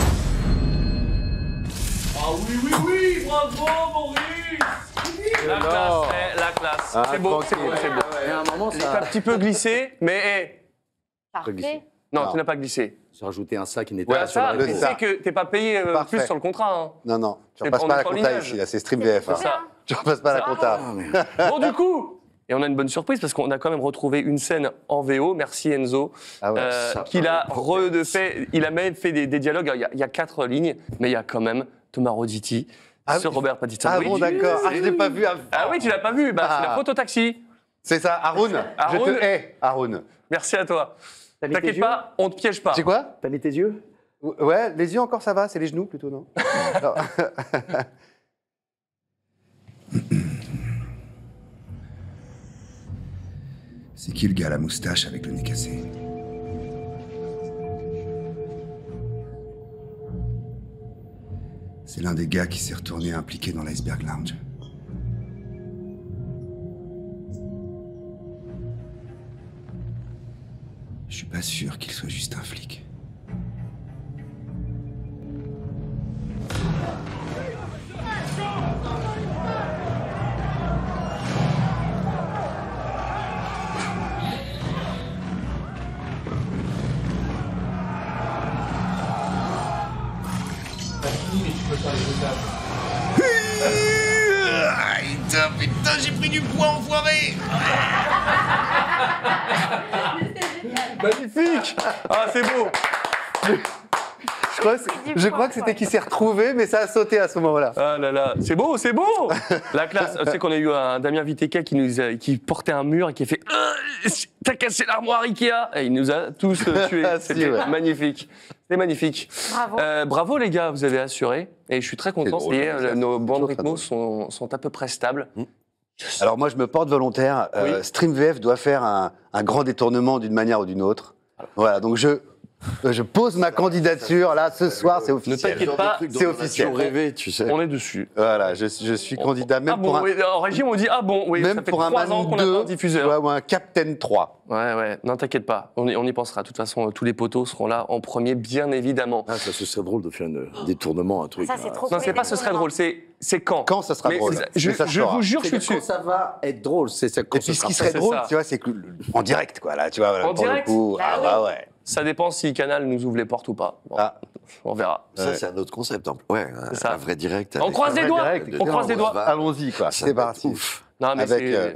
Ah oui, oui, oui, bravo, Maurice! La classe, eh, la classe. Ah, c'est beau, c'est beau, c'est beau. Il y a un moment, ça... J'ai un petit peu glissé, mais... Hey. Glissé. Non, non, tu n'as pas glissé. J'ai rajouté un ça qui n'était ouais, pas ça, sur la... Tu sais que tu n'es pas payé euh, plus sur le contrat. Hein. Non, non, tu ne repasses pas la compta ici, là, c'est StreamVF. Hein. Tu ne repasses pas la compta. Bon, du coup... Et on a une bonne surprise parce qu'on a quand même retrouvé une scène en V O, merci Enzo, ah ouais, euh, qu'il a refait, il a même fait des, des dialogues, il y, a, il y a quatre lignes, mais il y a quand même Thomas Roditi ah sur oui. Robert Pattinson. Ah oui, bon d'accord, ah, je l'ai pas vu. À... Ah oui, tu l'as pas vu, bah, ah. C'est la photo-taxi. C'est ça, Haroun, je te hais, Haroun. Merci à toi. T'inquiète pas, on te piège pas. C'est quoi? T'as mis tes yeux? Ouais, les yeux encore ça va, c'est les genoux plutôt, non? Non. C'est qui le gars à la moustache avec le nez cassé? C'est l'un des gars qui s'est retourné impliqué dans l'Iceberg Lounge. Je suis pas sûr qu'il soit juste un flic. Putain, j'ai pris du poids, enfoiré. Magnifique. Ah, c'est beau. Je crois, je crois que c'était qui s'est retrouvé, mais ça a sauté à ce moment-là. Ah là là, c'est beau, c'est beau. La classe. Tu sais qu'on a eu un Damien Viteka qui, nous a, qui portait un mur et qui a fait euh, « T'as cassé l'armoire Ikea !» Et il nous a tous tués. C'était ouais. Magnifique. C'est magnifique. Bravo. Euh, bravo les gars, vous avez assuré. Et je suis très content. Drôle, et nos bandes rythmo sont, sont à peu près stables. Mmh. Alors moi, je me porte volontaire. Oui. Euh, StreamVF doit faire un, un grand détournement d'une manière ou d'une autre. Voilà, donc je... Je pose ma candidature, là, ce soir, c'est officiel. Ne t'inquiète pas, c'est officiel. Rêvé, tu sais. On est dessus. Voilà, je, je suis candidat. Même ah bon, pour un... oui, en régime, on dit, ah bon, oui, même ça fait trois ans qu'on a un diffuseur. Ouais, ou un Captain trois. Ouais, ouais, non, t'inquiète pas, on y, on y pensera. De toute façon, tous les poteaux seront là en premier, bien évidemment. Ah, ça, ce serait drôle de faire un détournement, un truc. Ça, c'est trop cool. Non, c'est pas ce serait drôle, c'est... C'est quand? Quand ça sera mais drôle. Je, ça je vous jure, je suis dessus. Quand ça va être drôle, c'est ça. Et puis ce qui serait drôle, ça. Tu vois, c'est en direct, quoi. Là, tu vois, voilà, en direct. Le coup, ah, ah bah ouais. Ça dépend si Canal nous ouvre les portes ou pas. Bon, ah. On verra. Ça, ouais. C'est un autre concept. Ouais, un, ça. un vrai direct. On croise les doigts. Direct, on croise les doigts. Allons-y, quoi. C'est parti. Ouf. Non, mais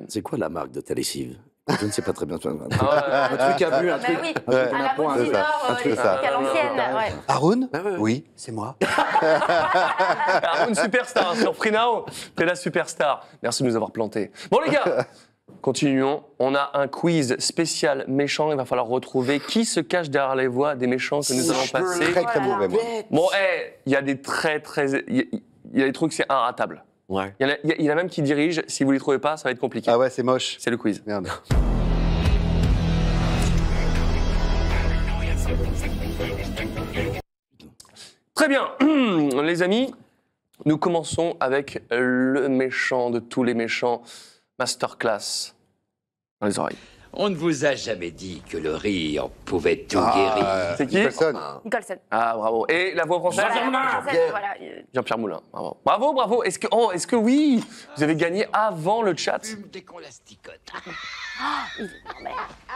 c'est quoi la marque de ta lessive? Je ne sais pas très bien. Ah, un truc à bu, un truc. Bah oui, ouais. À la pointe du Nord, euh, les trucs à l'ancienne. Ouais. Haroun, ah, ouais. Oui, c'est moi. Haroun, superstar, sur Free Now, t'es la superstar. Merci de nous avoir plantés. Bon, les gars, continuons. On a un quiz spécial méchant. Il va falloir retrouver qui se cache derrière les voix des méchants que nous allons passer. Très, très mauvais, moi. Bon, hé, il y a des très, très. Il y a des trucs, c'est inratable. Ouais. Il, y en a, il y en a même qui dirige, si vous ne les trouvez pas, ça va être compliqué. Ah ouais, c'est moche. C'est le quiz. Merde. Très bien, les amis, nous commençons avec le méchant de tous les méchants, masterclass dans les oreilles. On ne vous a jamais dit que le rire pouvait tout ah, guérir. Euh, C'est qui? Nicholson. Nicholson. Ah, bravo. Et la voix française? Jean-Pierre Moulin. Jean-Pierre Moulin, bravo. Bravo, bravo. Est-ce que, oh, est-ce que oui? Vous avez gagné avant le chat. Dès qu'on l'asticote.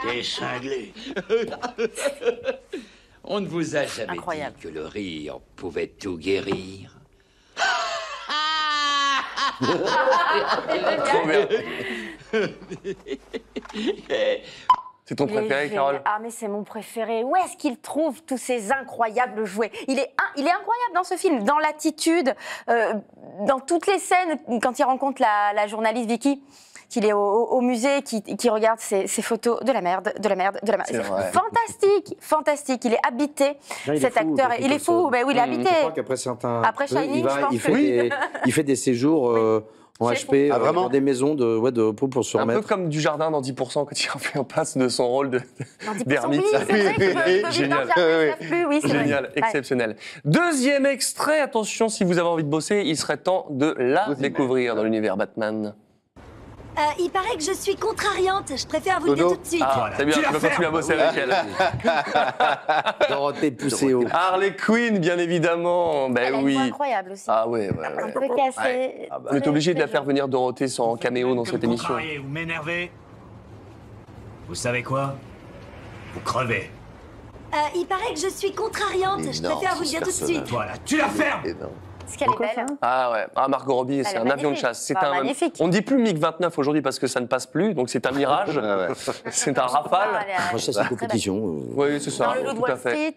T'es cinglé. On ne vous a jamais Incroyable. dit que le rire pouvait tout guérir. C'est ton préféré, Carole? Ah mais c'est mon préféré. Où est-ce qu'il trouve tous ces incroyables jouets? Il est, il est incroyable dans ce film, dans l'attitude, euh, dans toutes les scènes, quand il rencontre la, la journaliste Vicky, qu'il est au, au musée, qui, qui regarde ses, ses photos de la merde, de la merde, de la merde. C'est fantastique, fantastique. Il est habité, non, il cet est fou, acteur. Il est fou, ben oui, il est mmh, habité. Je crois qu'après certains... Après Shining, je pense il fait, que... des, il fait des séjours... Euh, oui. En H P, ah, vraiment des maisons de, ouais, de pour, pour se remettre. Un peu comme du jardin dans dix pour cent quand il en passe de son rôle de d'ermite. Génial, génial, exceptionnel. Deuxième extrait, attention, si vous avez envie de bosser, il serait temps de la vous découvrir dans l'univers Batman. Euh, il paraît que je suis contrariante, je préfère vous le dire tout de suite. Ah, c'est bien, tu vas continuer à bosser avec elle. Dorothée Pousseau. Harley Quinn, bien évidemment. Ben oui. Incroyable aussi. Ah ouais, ouais. Un peu cassé. Vous êtes obligé de la faire venir Dorothée sans caméo dans cette émission. Vous m'énervez. Vous savez quoi? Vous crevez. Euh, il paraît que je suis contrariante, je préfère vous le dire tout de suite. Voilà, tu la fermes. Est-ce qu'elle est belle, hein? Ah ouais, ah, Margot Robbie, c'est un avion de chasse. C'est un magnifique. On ne dit plus mig vingt-neuf aujourd'hui parce que ça ne passe plus, donc c'est un mirage, c'est un rafale. Ça, c'est une compétition. Oui, c'est ça. Dans le loup de Wall Street,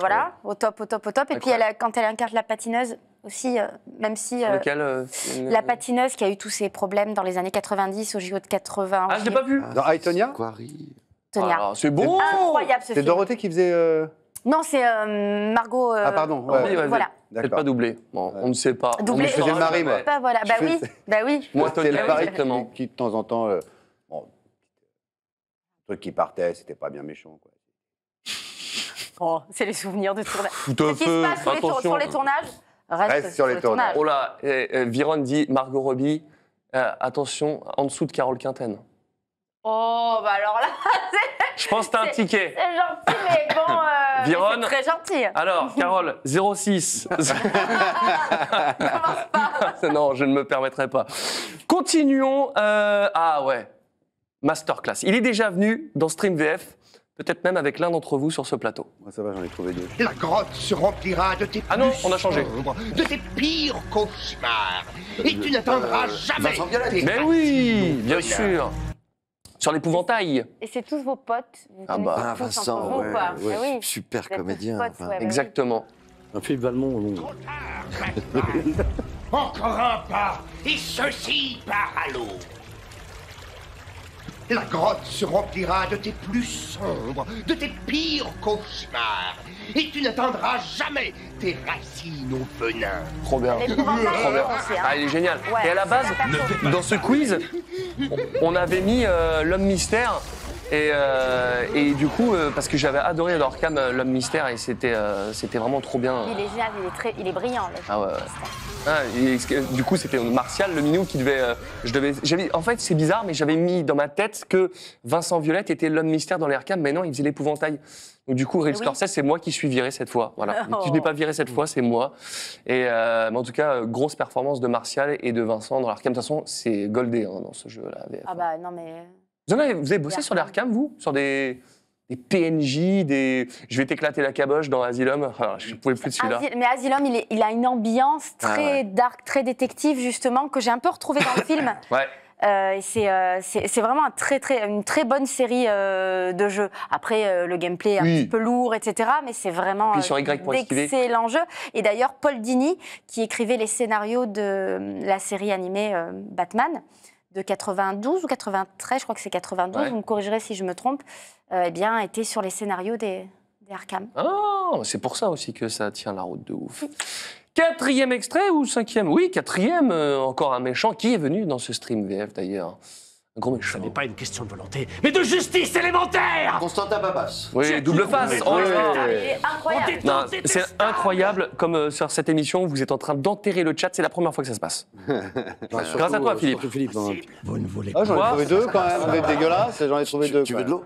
voilà, au top, au top, au top. Et puis quand elle incarne la patineuse aussi, même si la patineuse qui a eu tous ses problèmes dans les années quatre-vingt-dix, au J O de quatre-vingts. Ah, je l'ai pas vu. Dans Aitonia. Tonia. C'est bon. Incroyable ce film. C'est Dorothée qui faisait. Non, c'est euh, Margot. Euh, ah, pardon. Ouais. Oui, ouais, voilà. Peut-être pas doublé. Bon, ouais. On ne sait pas. Doublé. Je faisais le mari, moi. Pas, voilà. Bah je oui. Fais... Bah oui. Moi, c'est le mari qui, qui, de temps en temps, euh, bon, le truc qui partait, c'était pas bien méchant, quoi. Oh, c'est les souvenirs de tournage. Tout à fait. Ce qui se passe sur les, tour sur les tournages reste, reste sur, sur les, les tournages. tournages. Oh là, eh, eh, Viron dit Margot Robbie, euh, attention, en dessous de Carole Quintaine. Oh, bah alors là, je pense que t'as un ticket. C'est gentil, mais bon, euh, Viron, mais très gentil. Alors, Carole, zéro six. Commence pas. Non, je ne me permettrai pas. Continuons. Euh, ah ouais, masterclass. Il est déjà venu dans StreamVF, peut-être même avec l'un d'entre vous sur ce plateau. Ouais, ça va, j'en ai trouvé deux. La grotte se remplira de tes ah non, on a changé. Sombres, de tes pires cauchemars. Et tu n'atteindras jamais. Mais oui, bien sûr. Sur l'épouvantail. Et c'est tous vos potes. Vous ah bah, tous Vincent, entre vous, ouais, quoi. Ouais, oui. Super comédien. Potes, enfin. Ouais, exactement. Un Philippe Valmont. Trop tard, encore un pas, et ceci part à l'eau. La grotte se remplira de tes plus sombres, de tes pires cauchemars, et tu n'atteindras jamais tes racines au venin. Trop bien. Ah, il est génial. Ouais, et à la base, la dans ce quiz, on avait mis euh, l'homme mystère Et, euh, et du coup, euh, parce que j'avais adoré Arkham, l'homme mystère, et c'était euh, c'était vraiment trop bien. Il est génial, il est, très, il est brillant. Le ah ouais. Ah, et, du coup, c'était Martial, le minou, qui devait. Euh, je devais j'avais, en fait, c'est bizarre, mais j'avais mis dans ma tête que Vincent Violette était l'homme mystère dans les Arkham, mais non, il faisait l'épouvantail. Donc, du coup, Ridley oui. Scorsese, c'est moi qui suis viré cette fois. Voilà. Oh. Si je n'ai pas viré cette fois, c'est moi. Et, euh, mais en tout cas, grosse performance de Martial et de Vincent dans l'Arkham. De toute façon, c'est goldé hein, dans ce jeu-là. Ah bah non, mais. Vous avez, vous avez bossé sur les Arkham, vous? Sur des, des P N J, des... Je vais t'éclater la caboche dans Asylum. Enfin, je ne pouvais plus de celui-là. Asil... Mais Asylum, il, est... il a une ambiance très ah ouais. dark, très détective, justement, que j'ai un peu retrouvée dans le film. Ouais. Euh, c'est euh, vraiment un très, très, une très bonne série euh, de jeux. Après, euh, le gameplay est un oui. petit peu lourd, et cetera. Mais c'est vraiment euh, d'excellents jeux. Et d'ailleurs, Paul Dini, qui écrivait les scénarios de la série animée euh, Batman, de quatre-vingt-douze ou quatre-vingt-treize, je crois que c'est quatre-vingt-douze, ouais. vous me corrigerez si je me trompe, euh, eh bien, était sur les scénarios des, des Arkham. Ah, c'est pour ça aussi que ça tient la route de ouf. Quatrième extrait ou cinquième? Oui, quatrième, euh, encore un méchant qui est venu dans ce stream V F d'ailleurs. Un gros méchant. Ce n'est pas une question de volonté, mais de justice élémentaire. Constantin Babas. Oui, double face. Oh, ouais. Incroyable. C'est incroyable, comme euh, sur cette émission, vous êtes en train d'enterrer le chat, c'est la première fois que ça se passe. Ouais, grâce surtout, à toi, euh, Philippe. Philippe hein. Vous ne voulez pas. Ah, j'en ai trouvé deux quand même, vous êtes dégueulasse, j'en ai trouvé tu, deux. Tu veux de l'eau?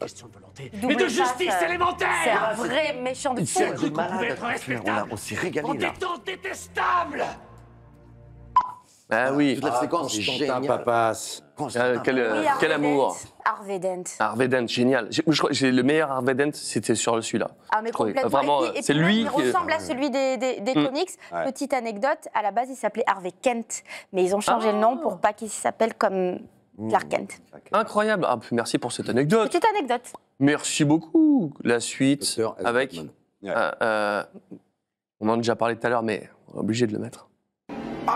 Question de volonté, mais de justice élémentaire. C'est un vrai méchant de fou. C'est un truc qu'on pouvait être respectable. On s'est régalé là. En étant détestable. Ah oui. Toute la séquence, c'est génial. Papas. Quel amour. Harvey Dent. Harvey Dent, génial. J'ai le meilleur Harvey Dent, c'était sur celui-là. Ah mais complètement. Vraiment, c'est lui. Il ressemble à celui des comics. Petite anecdote, à la base, il s'appelait Harvey Kent, mais ils ont changé le nom pour pas qu'il s'appelle comme. Clark Kent. Incroyable. Ah, merci pour cette anecdote. Petite anecdote. Merci beaucoup. La suite avec... Yeah. Euh, euh, on en a déjà parlé tout à l'heure, mais on est obligé de le mettre. Oh,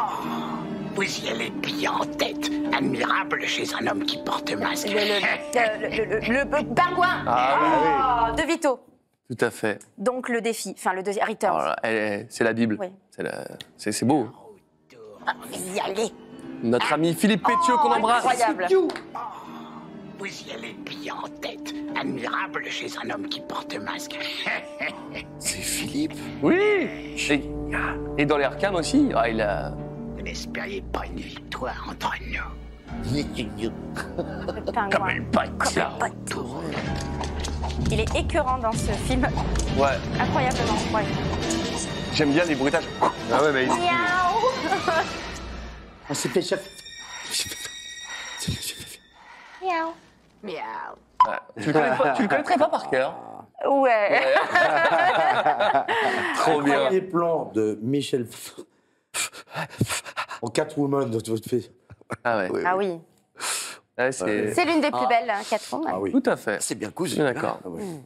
vous y allez bien en tête. Admirable chez un homme qui porte masque. Le, le, le, le, le, le pingouin ah, oh, oui. de Vito. Tout à fait. Donc le défi, enfin le deuxième, Returns. C'est la Bible. Oui. C'est beau. Ah, vous y allez. Notre ami Philippe Peythieu oh, qu'on embrasse. Incroyable. Oh, vous y allez bien en tête. Admirable chez un homme qui porte masque. C'est Philippe. Oui. Et, et dans les Arkham aussi. Ah, il a... Vous n'espériez pas une victoire entre nous. Comme un bâtard. Il est écœurant dans ce film. Ouais. Incroyablement. Ouais. J'aime bien les bruitages. Ah ouais, mais... Miaou. On s'est fait chef. Miaou. Miaou. Ah, tu le connais pas, tu le connais pas par cœur. Ouais. ouais. Trop bien. Les plans de Michel en Catwoman dans votre fait. Ah ouais. Ah oui. Ouais, c'est l'une des plus belles ah. Catwoman. Ah oui. Tout à fait. C'est bien cousu. D'accord. Ah, ouais. mm.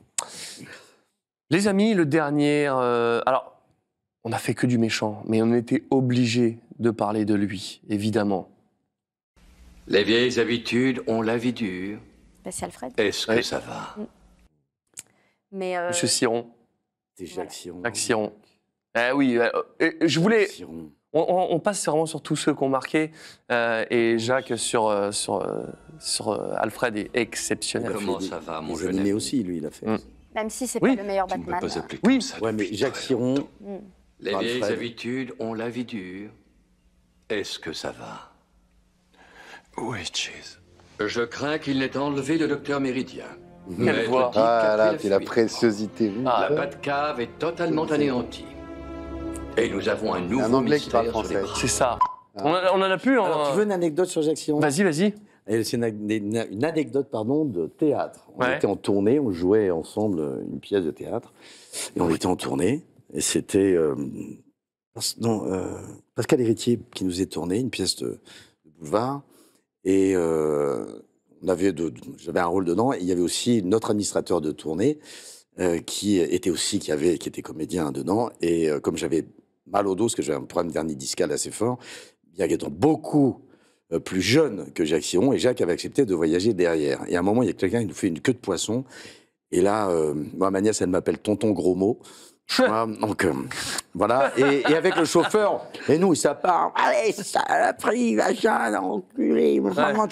Les amis, le dernier. Euh, alors, on n'a fait que du méchant, mais on était obligés de parler de lui, évidemment. Les vieilles habitudes ont la vie dure. Ben, c'est Alfred. Est-ce que oui. ça va mais euh... Monsieur Siron. C'est Jacques Siron. Jacques Siron. Eh oui, euh, je voulais... Siron. On, on, on passe vraiment sur tous ceux qu'on marquait, euh, et Jacques sur, euh, sur, euh, sur euh, Alfred est exceptionnel. Comment ça va, mon jeune ami? Mais aussi, lui, il a fait. Mm. Même si c'est oui. pas le meilleur Batman. Tu ne peux pas appeler comme ça ouais, mais Jacques Siron... Mm. Les Alfred. Vieilles habitudes ont la vie dure. Est-ce que ça va? Oui, cheese. Je crains qu'il n'ait enlevé le docteur Méridien. Quelle voix! Ah là, puis la préciosité. Ah, la Batcave est totalement anéantie. Et nous avons un nouveau un anglais qui parle français. C'est ça. Ah. On, a, on en a plus. Alors, en... tu veux une anecdote sur Jacques Siron? Vas-y, vas-y. C'est une, une anecdote, pardon, de théâtre. On ouais. était en tournée, on jouait ensemble une pièce de théâtre. Et on était en tournée, et c'était... Euh, Non, euh, Pascal Héritier qui nous est tourné, une pièce de, de boulevard, et euh, j'avais un rôle dedans, et il y avait aussi notre administrateur de tournée, euh, qui était aussi, qui, avait, qui était comédien dedans, et euh, comme j'avais mal au dos, parce que j'avais un problème dernier discal assez fort, il y avait beaucoup euh, plus jeune que Jacques Siron, et Jacques avait accepté de voyager derrière. Et à un moment, il y a quelqu'un qui nous fait une queue de poisson, et là, euh, moi, ma nièce, elle m'appelle Tonton Gros Mot. Voilà, donc euh, voilà, et, et avec le chauffeur, et nous, ça part, allez, saloperie, vagin, enculé, vraiment,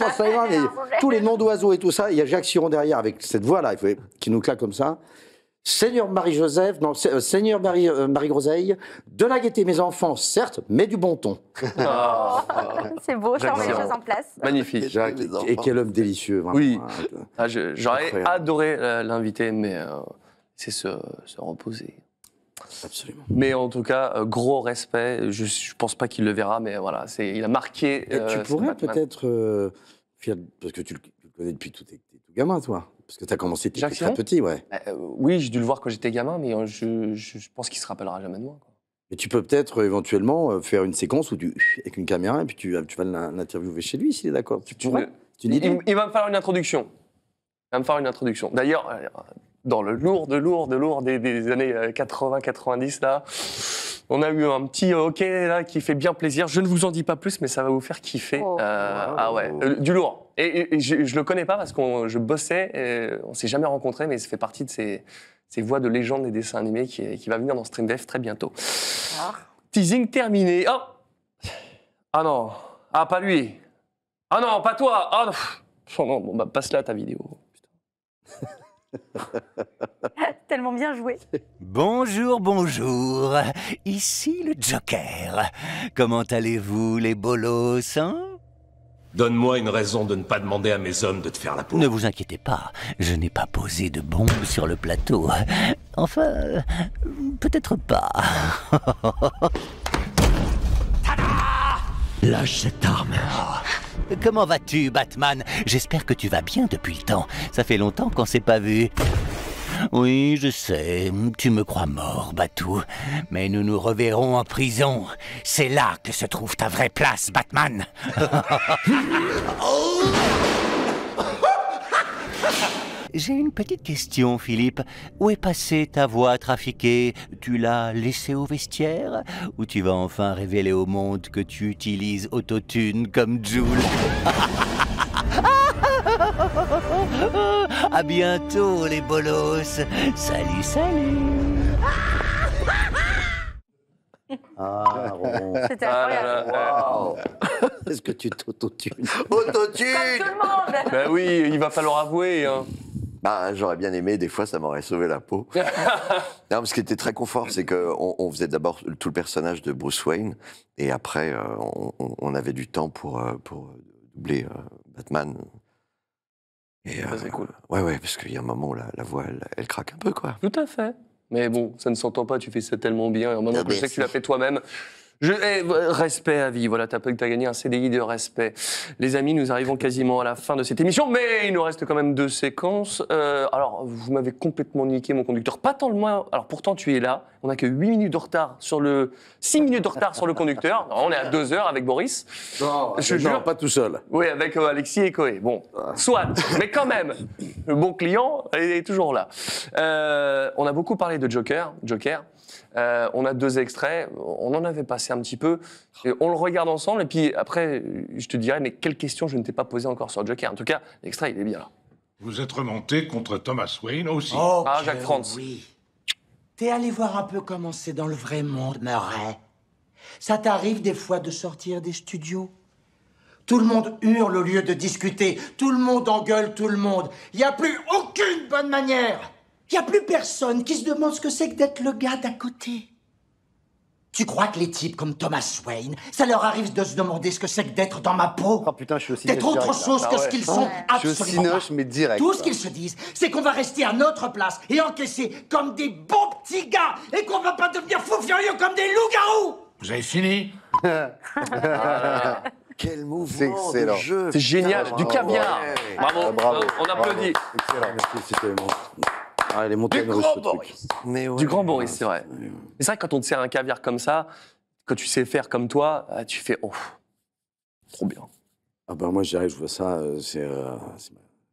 tous les noms d'oiseaux et tout ça, il y a Jacques Siron derrière avec cette voix-là, qui nous claque comme ça. Seigneur Marie-Joseph, non, Seigneur Marie, euh, Marie-Groseille, de la gaieté mes enfants, certes, mais du bon ton. Oh. C'est beau, ça remet les choses en place. Magnifique. Jacques, et, et quel homme délicieux. Vraiment. Oui, ah, j'aurais adoré l'inviter, mais euh, c'est se, se reposer. Absolument. Mais en tout cas, gros respect. Je ne pense pas qu'il le verra, mais voilà, il a marqué. Euh, tu pourrais peut-être, euh, parce que tu le, tu le connais depuis tout, tout gamin, toi. Parce que tu as commencé très petit, ouais. Euh, oui, j'ai dû le voir quand j'étais gamin, mais je, je, je pense qu'il se rappellera jamais de moi. Quoi. Mais tu peux peut-être euh, éventuellement euh, faire une séquence où tu, avec une caméra, et puis tu, tu vas l'interviewer chez lui, s'il est d'accord. Tu, tu, me... tu dis il, il, il va me faire une introduction. Il va me faire une introduction. D'ailleurs, dans le lourd, de lourd, de lourd des, des années quatre-vingts quatre-vingt-dix, là, on a eu un petit hockey là qui fait bien plaisir. Je ne vous en dis pas plus, mais ça va vous faire kiffer. Oh. Euh, wow. Ah ouais, euh, du lourd. Et, et, et je, je le connais pas parce qu'on je bossais, et on s'est jamais rencontrés, mais ça fait partie de ces, ces voix de légende des dessins animés qui, qui va venir dans StreamVF très bientôt. Ah. Teasing terminé. Oh. Ah non, ah pas lui. Ah non, pas toi. Ah non, oh non, bon bah passe là ta vidéo. Putain. Tellement bien joué. Bonjour, bonjour. Ici le Joker. Comment allez-vous les bolos, hein? Donne-moi une raison de ne pas demander à mes hommes de te faire la peau. Ne vous inquiétez pas, je n'ai pas posé de bombe sur le plateau. Enfin, peut-être pas. Tada! Lâche cette arme. Comment vas-tu, Batman? J'espère que tu vas bien depuis le temps. Ça fait longtemps qu'on s'est pas vu. Oui, je sais, tu me crois mort, Batou. Mais nous nous reverrons en prison. C'est là que se trouve ta vraie place, Batman. J'ai une petite question, Philippe. Où est passée ta voix trafiquée? Tu l'as laissée au vestiaire? Ou tu vas enfin révéler au monde que tu utilises Autotune comme Jules? À bientôt, les bolos. Salut, salut. Ah, bon. C'était incroyable. Wow. Est-ce que tu t'autotunes? Autotune. Comme tout le monde. Ben oui, il va falloir avouer. Hein. Bah, j'aurais bien aimé, des fois ça m'aurait sauvé la peau. Non, mais ce qui était très confort, c'est qu'on on faisait d'abord tout le personnage de Bruce Wayne, et après euh, on, on avait du temps pour, euh, pour doubler euh, Batman. Et, ça, euh, c'est cool. Ouais, ouais, parce qu'il y a un moment où la, la voix, elle, elle craque un peu, quoi. Tout à fait. Mais bon, ça ne s'entend pas, tu fais ça tellement bien, et en même temps que je sais que tu l'as fait toi-même. Je, eh, respect à vie, voilà, t'as gagné un C D I de respect. Les amis, nous arrivons quasiment à la fin de cette émission, mais il nous reste quand même deux séquences. Euh, alors, vous m'avez complètement niqué, mon conducteur. Pas tant le moins, alors pourtant tu es là, on n'a que huit minutes de retard sur le... six minutes de retard sur le conducteur, alors, on est à deux heures avec Boris. Non, je non, jure. Pas tout seul. Oui, avec euh, Alexis et Coé, bon, soit, mais quand même, le bon client est toujours là. Euh, on a beaucoup parlé de Joker, Joker. Euh, on a deux extraits, on en avait passé un petit peu, et on le regarde ensemble, et puis après, je te dirai, mais quelles questions je ne t'ai pas posées encore sur Joker. En tout cas, l'extrait, il est bien là. Vous êtes remonté contre Thomas Wayne aussi. Oh, ah, Jacques Frantz. Oui. T'es allé voir un peu comment c'est dans le vrai monde, Murray. Ça t'arrive des fois de sortir des studios? Tout le monde hurle au lieu de discuter, tout le monde engueule tout le monde. Il n'y a plus aucune bonne manière. Il n'y a plus personne qui se demande ce que c'est que d'être le gars d'à côté. Tu crois que les types comme Thomas Wayne, ça leur arrive de se demander ce que c'est que d'être dans ma peau? Oh putain, je suis aussi. D'être autre chose que ce qu'ils sont, absolument pas. Mais direct. Tout ce qu'ils se disent, c'est qu'on va rester à notre place et encaisser comme des bons petits gars et qu'on va pas devenir fous furieux comme des loups-garous. Vous avez fini? Quel mouvement de jeu. C'est génial, du caviar. Bravo, bravo. On applaudit. Excellent, merci, c'était bon. Ah, elle est montée du grand Boris. Mais ouais, du grand Boris, c'est vrai. C'est vrai que quand on te sert un caviar comme ça, quand tu sais faire comme toi, tu fais oh, trop bien. Ah ben moi j'arrive, je vois ça, c'est. Euh,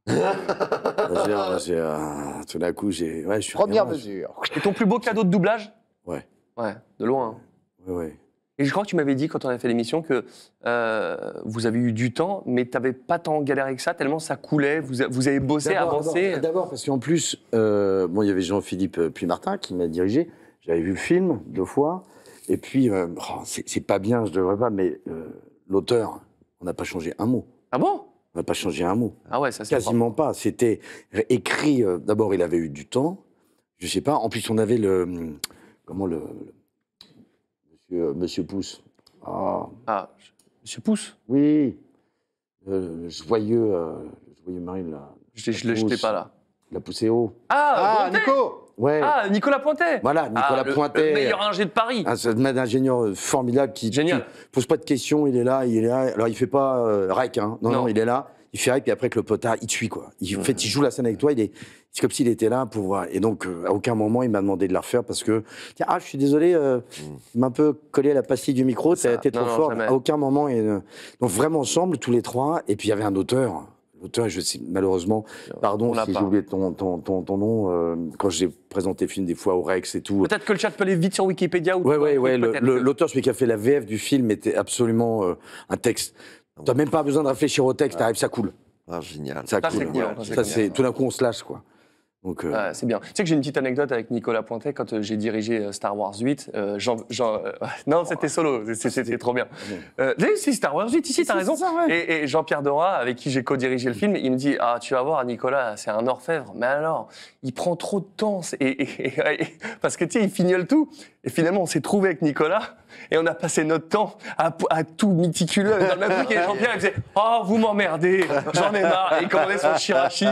euh, euh, tout d'un coup j'ai. Ouais, première mesure. Et ton plus beau cadeau de doublage? Ouais. Ouais, de loin. Hein. Ouais, ouais. Et je crois que tu m'avais dit quand on a fait l'émission que euh, vous avez eu du temps, mais tu n'avais pas tant galéré que ça, tellement ça coulait, vous, a, vous avez bossé, avancé. D'abord, parce qu'en plus, euh, bon, il y avait Jean-Philippe Puy-Martin qui m'a dirigé. J'avais vu le film deux fois. Et puis, euh, oh, c'est pas bien, je devrais pas, mais euh, l'auteur, on n'a pas changé un mot. Ah bon? On n'a pas changé un mot. Ah ouais, ça c'est quasiment pas. pas. C'était écrit, euh, d'abord, il avait eu du temps, je sais pas. En plus, on avait le... Comment le... le monsieur, euh, monsieur Pousse. Ah, ah je... Monsieur Pousse? Oui. Euh, le joyeux... Euh, le joyeux Marine, là. Je l'ai pas, là. Il a poussé haut. Ah, ah Nico! Ouais. Ah, Nicolas Pointet. Voilà, Nicolas ah, Pointet. Le meilleur ingé de Paris. Un, un ingénieur formidable qui ne pose pas de questions, il est là, il est là. Alors, il ne fait pas euh, rec, hein. Non, non, non, il est là, il fait rec, puis après, que le potard, il te suit, quoi. Il, en fait, il joue la scène avec toi, il est, c'est comme s'il était là pour voir. Et donc, euh, à aucun moment, il m'a demandé de la refaire parce que, tiens, ah, je suis désolé, euh, il m'a un peu collé à la pastille du micro, t'as été trop non, fort. Non, à aucun moment. Et, euh, donc, vraiment ensemble, tous les trois, et puis il y avait un auteur. L'auteur, je sais, malheureusement, pardon si j'ai oublié ton, ton, ton, ton nom, euh, quand j'ai présenté le film des fois au Rex et tout. Peut-être que le chat peut aller vite sur Wikipédia. Oui, oui, oui. L'auteur, celui qui a fait la V F du film, était absolument euh, un texte. Tu n'as même pas besoin de réfléchir au texte, t'arrives, ça coule. Ah, génial. Ça, ça coule. Génial, ça, génial. Tout d'un coup, on se lâche, quoi. Donc, euh... ah, c'est bien. Tu sais que j'ai une petite anecdote avec Nicolas Pointet quand j'ai dirigé Star Wars huit. Euh, Jean, Jean, euh, non, c'était solo, c'était trop bien. Euh, c'est Star Wars huit, ici, t'as raison. Ça, ouais. Et, et Jean-Pierre Dora, avec qui j'ai co-dirigé le film, il me dit « Ah, tu vas voir, Nicolas, c'est un orfèvre. Mais alors, il prend trop de temps. » et, et, et, parce que, tu sais, il fignole tout. Et finalement, on s'est trouvé avec Nicolas et on a passé notre temps à, à tout méticuleux. Dans le même truc, et Jean-Pierre, il me disait « Oh, vous m'emmerdez, j'en ai marre. » Et il commandait son chirachi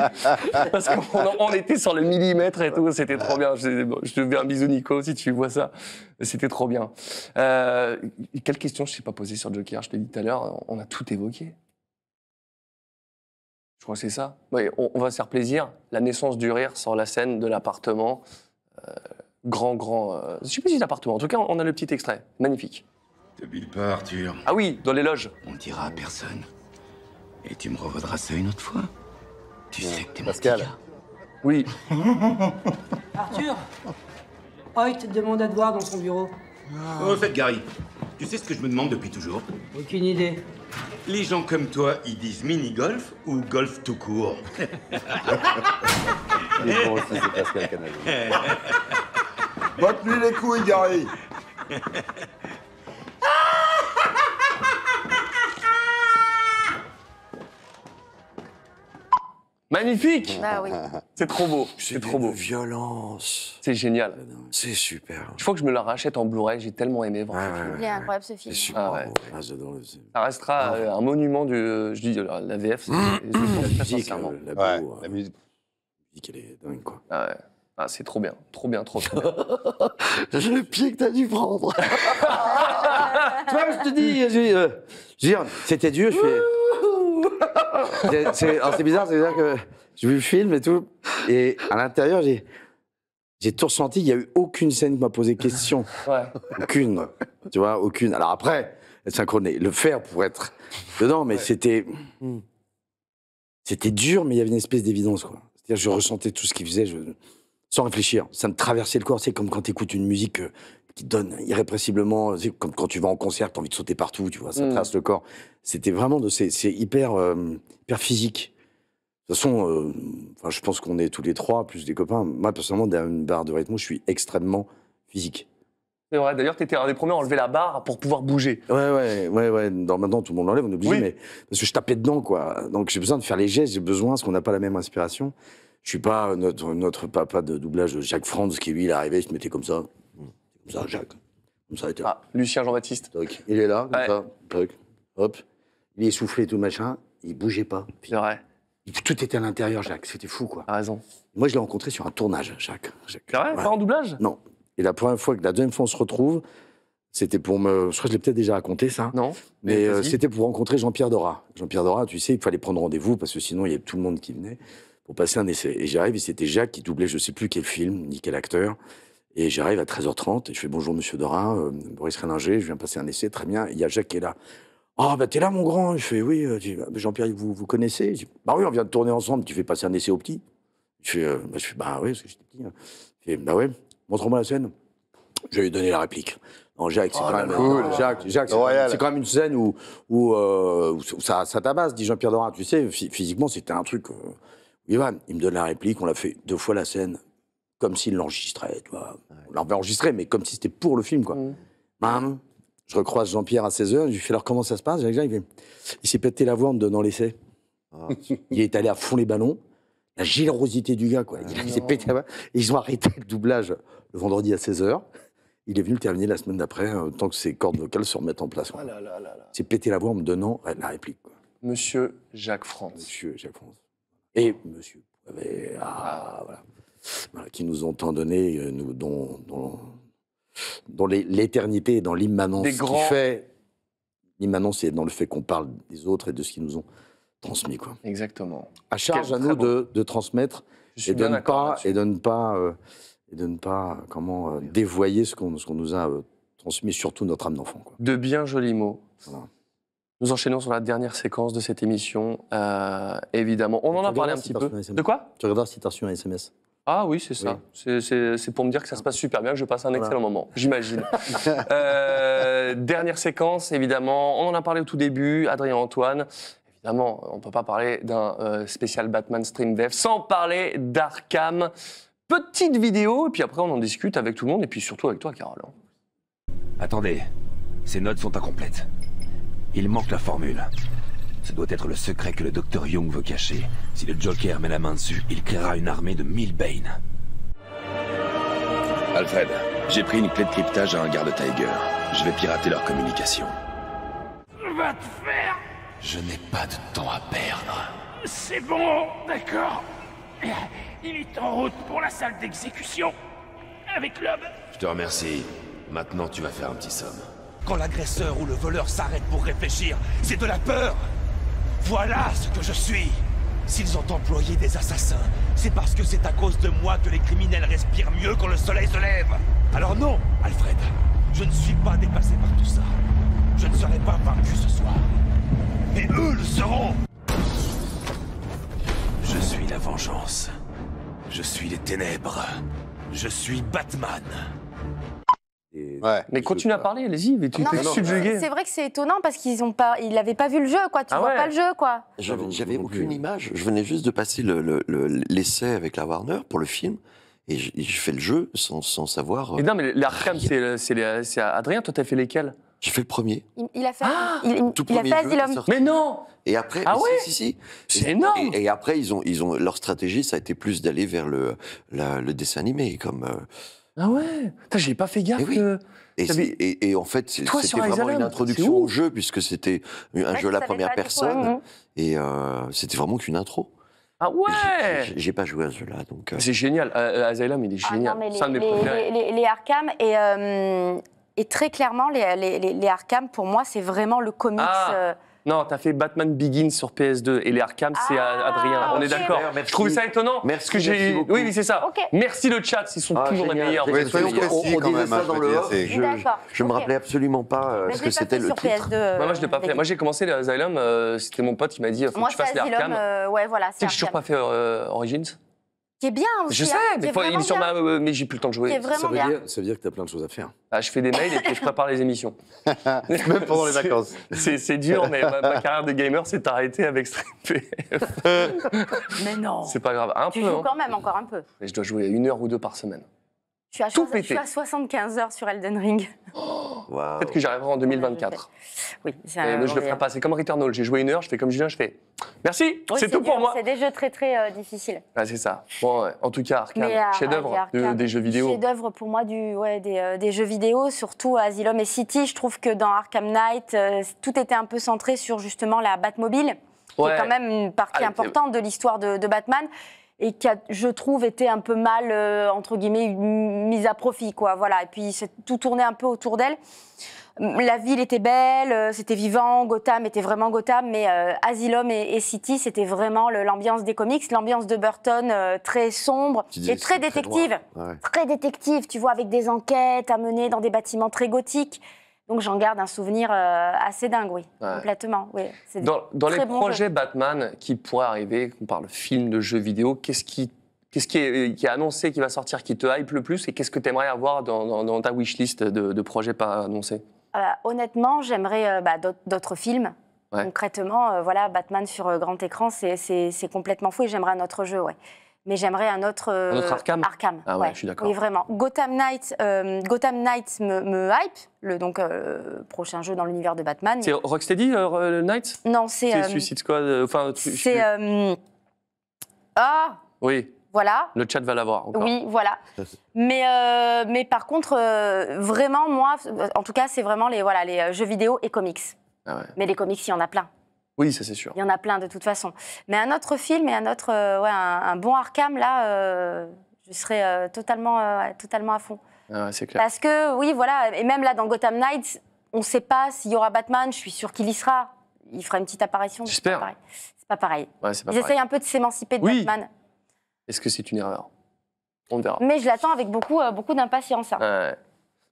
parce qu'on était sur le millimètre et tout. C'était trop bien. Je, bon, je te fais un bisou, Nico, si tu vois ça. C'était trop bien. Euh, quelle question je ne t'ai pas posée sur Joker? Je te l'ai dit tout à l'heure, on a tout évoqué. Je crois que c'est ça. Ouais, on, on va se faire plaisir. La naissance du rire sur la scène de l'appartement. Euh, Grand, grand... Euh, je sais pas si c'est appartement. En tout cas, on a le petit extrait. Magnifique. Te bille pas, Arthur. Ah oui, dans les loges. On ne dira à personne. Et tu me revaudras ça une autre fois. Tu ouais. sais que t'es Pascal. Mon petit gars. Oui. Arthur, Hoyt te demande à te voir dans son bureau. Oh, en fait, Gary, tu sais ce que je me demande depuis toujours? Aucune idée. Les gens comme toi, ils disent mini-golf ou golf tout court? Il est bon aussi, c'est Pascal Canavio. Batte-lui les couilles, Gary. Magnifique. Bah oui. C'est trop beau. C'est trop beau. Violence. C'est génial. C'est super. Je crois que je me la rachète en Blu-ray. J'ai tellement aimé. Vraiment. Ah, il est incroyable ce film. C'est super. Ah, ouais. ah, j'adore le film. Ça restera ah. un monument du. Je dis la V F. La musique, la, la, ouais, la musique, elle est dingue, quoi. Ah, ouais. Ah, c'est trop bien, trop bien, trop bien. Le pied que t'as dû prendre. Tu vois, je te dis, je, euh, je dis, c'était Dieu, je fais... C'est bizarre, c'est-à-dire que j'ai vu le film et tout, et à l'intérieur, j'ai... J'ai tout ressenti, il n'y a eu aucune scène qui m'a posé question. Ouais. Aucune, tu vois, aucune. Alors après, être synchroné, le faire pour être dedans, mais ouais. c'était... Mm. C'était dur, mais il y avait une espèce d'évidence, quoi. C'est-à-dire, je ressentais tout ce qu'il faisait, je... Sans réfléchir, ça me traversait le corps. C'est comme quand tu écoutes une musique euh, qui te donne irrépressiblement. C'est comme quand tu vas en concert, tu as envie de sauter partout, tu vois, ça mmh. traverse le corps. C'était vraiment de. C'est hyper, euh, hyper physique. De toute façon, euh, enfin, je pense qu'on est tous les trois, plus des copains. Moi, personnellement, dans une barre de rythme, je suis extrêmement physique. C'est vrai, d'ailleurs, tu étais un des premiers à enlever la barre pour pouvoir bouger. Ouais, ouais, ouais. ouais. Dans, maintenant, tout le monde l'enlève, on est obligé, oui. mais. Parce que je tapais dedans, quoi. Donc, j'ai besoin de faire les gestes, j'ai besoin, parce qu'on n'a pas la même inspiration. Je suis pas notre, notre papa de doublage de Jacques Franz qui, lui, il arrivait, il se mettait comme ça. Comme ça, Jacques. Comme ça, il était là. Ah, Lucien Jean-Baptiste. Il est là, comme ouais. ça. Toc. Hop. Il essoufflait tout machin. Il bougeait pas. C'est vrai. Tout était à l'intérieur, Jacques. C'était fou, quoi. T'as raison. Moi, je l'ai rencontré sur un tournage, Jacques. C'est vrai, ouais. pas en doublage? Non. Et la première fois que la deuxième fois on se retrouve, c'était pour me. Je crois que je l'ai peut-être déjà raconté, ça. Non. Mais euh, c'était pour rencontrer Jean-Pierre Dora. Jean-Pierre Dora, tu sais, il fallait prendre rendez-vous parce que sinon, il y avait tout le monde qui venait. Pour passer un essai. Et j'arrive, et c'était Jacques qui doublait je ne sais plus quel film, ni quel acteur. Et j'arrive à treize heures trente, et je fais « Bonjour, monsieur Dora, euh, Boris Rehlinger, je viens passer un essai, très bien. » Il y a Jacques qui est là. « Ah, oh, bah t'es là, mon grand ?» Je fais « Oui, euh, Jean-Pierre, vous vous connaissez ?» Je dis, « Bah oui, on vient de tourner ensemble, tu fais passer un essai au petit. » Je fais euh, « Bah, bah oui, parce que j'étais petit. Hein. » Je fais « Bah ouais, montre-moi la scène. » Je vais lui donner la réplique. Non, Jacques, c'est oh, quand, cool. Jacques, Jacques, quand même une scène où, où, euh, où ça, ça tabasse, dit Jean-Pierre Dora. Tu sais, physiquement, c'était un truc... Euh, Il me donne la réplique, on l'a fait deux fois la scène. comme s'il l'enregistrait, tu vois. On l'avait enregistré, mais comme si c'était pour le film, quoi. Mmh. Bam, je recroise Jean-Pierre à seize heures, je lui fais alors comment ça se passe, Jacques-Jean, il fait, il s'est pété la voix en me donnant l'essai. Ah. Il est allé à fond les ballons, la générosité du gars, quoi. Il, ah, s'est pété la voix, et ils ont arrêté le doublage le vendredi à seize heures. Il est venu le terminer la semaine d'après, euh, tant que ses cordes vocales se remettent en place. Ah là là là là. Il s'est pété la voix en me donnant la réplique, quoi. Monsieur Jacques Frantz. Monsieur Jacques Frantz. Et monsieur. Mais, ah, ah. Voilà. Voilà, qui nous ont tant donné, euh, nous, dont, dont, dont l'éternité et dans l'immanence qui grands... fait. L'immanence, c'est dans le fait qu'on parle des autres et de ce qu'ils nous ont transmis, quoi. Exactement. À charge Quel à nous de, de transmettre et de, pas, et de ne pas, euh, et de ne pas comment, euh, dévoyer ce qu'on ce qu'on nous a euh, transmis, surtout notre âme d'enfant, quoi. De bien jolis mots. Voilà. Nous enchaînons sur la dernière séquence de cette émission, euh, évidemment. On en a parlé un petit peu. De quoi ? Tu regardes si tu as reçu un S M S. Ah oui, c'est ça. Oui. C'est pour me dire que ça se passe super bien, que je passe un excellent voilà. moment, j'imagine. euh, dernière séquence, évidemment. On en a parlé au tout début, Adrien Antoine. Évidemment, on ne peut pas parler d'un euh, spécial Batman StreamVF sans parler d'Arkham. Petite vidéo, et puis après on en discute avec tout le monde, et puis surtout avec toi, Carole. Attendez, ces notes sont incomplètes. Il manque la formule. Ce doit être le secret que le docteur Young veut cacher. Si le Joker met la main dessus, il créera une armée de mille Bane. Alfred, j'ai pris une clé de cryptage à un garde Tiger. Je vais pirater leur communication. Va te faire. Je n'ai pas de temps à perdre. C'est bon, d'accord. Il est en route pour la salle d'exécution. Avec l'homme. Je te remercie. Maintenant, tu vas faire un petit somme. Quand l'agresseur ou le voleur s'arrête pour réfléchir, c'est de la peur. Voilà ce que je suis. S'ils ont employé des assassins, c'est parce que c'est à cause de moi que les criminels respirent mieux quand le soleil se lève. Alors non, Alfred, je ne suis pas dépassé par tout ça. Je ne serai pas vaincu ce soir. Mais eux le seront. Je suis la vengeance. Je suis les ténèbres. Je suis Batman. Ouais, mais continue à parler, allez-y, mais tu t'es subjugué. C'est vrai que c'est étonnant parce qu'ils n'avaient pas, pas vu le jeu, quoi. Tu ah vois ouais. pas le jeu, quoi. J'avais aucune image. Je venais juste de passer l'essai le, le, le, avec la Warner pour le film et je, je fais le jeu sans, sans savoir. Mais non, mais l'Arkham, c'est Adrien, toi, t'as fait lesquels? J'ai fait le premier. Il, il a fait ah, il, il, tout il premier a fait jeu il a... Mais non. Et après, ah ouais si, si, si. C'est énorme. Et, et après, ils ont, ils ont, leur stratégie, ça a été plus d'aller vers le, la, le dessin animé, comme. Euh, Ah ouais, j'ai pas fait gaffe. Et, oui. que... et, et, et en fait, c'était vraiment une introduction au jeu, puisque c'était un ouais, jeu à la première personne. Fois, et euh, c'était vraiment qu'une intro. Ah ouais. J'ai pas joué à ce jeu-là. donc. Euh... C'est génial. Euh, Asylum, il est génial. Ah non, les, ça, les, les, les, les Arkham et, euh, et très clairement, les, les, les, les Arkham, pour moi, c'est vraiment le comics. Ah. Euh... Non, t'as fait Batman Begins sur P S deux et les Arkham, c'est ah, Adrien. Okay. On est d'accord. Je trouve ça étonnant. Merci. Que j'ai. Oui, oui c'est ça. Okay. Merci le chat, ils sont ah, toujours génial. les meilleurs. Oui, soyons précis quand même. Ça dans le off. Je ne me okay. rappelais absolument pas euh, ce que c'était le titre. P S deux, bah, moi, je l'ai pas fait. Moi, j'ai commencé l'Asylum. Euh, c'était mon pote qui m'a dit faut moi, que tu fasses les Arkham. Euh, ouais, voilà. Tu sais que j'ai toujours pas fait euh, Origins. Qui est bien aussi. Je sais, mais il est sur ma. Mais j'ai plus le temps de jouer. Ça veut dire, ça veut dire que t'as plein de choses à faire. Ah, je fais des mails et puis je prépare les émissions. Même pendant les vacances. C'est dur, mais ma, ma carrière de gamer s'est arrêtée avec StreamVF. Mais non. C'est pas grave. Un tu peu, joues hein. quand même, encore un peu. Mais je dois jouer une heure ou deux par semaine. Tu as tout pété. Je suis à soixante-quinze heures sur Elden Ring. Oh, wow. Peut-être que j'arriverai en deux mille vingt-quatre. Oui, c'est un. Mais je le ferai pas. C'est comme Return Hall. J'ai joué une heure, je fais comme Julien, je fais merci, oui, c'est tout dur. pour moi. C'est des jeux très très euh, difficiles. Ah, c'est ça. Bon, ouais. En tout cas, Arkham, chef-d'œuvre de, des jeux vidéo. Chef-d'œuvre pour moi du, ouais, des, euh, des jeux vidéo, surtout Asylum et City. Je trouve que dans Arkham Knight, euh, tout était un peu centré sur justement la Batmobile, ouais. qui est quand même une partie ah, importante de l'histoire de, de Batman. Et qui a, je trouve, était un peu mal, euh, entre guillemets, mise à profit, quoi, voilà. Et puis, tout tournait un peu autour d'elle. La ville était belle, euh, c'était vivant, Gotham était vraiment Gotham, mais euh, Asylum et, et City, c'était vraiment l'ambiance des comics, l'ambiase de Burton, euh, très sombre dis, et très détective. Très, ouais. très détective, tu vois, avec des enquêtes à mener dans des bâtiments très gothiques. Donc, j'en garde un souvenir euh, assez dingue, oui, ouais. complètement. Oui. Dans, dans les projets jeux. Batman qui pourraient arriver, qu'on parle film, de jeux vidéo, qu'est-ce qui, qu'est-ce qui, est, qui est annoncé, qui va sortir, qui te hype le plus et qu'est-ce que tu aimerais avoir dans, dans, dans ta wishlist de, de projets pas annoncés? euh, Honnêtement, j'aimerais euh, bah, d'autres films. Ouais. Concrètement, euh, voilà, Batman sur euh, grand écran, c'est complètement fou et j'aimerais un autre jeu, ouais. mais j'aimerais un autre, euh, un autre Arkham. Arkham. Ah ouais, ouais. Je suis d'accord. Oui, vraiment. Gotham Knight, euh, Gotham Knight me, me hype, le donc, euh, prochain jeu dans l'univers de Batman. C'est mais... Rocksteady, euh, Knight? Non, c'est... Euh, Suicide Squad, enfin... Euh, c'est... Euh... Ah oui. Voilà. Le chat va l'avoir encore. Oui, voilà. Mais, euh, mais par contre, euh, vraiment, moi, en tout cas, c'est vraiment les, voilà, les jeux vidéo et comics. Ah ouais. Mais les comics, il y en a plein. Oui, ça c'est sûr. Il y en a plein de toute façon. Mais un autre film et un autre, euh, ouais, un, un bon Arkham, là, euh, je serais euh, totalement, euh, totalement à fond. Ah ouais, c'est clair. Parce que, oui, voilà, et même là, dans Gotham Knights, on ne sait pas s'il y aura Batman, je suis sûre qu'il y sera. Il fera une petite apparition. J'espère. C'est pas pareil. Ouais, c'est pas Ils pareil. Essayent un peu de s'émanciper de oui. Batman. Est-ce que c'est une erreur? On verra. Mais je l'attends avec beaucoup, euh, beaucoup d'impatience. Hein. Ouais.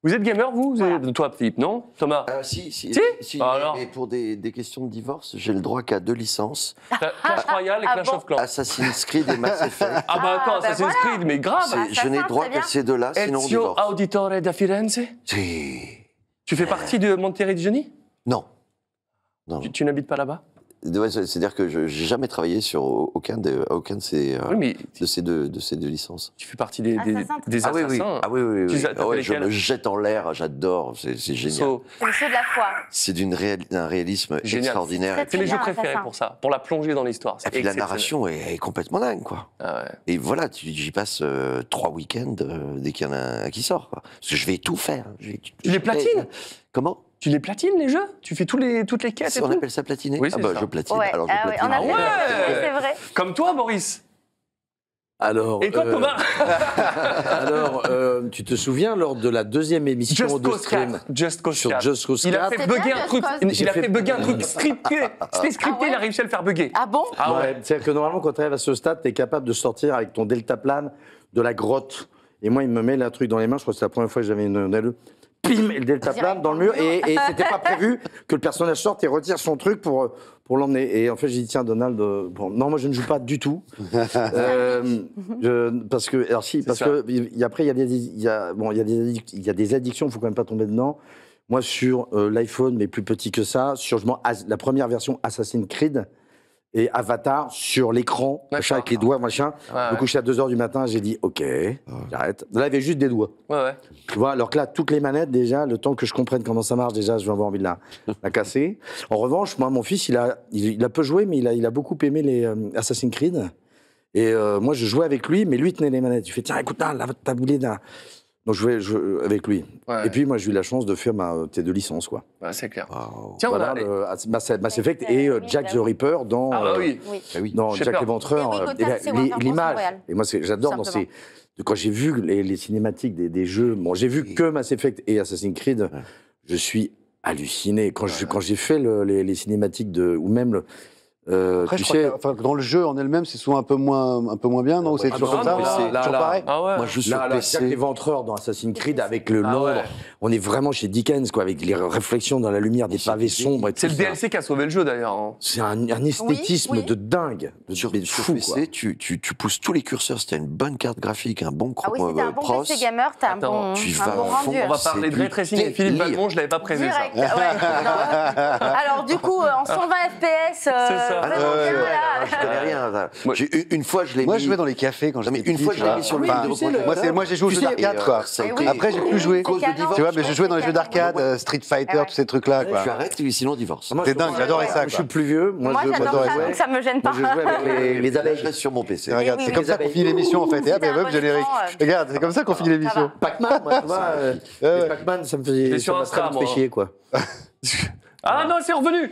Vous êtes gamer, vous, voilà. vous êtes... Toi, Philippe, non? Thomas euh, Si, si. si, si ah, alors. Mais pour des, des questions de divorce, j'ai le droit qu'à deux licences. Clash Royale et Clash ah, bon. of Clans. Assassin's Creed et Mass Effect. Ah bah attends, ah, Assassin's bah, voilà. Creed, mais grave Assassin, je n'ai droit qu'à ces deux-là, sinon on divorce. Ezio Auditore da Firenze? Si. Tu fais partie de Monterrey-Johnny? Non. non. Tu, tu n'habites pas là-bas? Ouais, c'est-à-dire que je n'ai jamais travaillé sur aucun de, aucun de, ces, oui, mais de, ces deux, de ces deux licences. Tu fais partie des, des, des assassins. Ah oui, oui. Ah oui, oui, oui. Tu, ouais, je me jette en l'air, j'adore, c'est génial. So. C'est le feu de la foi. C'est d'un réal, réalisme génial. Extraordinaire. C'est mes jeux préférés pour ça, pour la plonger dans l'histoire. Et puis la narration est, est complètement dingue, quoi. Ah ouais. Et voilà, j'y passe euh, trois week-ends euh, dès qu'il y en a un qui sort, quoi. Parce que je vais tout faire. Je vais, tu je les platines? Comment? Tu les platines, les jeux? Tu fais tous les, toutes les quêtes et on tout? On appelle ça platiner? Oui, ah bah, ça. Je platine, ouais. alors je ah platine. Ouais, on ah ouais, c'est vrai. Comme toi, Boris. Alors, et toi, euh, Thomas. Alors, euh, tu te souviens, lors de la deuxième émission Just de Cause Stream quatre, Just Cause sur Just Cause quatre, il a fait bugger un truc, il a fait bugger un truc scripté, c'était scripté, ah ouais. Il a réussi à le faire bugger. Ah bon? Ah ouais. ouais. C'est-à-dire que normalement, quand tu arrives à ce stade, tu es capable de sortir avec ton deltaplane de la grotte. Et moi, il me met un truc dans les mains, je crois que c'est la première fois que j'avais une L E. Pim, et le deltaplane dans le mur, et, et c'était pas prévu que le personnage sorte et retire son truc pour, pour l'emmener. Et en fait, j'ai dit, tiens, Donald, bon, non, moi je ne joue pas du tout. euh, je, parce que, alors si, parce ça. que, après, il y a des, il y a, bon, il y a des, il y a des addictions, il faut quand même pas tomber dedans. Moi, sur euh, l'iPhone, mais plus petit que ça, sur je la première version Assassin's Creed, et Avatar sur l'écran, machin, avec les doigts, machin. Je me couchais à deux heures du matin, j'ai dit, OK, j'arrête. Là, il y avait juste des doigts. Ouais, ouais. Tu vois, alors que là, toutes les manettes, déjà, le temps que je comprenne comment ça marche, déjà, je vais avoir envie de la, la casser. En revanche, moi, mon fils, il a, il, il a peu joué, mais il a, il a beaucoup aimé les euh, Assassin's Creed. Et euh, moi, je jouais avec lui, mais lui tenait les manettes. Il fait, tiens, écoute, là, la taboulée, là. Donc, je jouais, je jouais avec lui. Ouais. Et puis, moi, j'ai eu la chance de faire ma, tes deux licences, quoi. Ouais, c'est clair. Wow. Tiens, voilà, le, Mass Effect et euh, Jack the Ripper dans... Ah bah oui. Euh, oui. oui. Dans Jack l'Éventreur, l'image. Et moi, j'adore dans ces... Quand j'ai vu les, les cinématiques des, des jeux... Bon, j'ai vu que Mass Effect et Assassin's Creed, ouais. je suis halluciné. Quand ouais. j'ai fait le, les, les cinématiques de... Ou même... Le, Euh, Après, tu je sais... crois que, enfin, dans le jeu en elle-même, c'est souvent un peu moins, un peu moins bien, non? C'est toujours comme ça. C'est toujours pareil. Ah ouais. Moi, je suis là, là, Jack l'Éventreur dans Assassin's Creed avec le ah Nord. Ouais. On est vraiment chez Dickens, quoi, avec les réflexions dans la lumière des pavés sombres. C'est le D L C qui a sauvé le jeu, d'ailleurs. Hein. C'est un, un esthétisme oui, oui. de dingue. Sur, de sur fou, P C, tu, tu, tu pousses tous les curseurs. Si t'as une bonne carte graphique, un bon Chrome, ah oui, si t'as un bon P C gamer, t'as un bon. Tu vas au fond. On va parler de retracing. Philippe Valmont, je l'avais pas prévu ça. Alors du coup, en cent vingt F P S. Ah non, euh, ouais, là, je connais rien. Ça. Moi, une fois, je l'ai mis. Moi, je vais dans les cafés quand j'avais. Une fois, je l'ai mis sur le. Moi, j'ai joué aux jeux d'arcade, quoi. Après, j'ai plus joué. Tu vois, mais je jouais dans les jeux d'arcade, Street Fighter, tous ces trucs-là, quoi. Tu arrêtes, sinon divorce. C'est dingue. J'adorais ça. Je suis plus vieux. Moi, j'adore ça. Donc ça me gêne pas. Je jouais avec les abeilles sur mon P C. Regarde, c'est comme ça qu'on finit l'émission, en fait. Et hop, hop, générique. Regarde, c'est comme ça qu'on finit l'émission. Pac-Man, moi, Pac-Man, ça me faisait chier, quoi. Ah non, c'est revenu.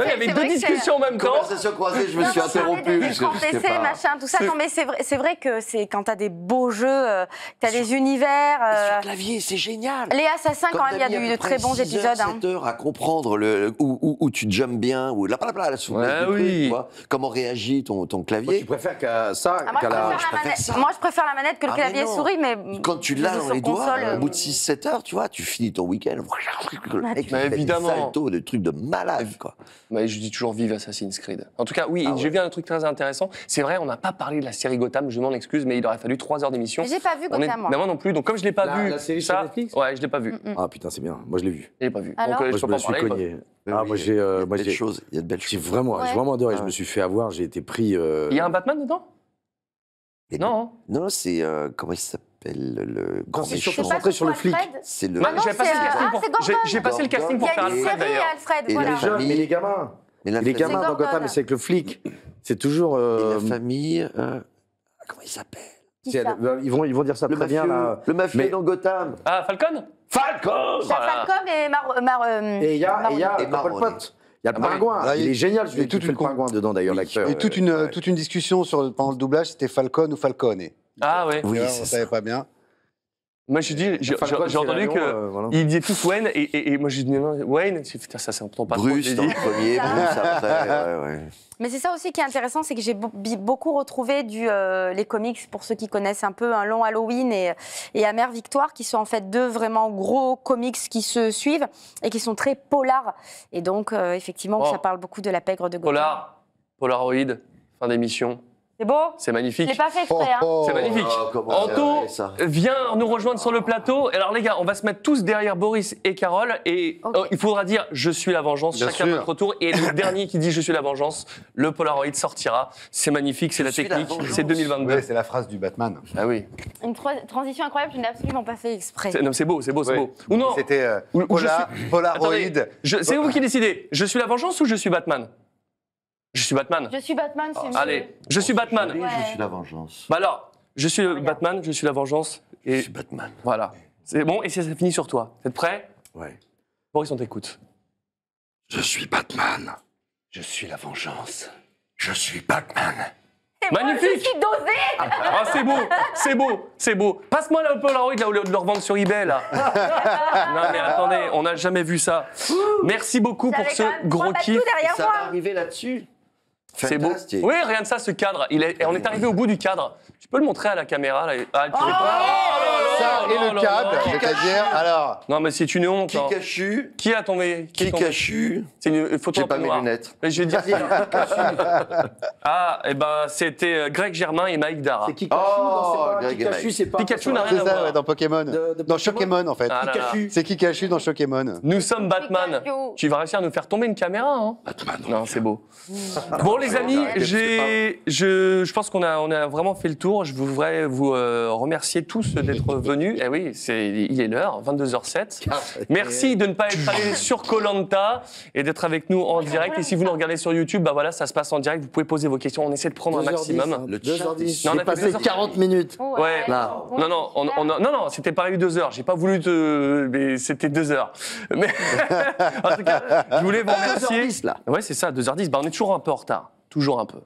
Il y avait deux discussions en même temps. Conversation croisée, je me suis interrompu. Machin, tout ça. Non, mais c'est vrai, c'est vrai que c'est quand t'as des beaux jeux, t'as des univers. Sur clavier, c'est génial. Les assassins, quand même, il y a de très bons épisodes. sept heures à comprendre le où tu jumpes bien, ou la la la comment réagit ton ton clavier. Tu préfères qu'à ça qu'à la. Moi, je préfère la manette que le clavier souris, mais quand tu l'as dans les doigts, au bout de six sept heures, tu vois, tu finis ton week-end. là, tu fais des saltos, des trucs de malade, quoi. Mais je dis toujours vive Assassin's Creed. En tout cas, oui, ah, je ouais. viens d'un truc très intéressant. C'est vrai, on n'a pas parlé de la série Gotham, je m'en excuse, mais il aurait fallu trois heures d'émission. J'ai pas vu Gotham. Est... Moi non plus, donc comme je l'ai pas la, vu. La série ça... sur Netflix. Ouais, je l'ai pas vu. Mm-hmm. Ah putain, c'est bien. Moi, je l'ai vu. Je l'ai pas vu. Alors donc, euh, moi, je, je me suis parler, cogné. Bah... Ah, oui, moi, j'ai euh, des choses. Il y a de belles choses. Vraiment, j'ai vraiment adoré. Je me suis fait avoir. J'ai été pris. Il y a un Batman dedans? Non. Non, c'est comment il s'appelle? Le grand méchant. Je suis rentré sur le flic. C'est le. J'ai passé le casting pour. J'ai passé le casting pour faire Alfred d'ailleurs. Mais les gamins. Les gamins dans Gotham, c'est avec le flic. C'est toujours. La famille. Comment il s'appelle? Ils vont, ils vont dire ça très bien là. Le mafieux dans Gotham. Ah, Falcon. Falcon. Falcon et Mar, Mar. Et il y a, il y a Paul Pot. Il y a le pingouin, il est génial, je l'ai tout le pingouin dedans d'ailleurs, l'acteur. Il y a toute une toute une discussion sur pendant le doublage, c'était Falcon ou Falcone. Ah ouais. Oui, on savait pas bien. Moi je dis, j'ai entendu que euh, voilà. il disait tout Wayne et, et, et moi j'ai dit non, Wayne, putain ça s'entend pas. Bruce dans le premier, Bruce après. Ouais, ouais. Mais c'est ça aussi qui est intéressant, c'est que j'ai beaucoup retrouvé du, euh, les comics, pour ceux qui connaissent un peu, un long Halloween et, et Amère Victoire, qui sont en fait deux vraiment gros comics qui se suivent et qui sont très polars. Et donc euh, effectivement oh. ça parle beaucoup de la pègre de Gotham. Polar, Polaroid, fin d'émission. C'est beau. C'est magnifique. Je l'ai pas fait exprès. Oh, oh. Hein. C'est magnifique. Oh, Anto vient nous rejoindre sur le plateau. Alors les gars, on va se mettre tous derrière Boris et Carole. Et okay. euh, il faudra dire « Je suis la vengeance ». Chacun sûr. Votre tour. Et le dernier qui dit « Je suis la vengeance », le Polaroid sortira. C'est magnifique, c'est la technique, c'est deux mille vingt-deux. Ouais, c'est la phrase du Batman. Ah oui. Une transition incroyable, je n'ai absolument pas fait exprès. Non, c'est beau, c'est beau, c'est oui. beau. Ou non. C'était euh, Pola, suis... Polaroid. C'est vous qui décidez. Je suis la vengeance ou je suis Batman ? Je suis Batman. Je suis Batman, c'est mieux. Allez, je suis Batman. Ouais. Je suis la vengeance. Bah alors, je suis Regarde. Batman, je suis la vengeance. Et je suis Batman. Voilà. C'est bon, et ça finit sur toi. Vous êtes prêts? Ouais. Boris, on t'écoute. Je suis Batman. Je suis la vengeance. Je suis Batman. Magnifique. Moi, je suis dosé. Ah, ah c'est beau, c'est beau, c'est beau. Passe-moi le Polaroid là, au lieu de le revendre sur eBay là. Non mais attendez, on n'a jamais vu ça. Ouh. Merci beaucoup pour ce gros kiff. Ça va arriver là-dessus. C'est beau. Oui, regarde ça, ce cadre. Il est, on est arrivé au bout du cadre. Tu peux le montrer à la caméra là. Ah, tu oh pas. Oh là là, ça et le cadre. C'est-à-dire, alors. Non, mais c'est une honte. Kikachu. Hein. Qui a tombé? Kikachu. C'est une photo. J'ai pas mes lunettes. Mais je vais dire. Ah, et ben, c'était Greg Germain et Mike Dara. C'est Kikachu. Oh, Kikachu, c'est pas. Pikachu n'a rien à voir. Dans Pokémon. Dans Pokémon, en fait. C'est Kikachu dans Pokémon. Nous sommes Batman. Tu vas réussir à nous faire tomber une caméra, hein? Batman. Non, c'est beau. Bon les amis, j'ai, je, je pense qu'on a, on a vraiment fait le tour. Je voudrais vous euh, remercier tous d'être venus. Eh oui, c'est, il est l'heure, vingt-deux heures zéro sept. Merci de ne pas être allé sur Koh-Lanta et d'être avec nous en direct. Et si vous nous regardez sur YouTube, bah voilà, ça se passe en direct. Vous pouvez poser vos questions. On essaie de prendre un maximum. deux heures dix. On a passé quarante minutes. Ouais. Non, non, on, on a, non, non, c'était pas eu deux heures. J'ai pas voulu te, mais c'était deux heures. Mais en tout cas, je voulais vous remercier. deux heures dix là. Ouais, c'est ça, deux heures dix. Bah on est toujours un peu en retard. Toujours un peu.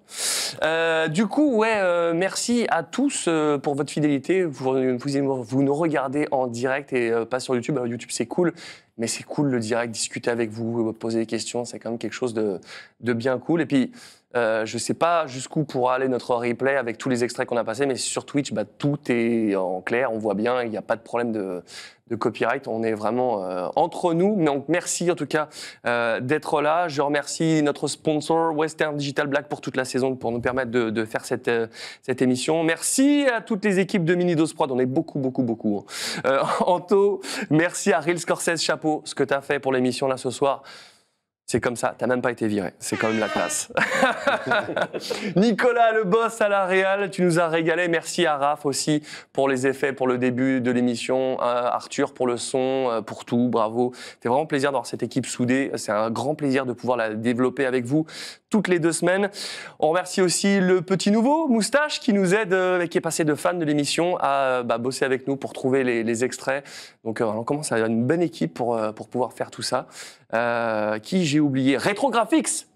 Euh, du coup, ouais, euh, merci à tous euh, pour votre fidélité. Vous, vous, vous nous regardez en direct et euh, pas sur YouTube. Alors, YouTube, c'est cool, mais c'est cool le direct, discuter avec vous, poser des questions, c'est quand même quelque chose de, de bien cool. Et puis, euh, je sais pas jusqu'où pourra aller notre replay avec tous les extraits qu'on a passés, mais sur Twitch, bah, tout est en clair, on voit bien, il n'y a pas de problème de... de copyright, on est vraiment euh, entre nous. Donc merci en tout cas euh, d'être là. Je remercie notre sponsor Western Digital Black pour toute la saison, pour nous permettre de, de faire cette, euh, cette émission. Merci à toutes les équipes de Mini Dose Prod, on est beaucoup, beaucoup, beaucoup. Hein. Euh, Anto, merci à Real Scorsese, chapeau, ce que tu as fait pour l'émission là ce soir. C'est comme ça, t'as même pas été viré, c'est quand même la classe. Nicolas, le boss à la réal, tu nous as régalé. Merci à Raph aussi pour les effets, pour le début de l'émission. Euh, Arthur pour le son, euh, pour tout, bravo. C'est vraiment plaisir d'avoir cette équipe soudée. C'est un grand plaisir de pouvoir la développer avec vous toutes les deux semaines. On remercie aussi le petit nouveau, Moustache, qui nous aide, euh, qui est passé de fan de l'émission à euh, bah, bosser avec nous pour trouver les, les extraits. Donc euh, on commence à avoir une bonne équipe pour, euh, pour pouvoir faire tout ça. Euh, qui j'ai oublié, Retrographics,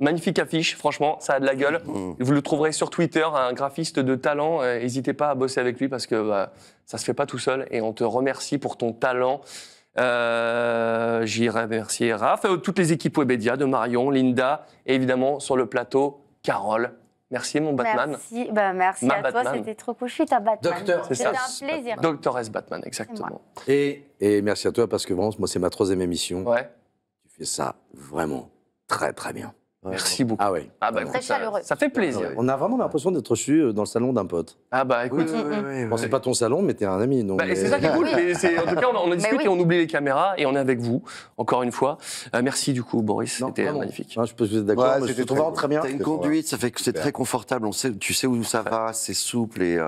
magnifique affiche, franchement, ça a de la gueule. Mmh. Vous le trouverez sur Twitter, un graphiste de talent. Euh, n'hésitez pas à bosser avec lui parce que bah, ça se fait pas tout seul. Et on te remercie pour ton talent. Euh, J'y remercie Raph, toutes les équipes Webedia de Marion, Linda, et évidemment sur le plateau, Carole Merci mon Batman. Merci, bah, merci à Batman. Toi, c'était trop cool. Je suis ta Batman. Docteur, c'était un plaisir. Docteur S Batman, exactement. Et, et merci à toi parce que vraiment, moi, c'est ma troisième émission. Ouais. Tu fais ça vraiment très très bien. Merci beaucoup. Ah oui. Ah bah, très chaleureux. Ça fait plaisir. On a vraiment l'impression d'être reçu dans le salon d'un pote. Ah bah écoute, oui, oui, oui, oui, bon, c'est pas ton salon, mais t'es un ami. Bah, mais... C'est ça qui est cool. Mais c'est, en tout cas, on a discuté, oui. on oublie les caméras et on est avec vous, encore une fois. Euh, merci du coup, Boris, c'était magnifique. Non, je pense que vous êtes d'accord. Ouais, c'était vraiment très bien. T'as une conduite, ça fait que c'est très confortable. On sait, tu sais où ça va, c'est souple et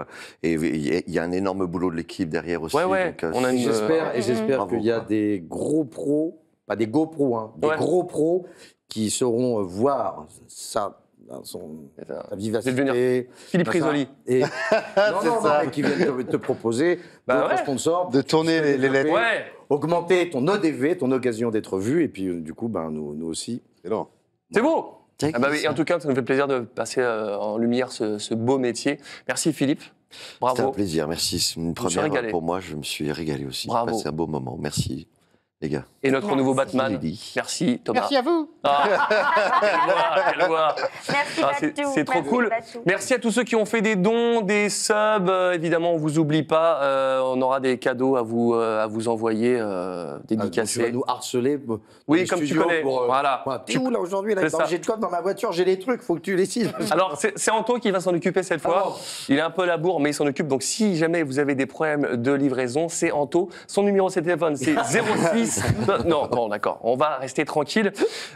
il et, y, y a un énorme boulot de l'équipe derrière aussi. Ouais, ouais. Donc, on a une... J'espère et j'espère qu'il y a des gros pros, pas des GoPros, hein, des gros pros. Qui sauront voir sa, son, sa vivacité. Philippe Risoli. Et, non, non, non, et qui viennent te, te proposer bah d'autres ouais. sponsors. De tourner les, les lettres. Ouais. Augmenter ton O D V, ton occasion d'être vu. Et puis, du coup, ben, nous, nous aussi. C'est bon. C'est beau. Ah bah, en tout cas, ça nous fait plaisir de passer euh, en lumière ce, ce beau métier. Merci Philippe. Bravo. C'était un plaisir. Merci. C'est une première pour moi. Je me suis régalé aussi. Bravo. J'ai passé un beau moment. Merci. Les gars. Et notre merci. nouveau Batman. Merci Thomas. Merci à vous. Ah, quelle voix, quelle voix. C'est trop cool. Batou. Merci à tous ceux qui ont fait des dons, des subs. Euh, évidemment, on ne vous oublie pas. Euh, on aura des cadeaux à vous, euh, à vous envoyer, euh, dédicacés. Ah, tu vas nous harceler. Oui, comme tu connais. Pour, euh, voilà. Bah, t'es où là aujourd'hui? J'ai de quoi dans ma voiture? J'ai les trucs, faut que tu les signes. Alors, c'est Antoine qui va s'en occuper cette fois. Oh. Il est un peu labour, mais il s'en occupe. Donc, si jamais vous avez des problèmes de livraison, c'est Antoine. Son numéro de téléphone, c'est zéro six. Non, bon, d'accord, on va rester tranquille.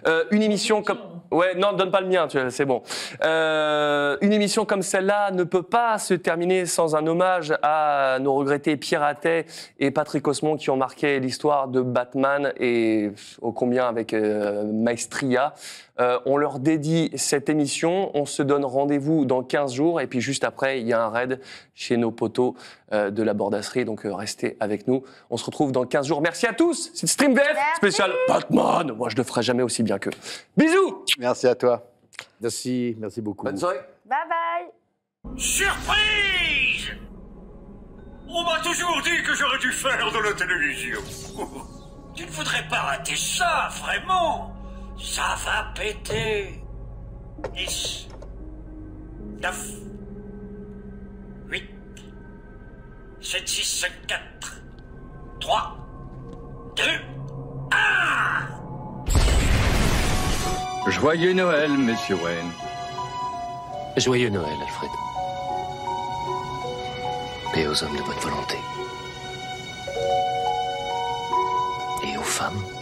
Euh, une émission comme... Ouais, non, donne pas le mien, c'est bon. Euh, une émission comme celle-là ne peut pas se terminer sans un hommage à nos regrettés Pierre Attet et Patrick Osmond qui ont marqué l'histoire de Batman et ô combien avec euh, Maestria. Euh, on leur dédie cette émission. On se donne rendez-vous dans quinze jours. Et puis juste après, il y a un raid chez nos potos euh, de la Bordasserie. Donc euh, restez avec nous. On se retrouve dans quinze jours. Merci à tous. C'est StreamVF spécial Batman. Moi, je ne le ferai jamais aussi bien qu'eux. Bisous. Merci à toi. Merci. Merci beaucoup. Bonne soirée. Bye bye. Surprise! On m'a toujours dit que j'aurais dû faire de la télévision. Tu ne voudrais pas rater ça, vraiment? Ça va péter. dix, neuf, huit, sept, six, cinq, quatre, trois, deux, un. Joyeux Noël, monsieur Wayne. Joyeux Noël, Alfred. Et aux hommes de bonne volonté. Et aux femmes.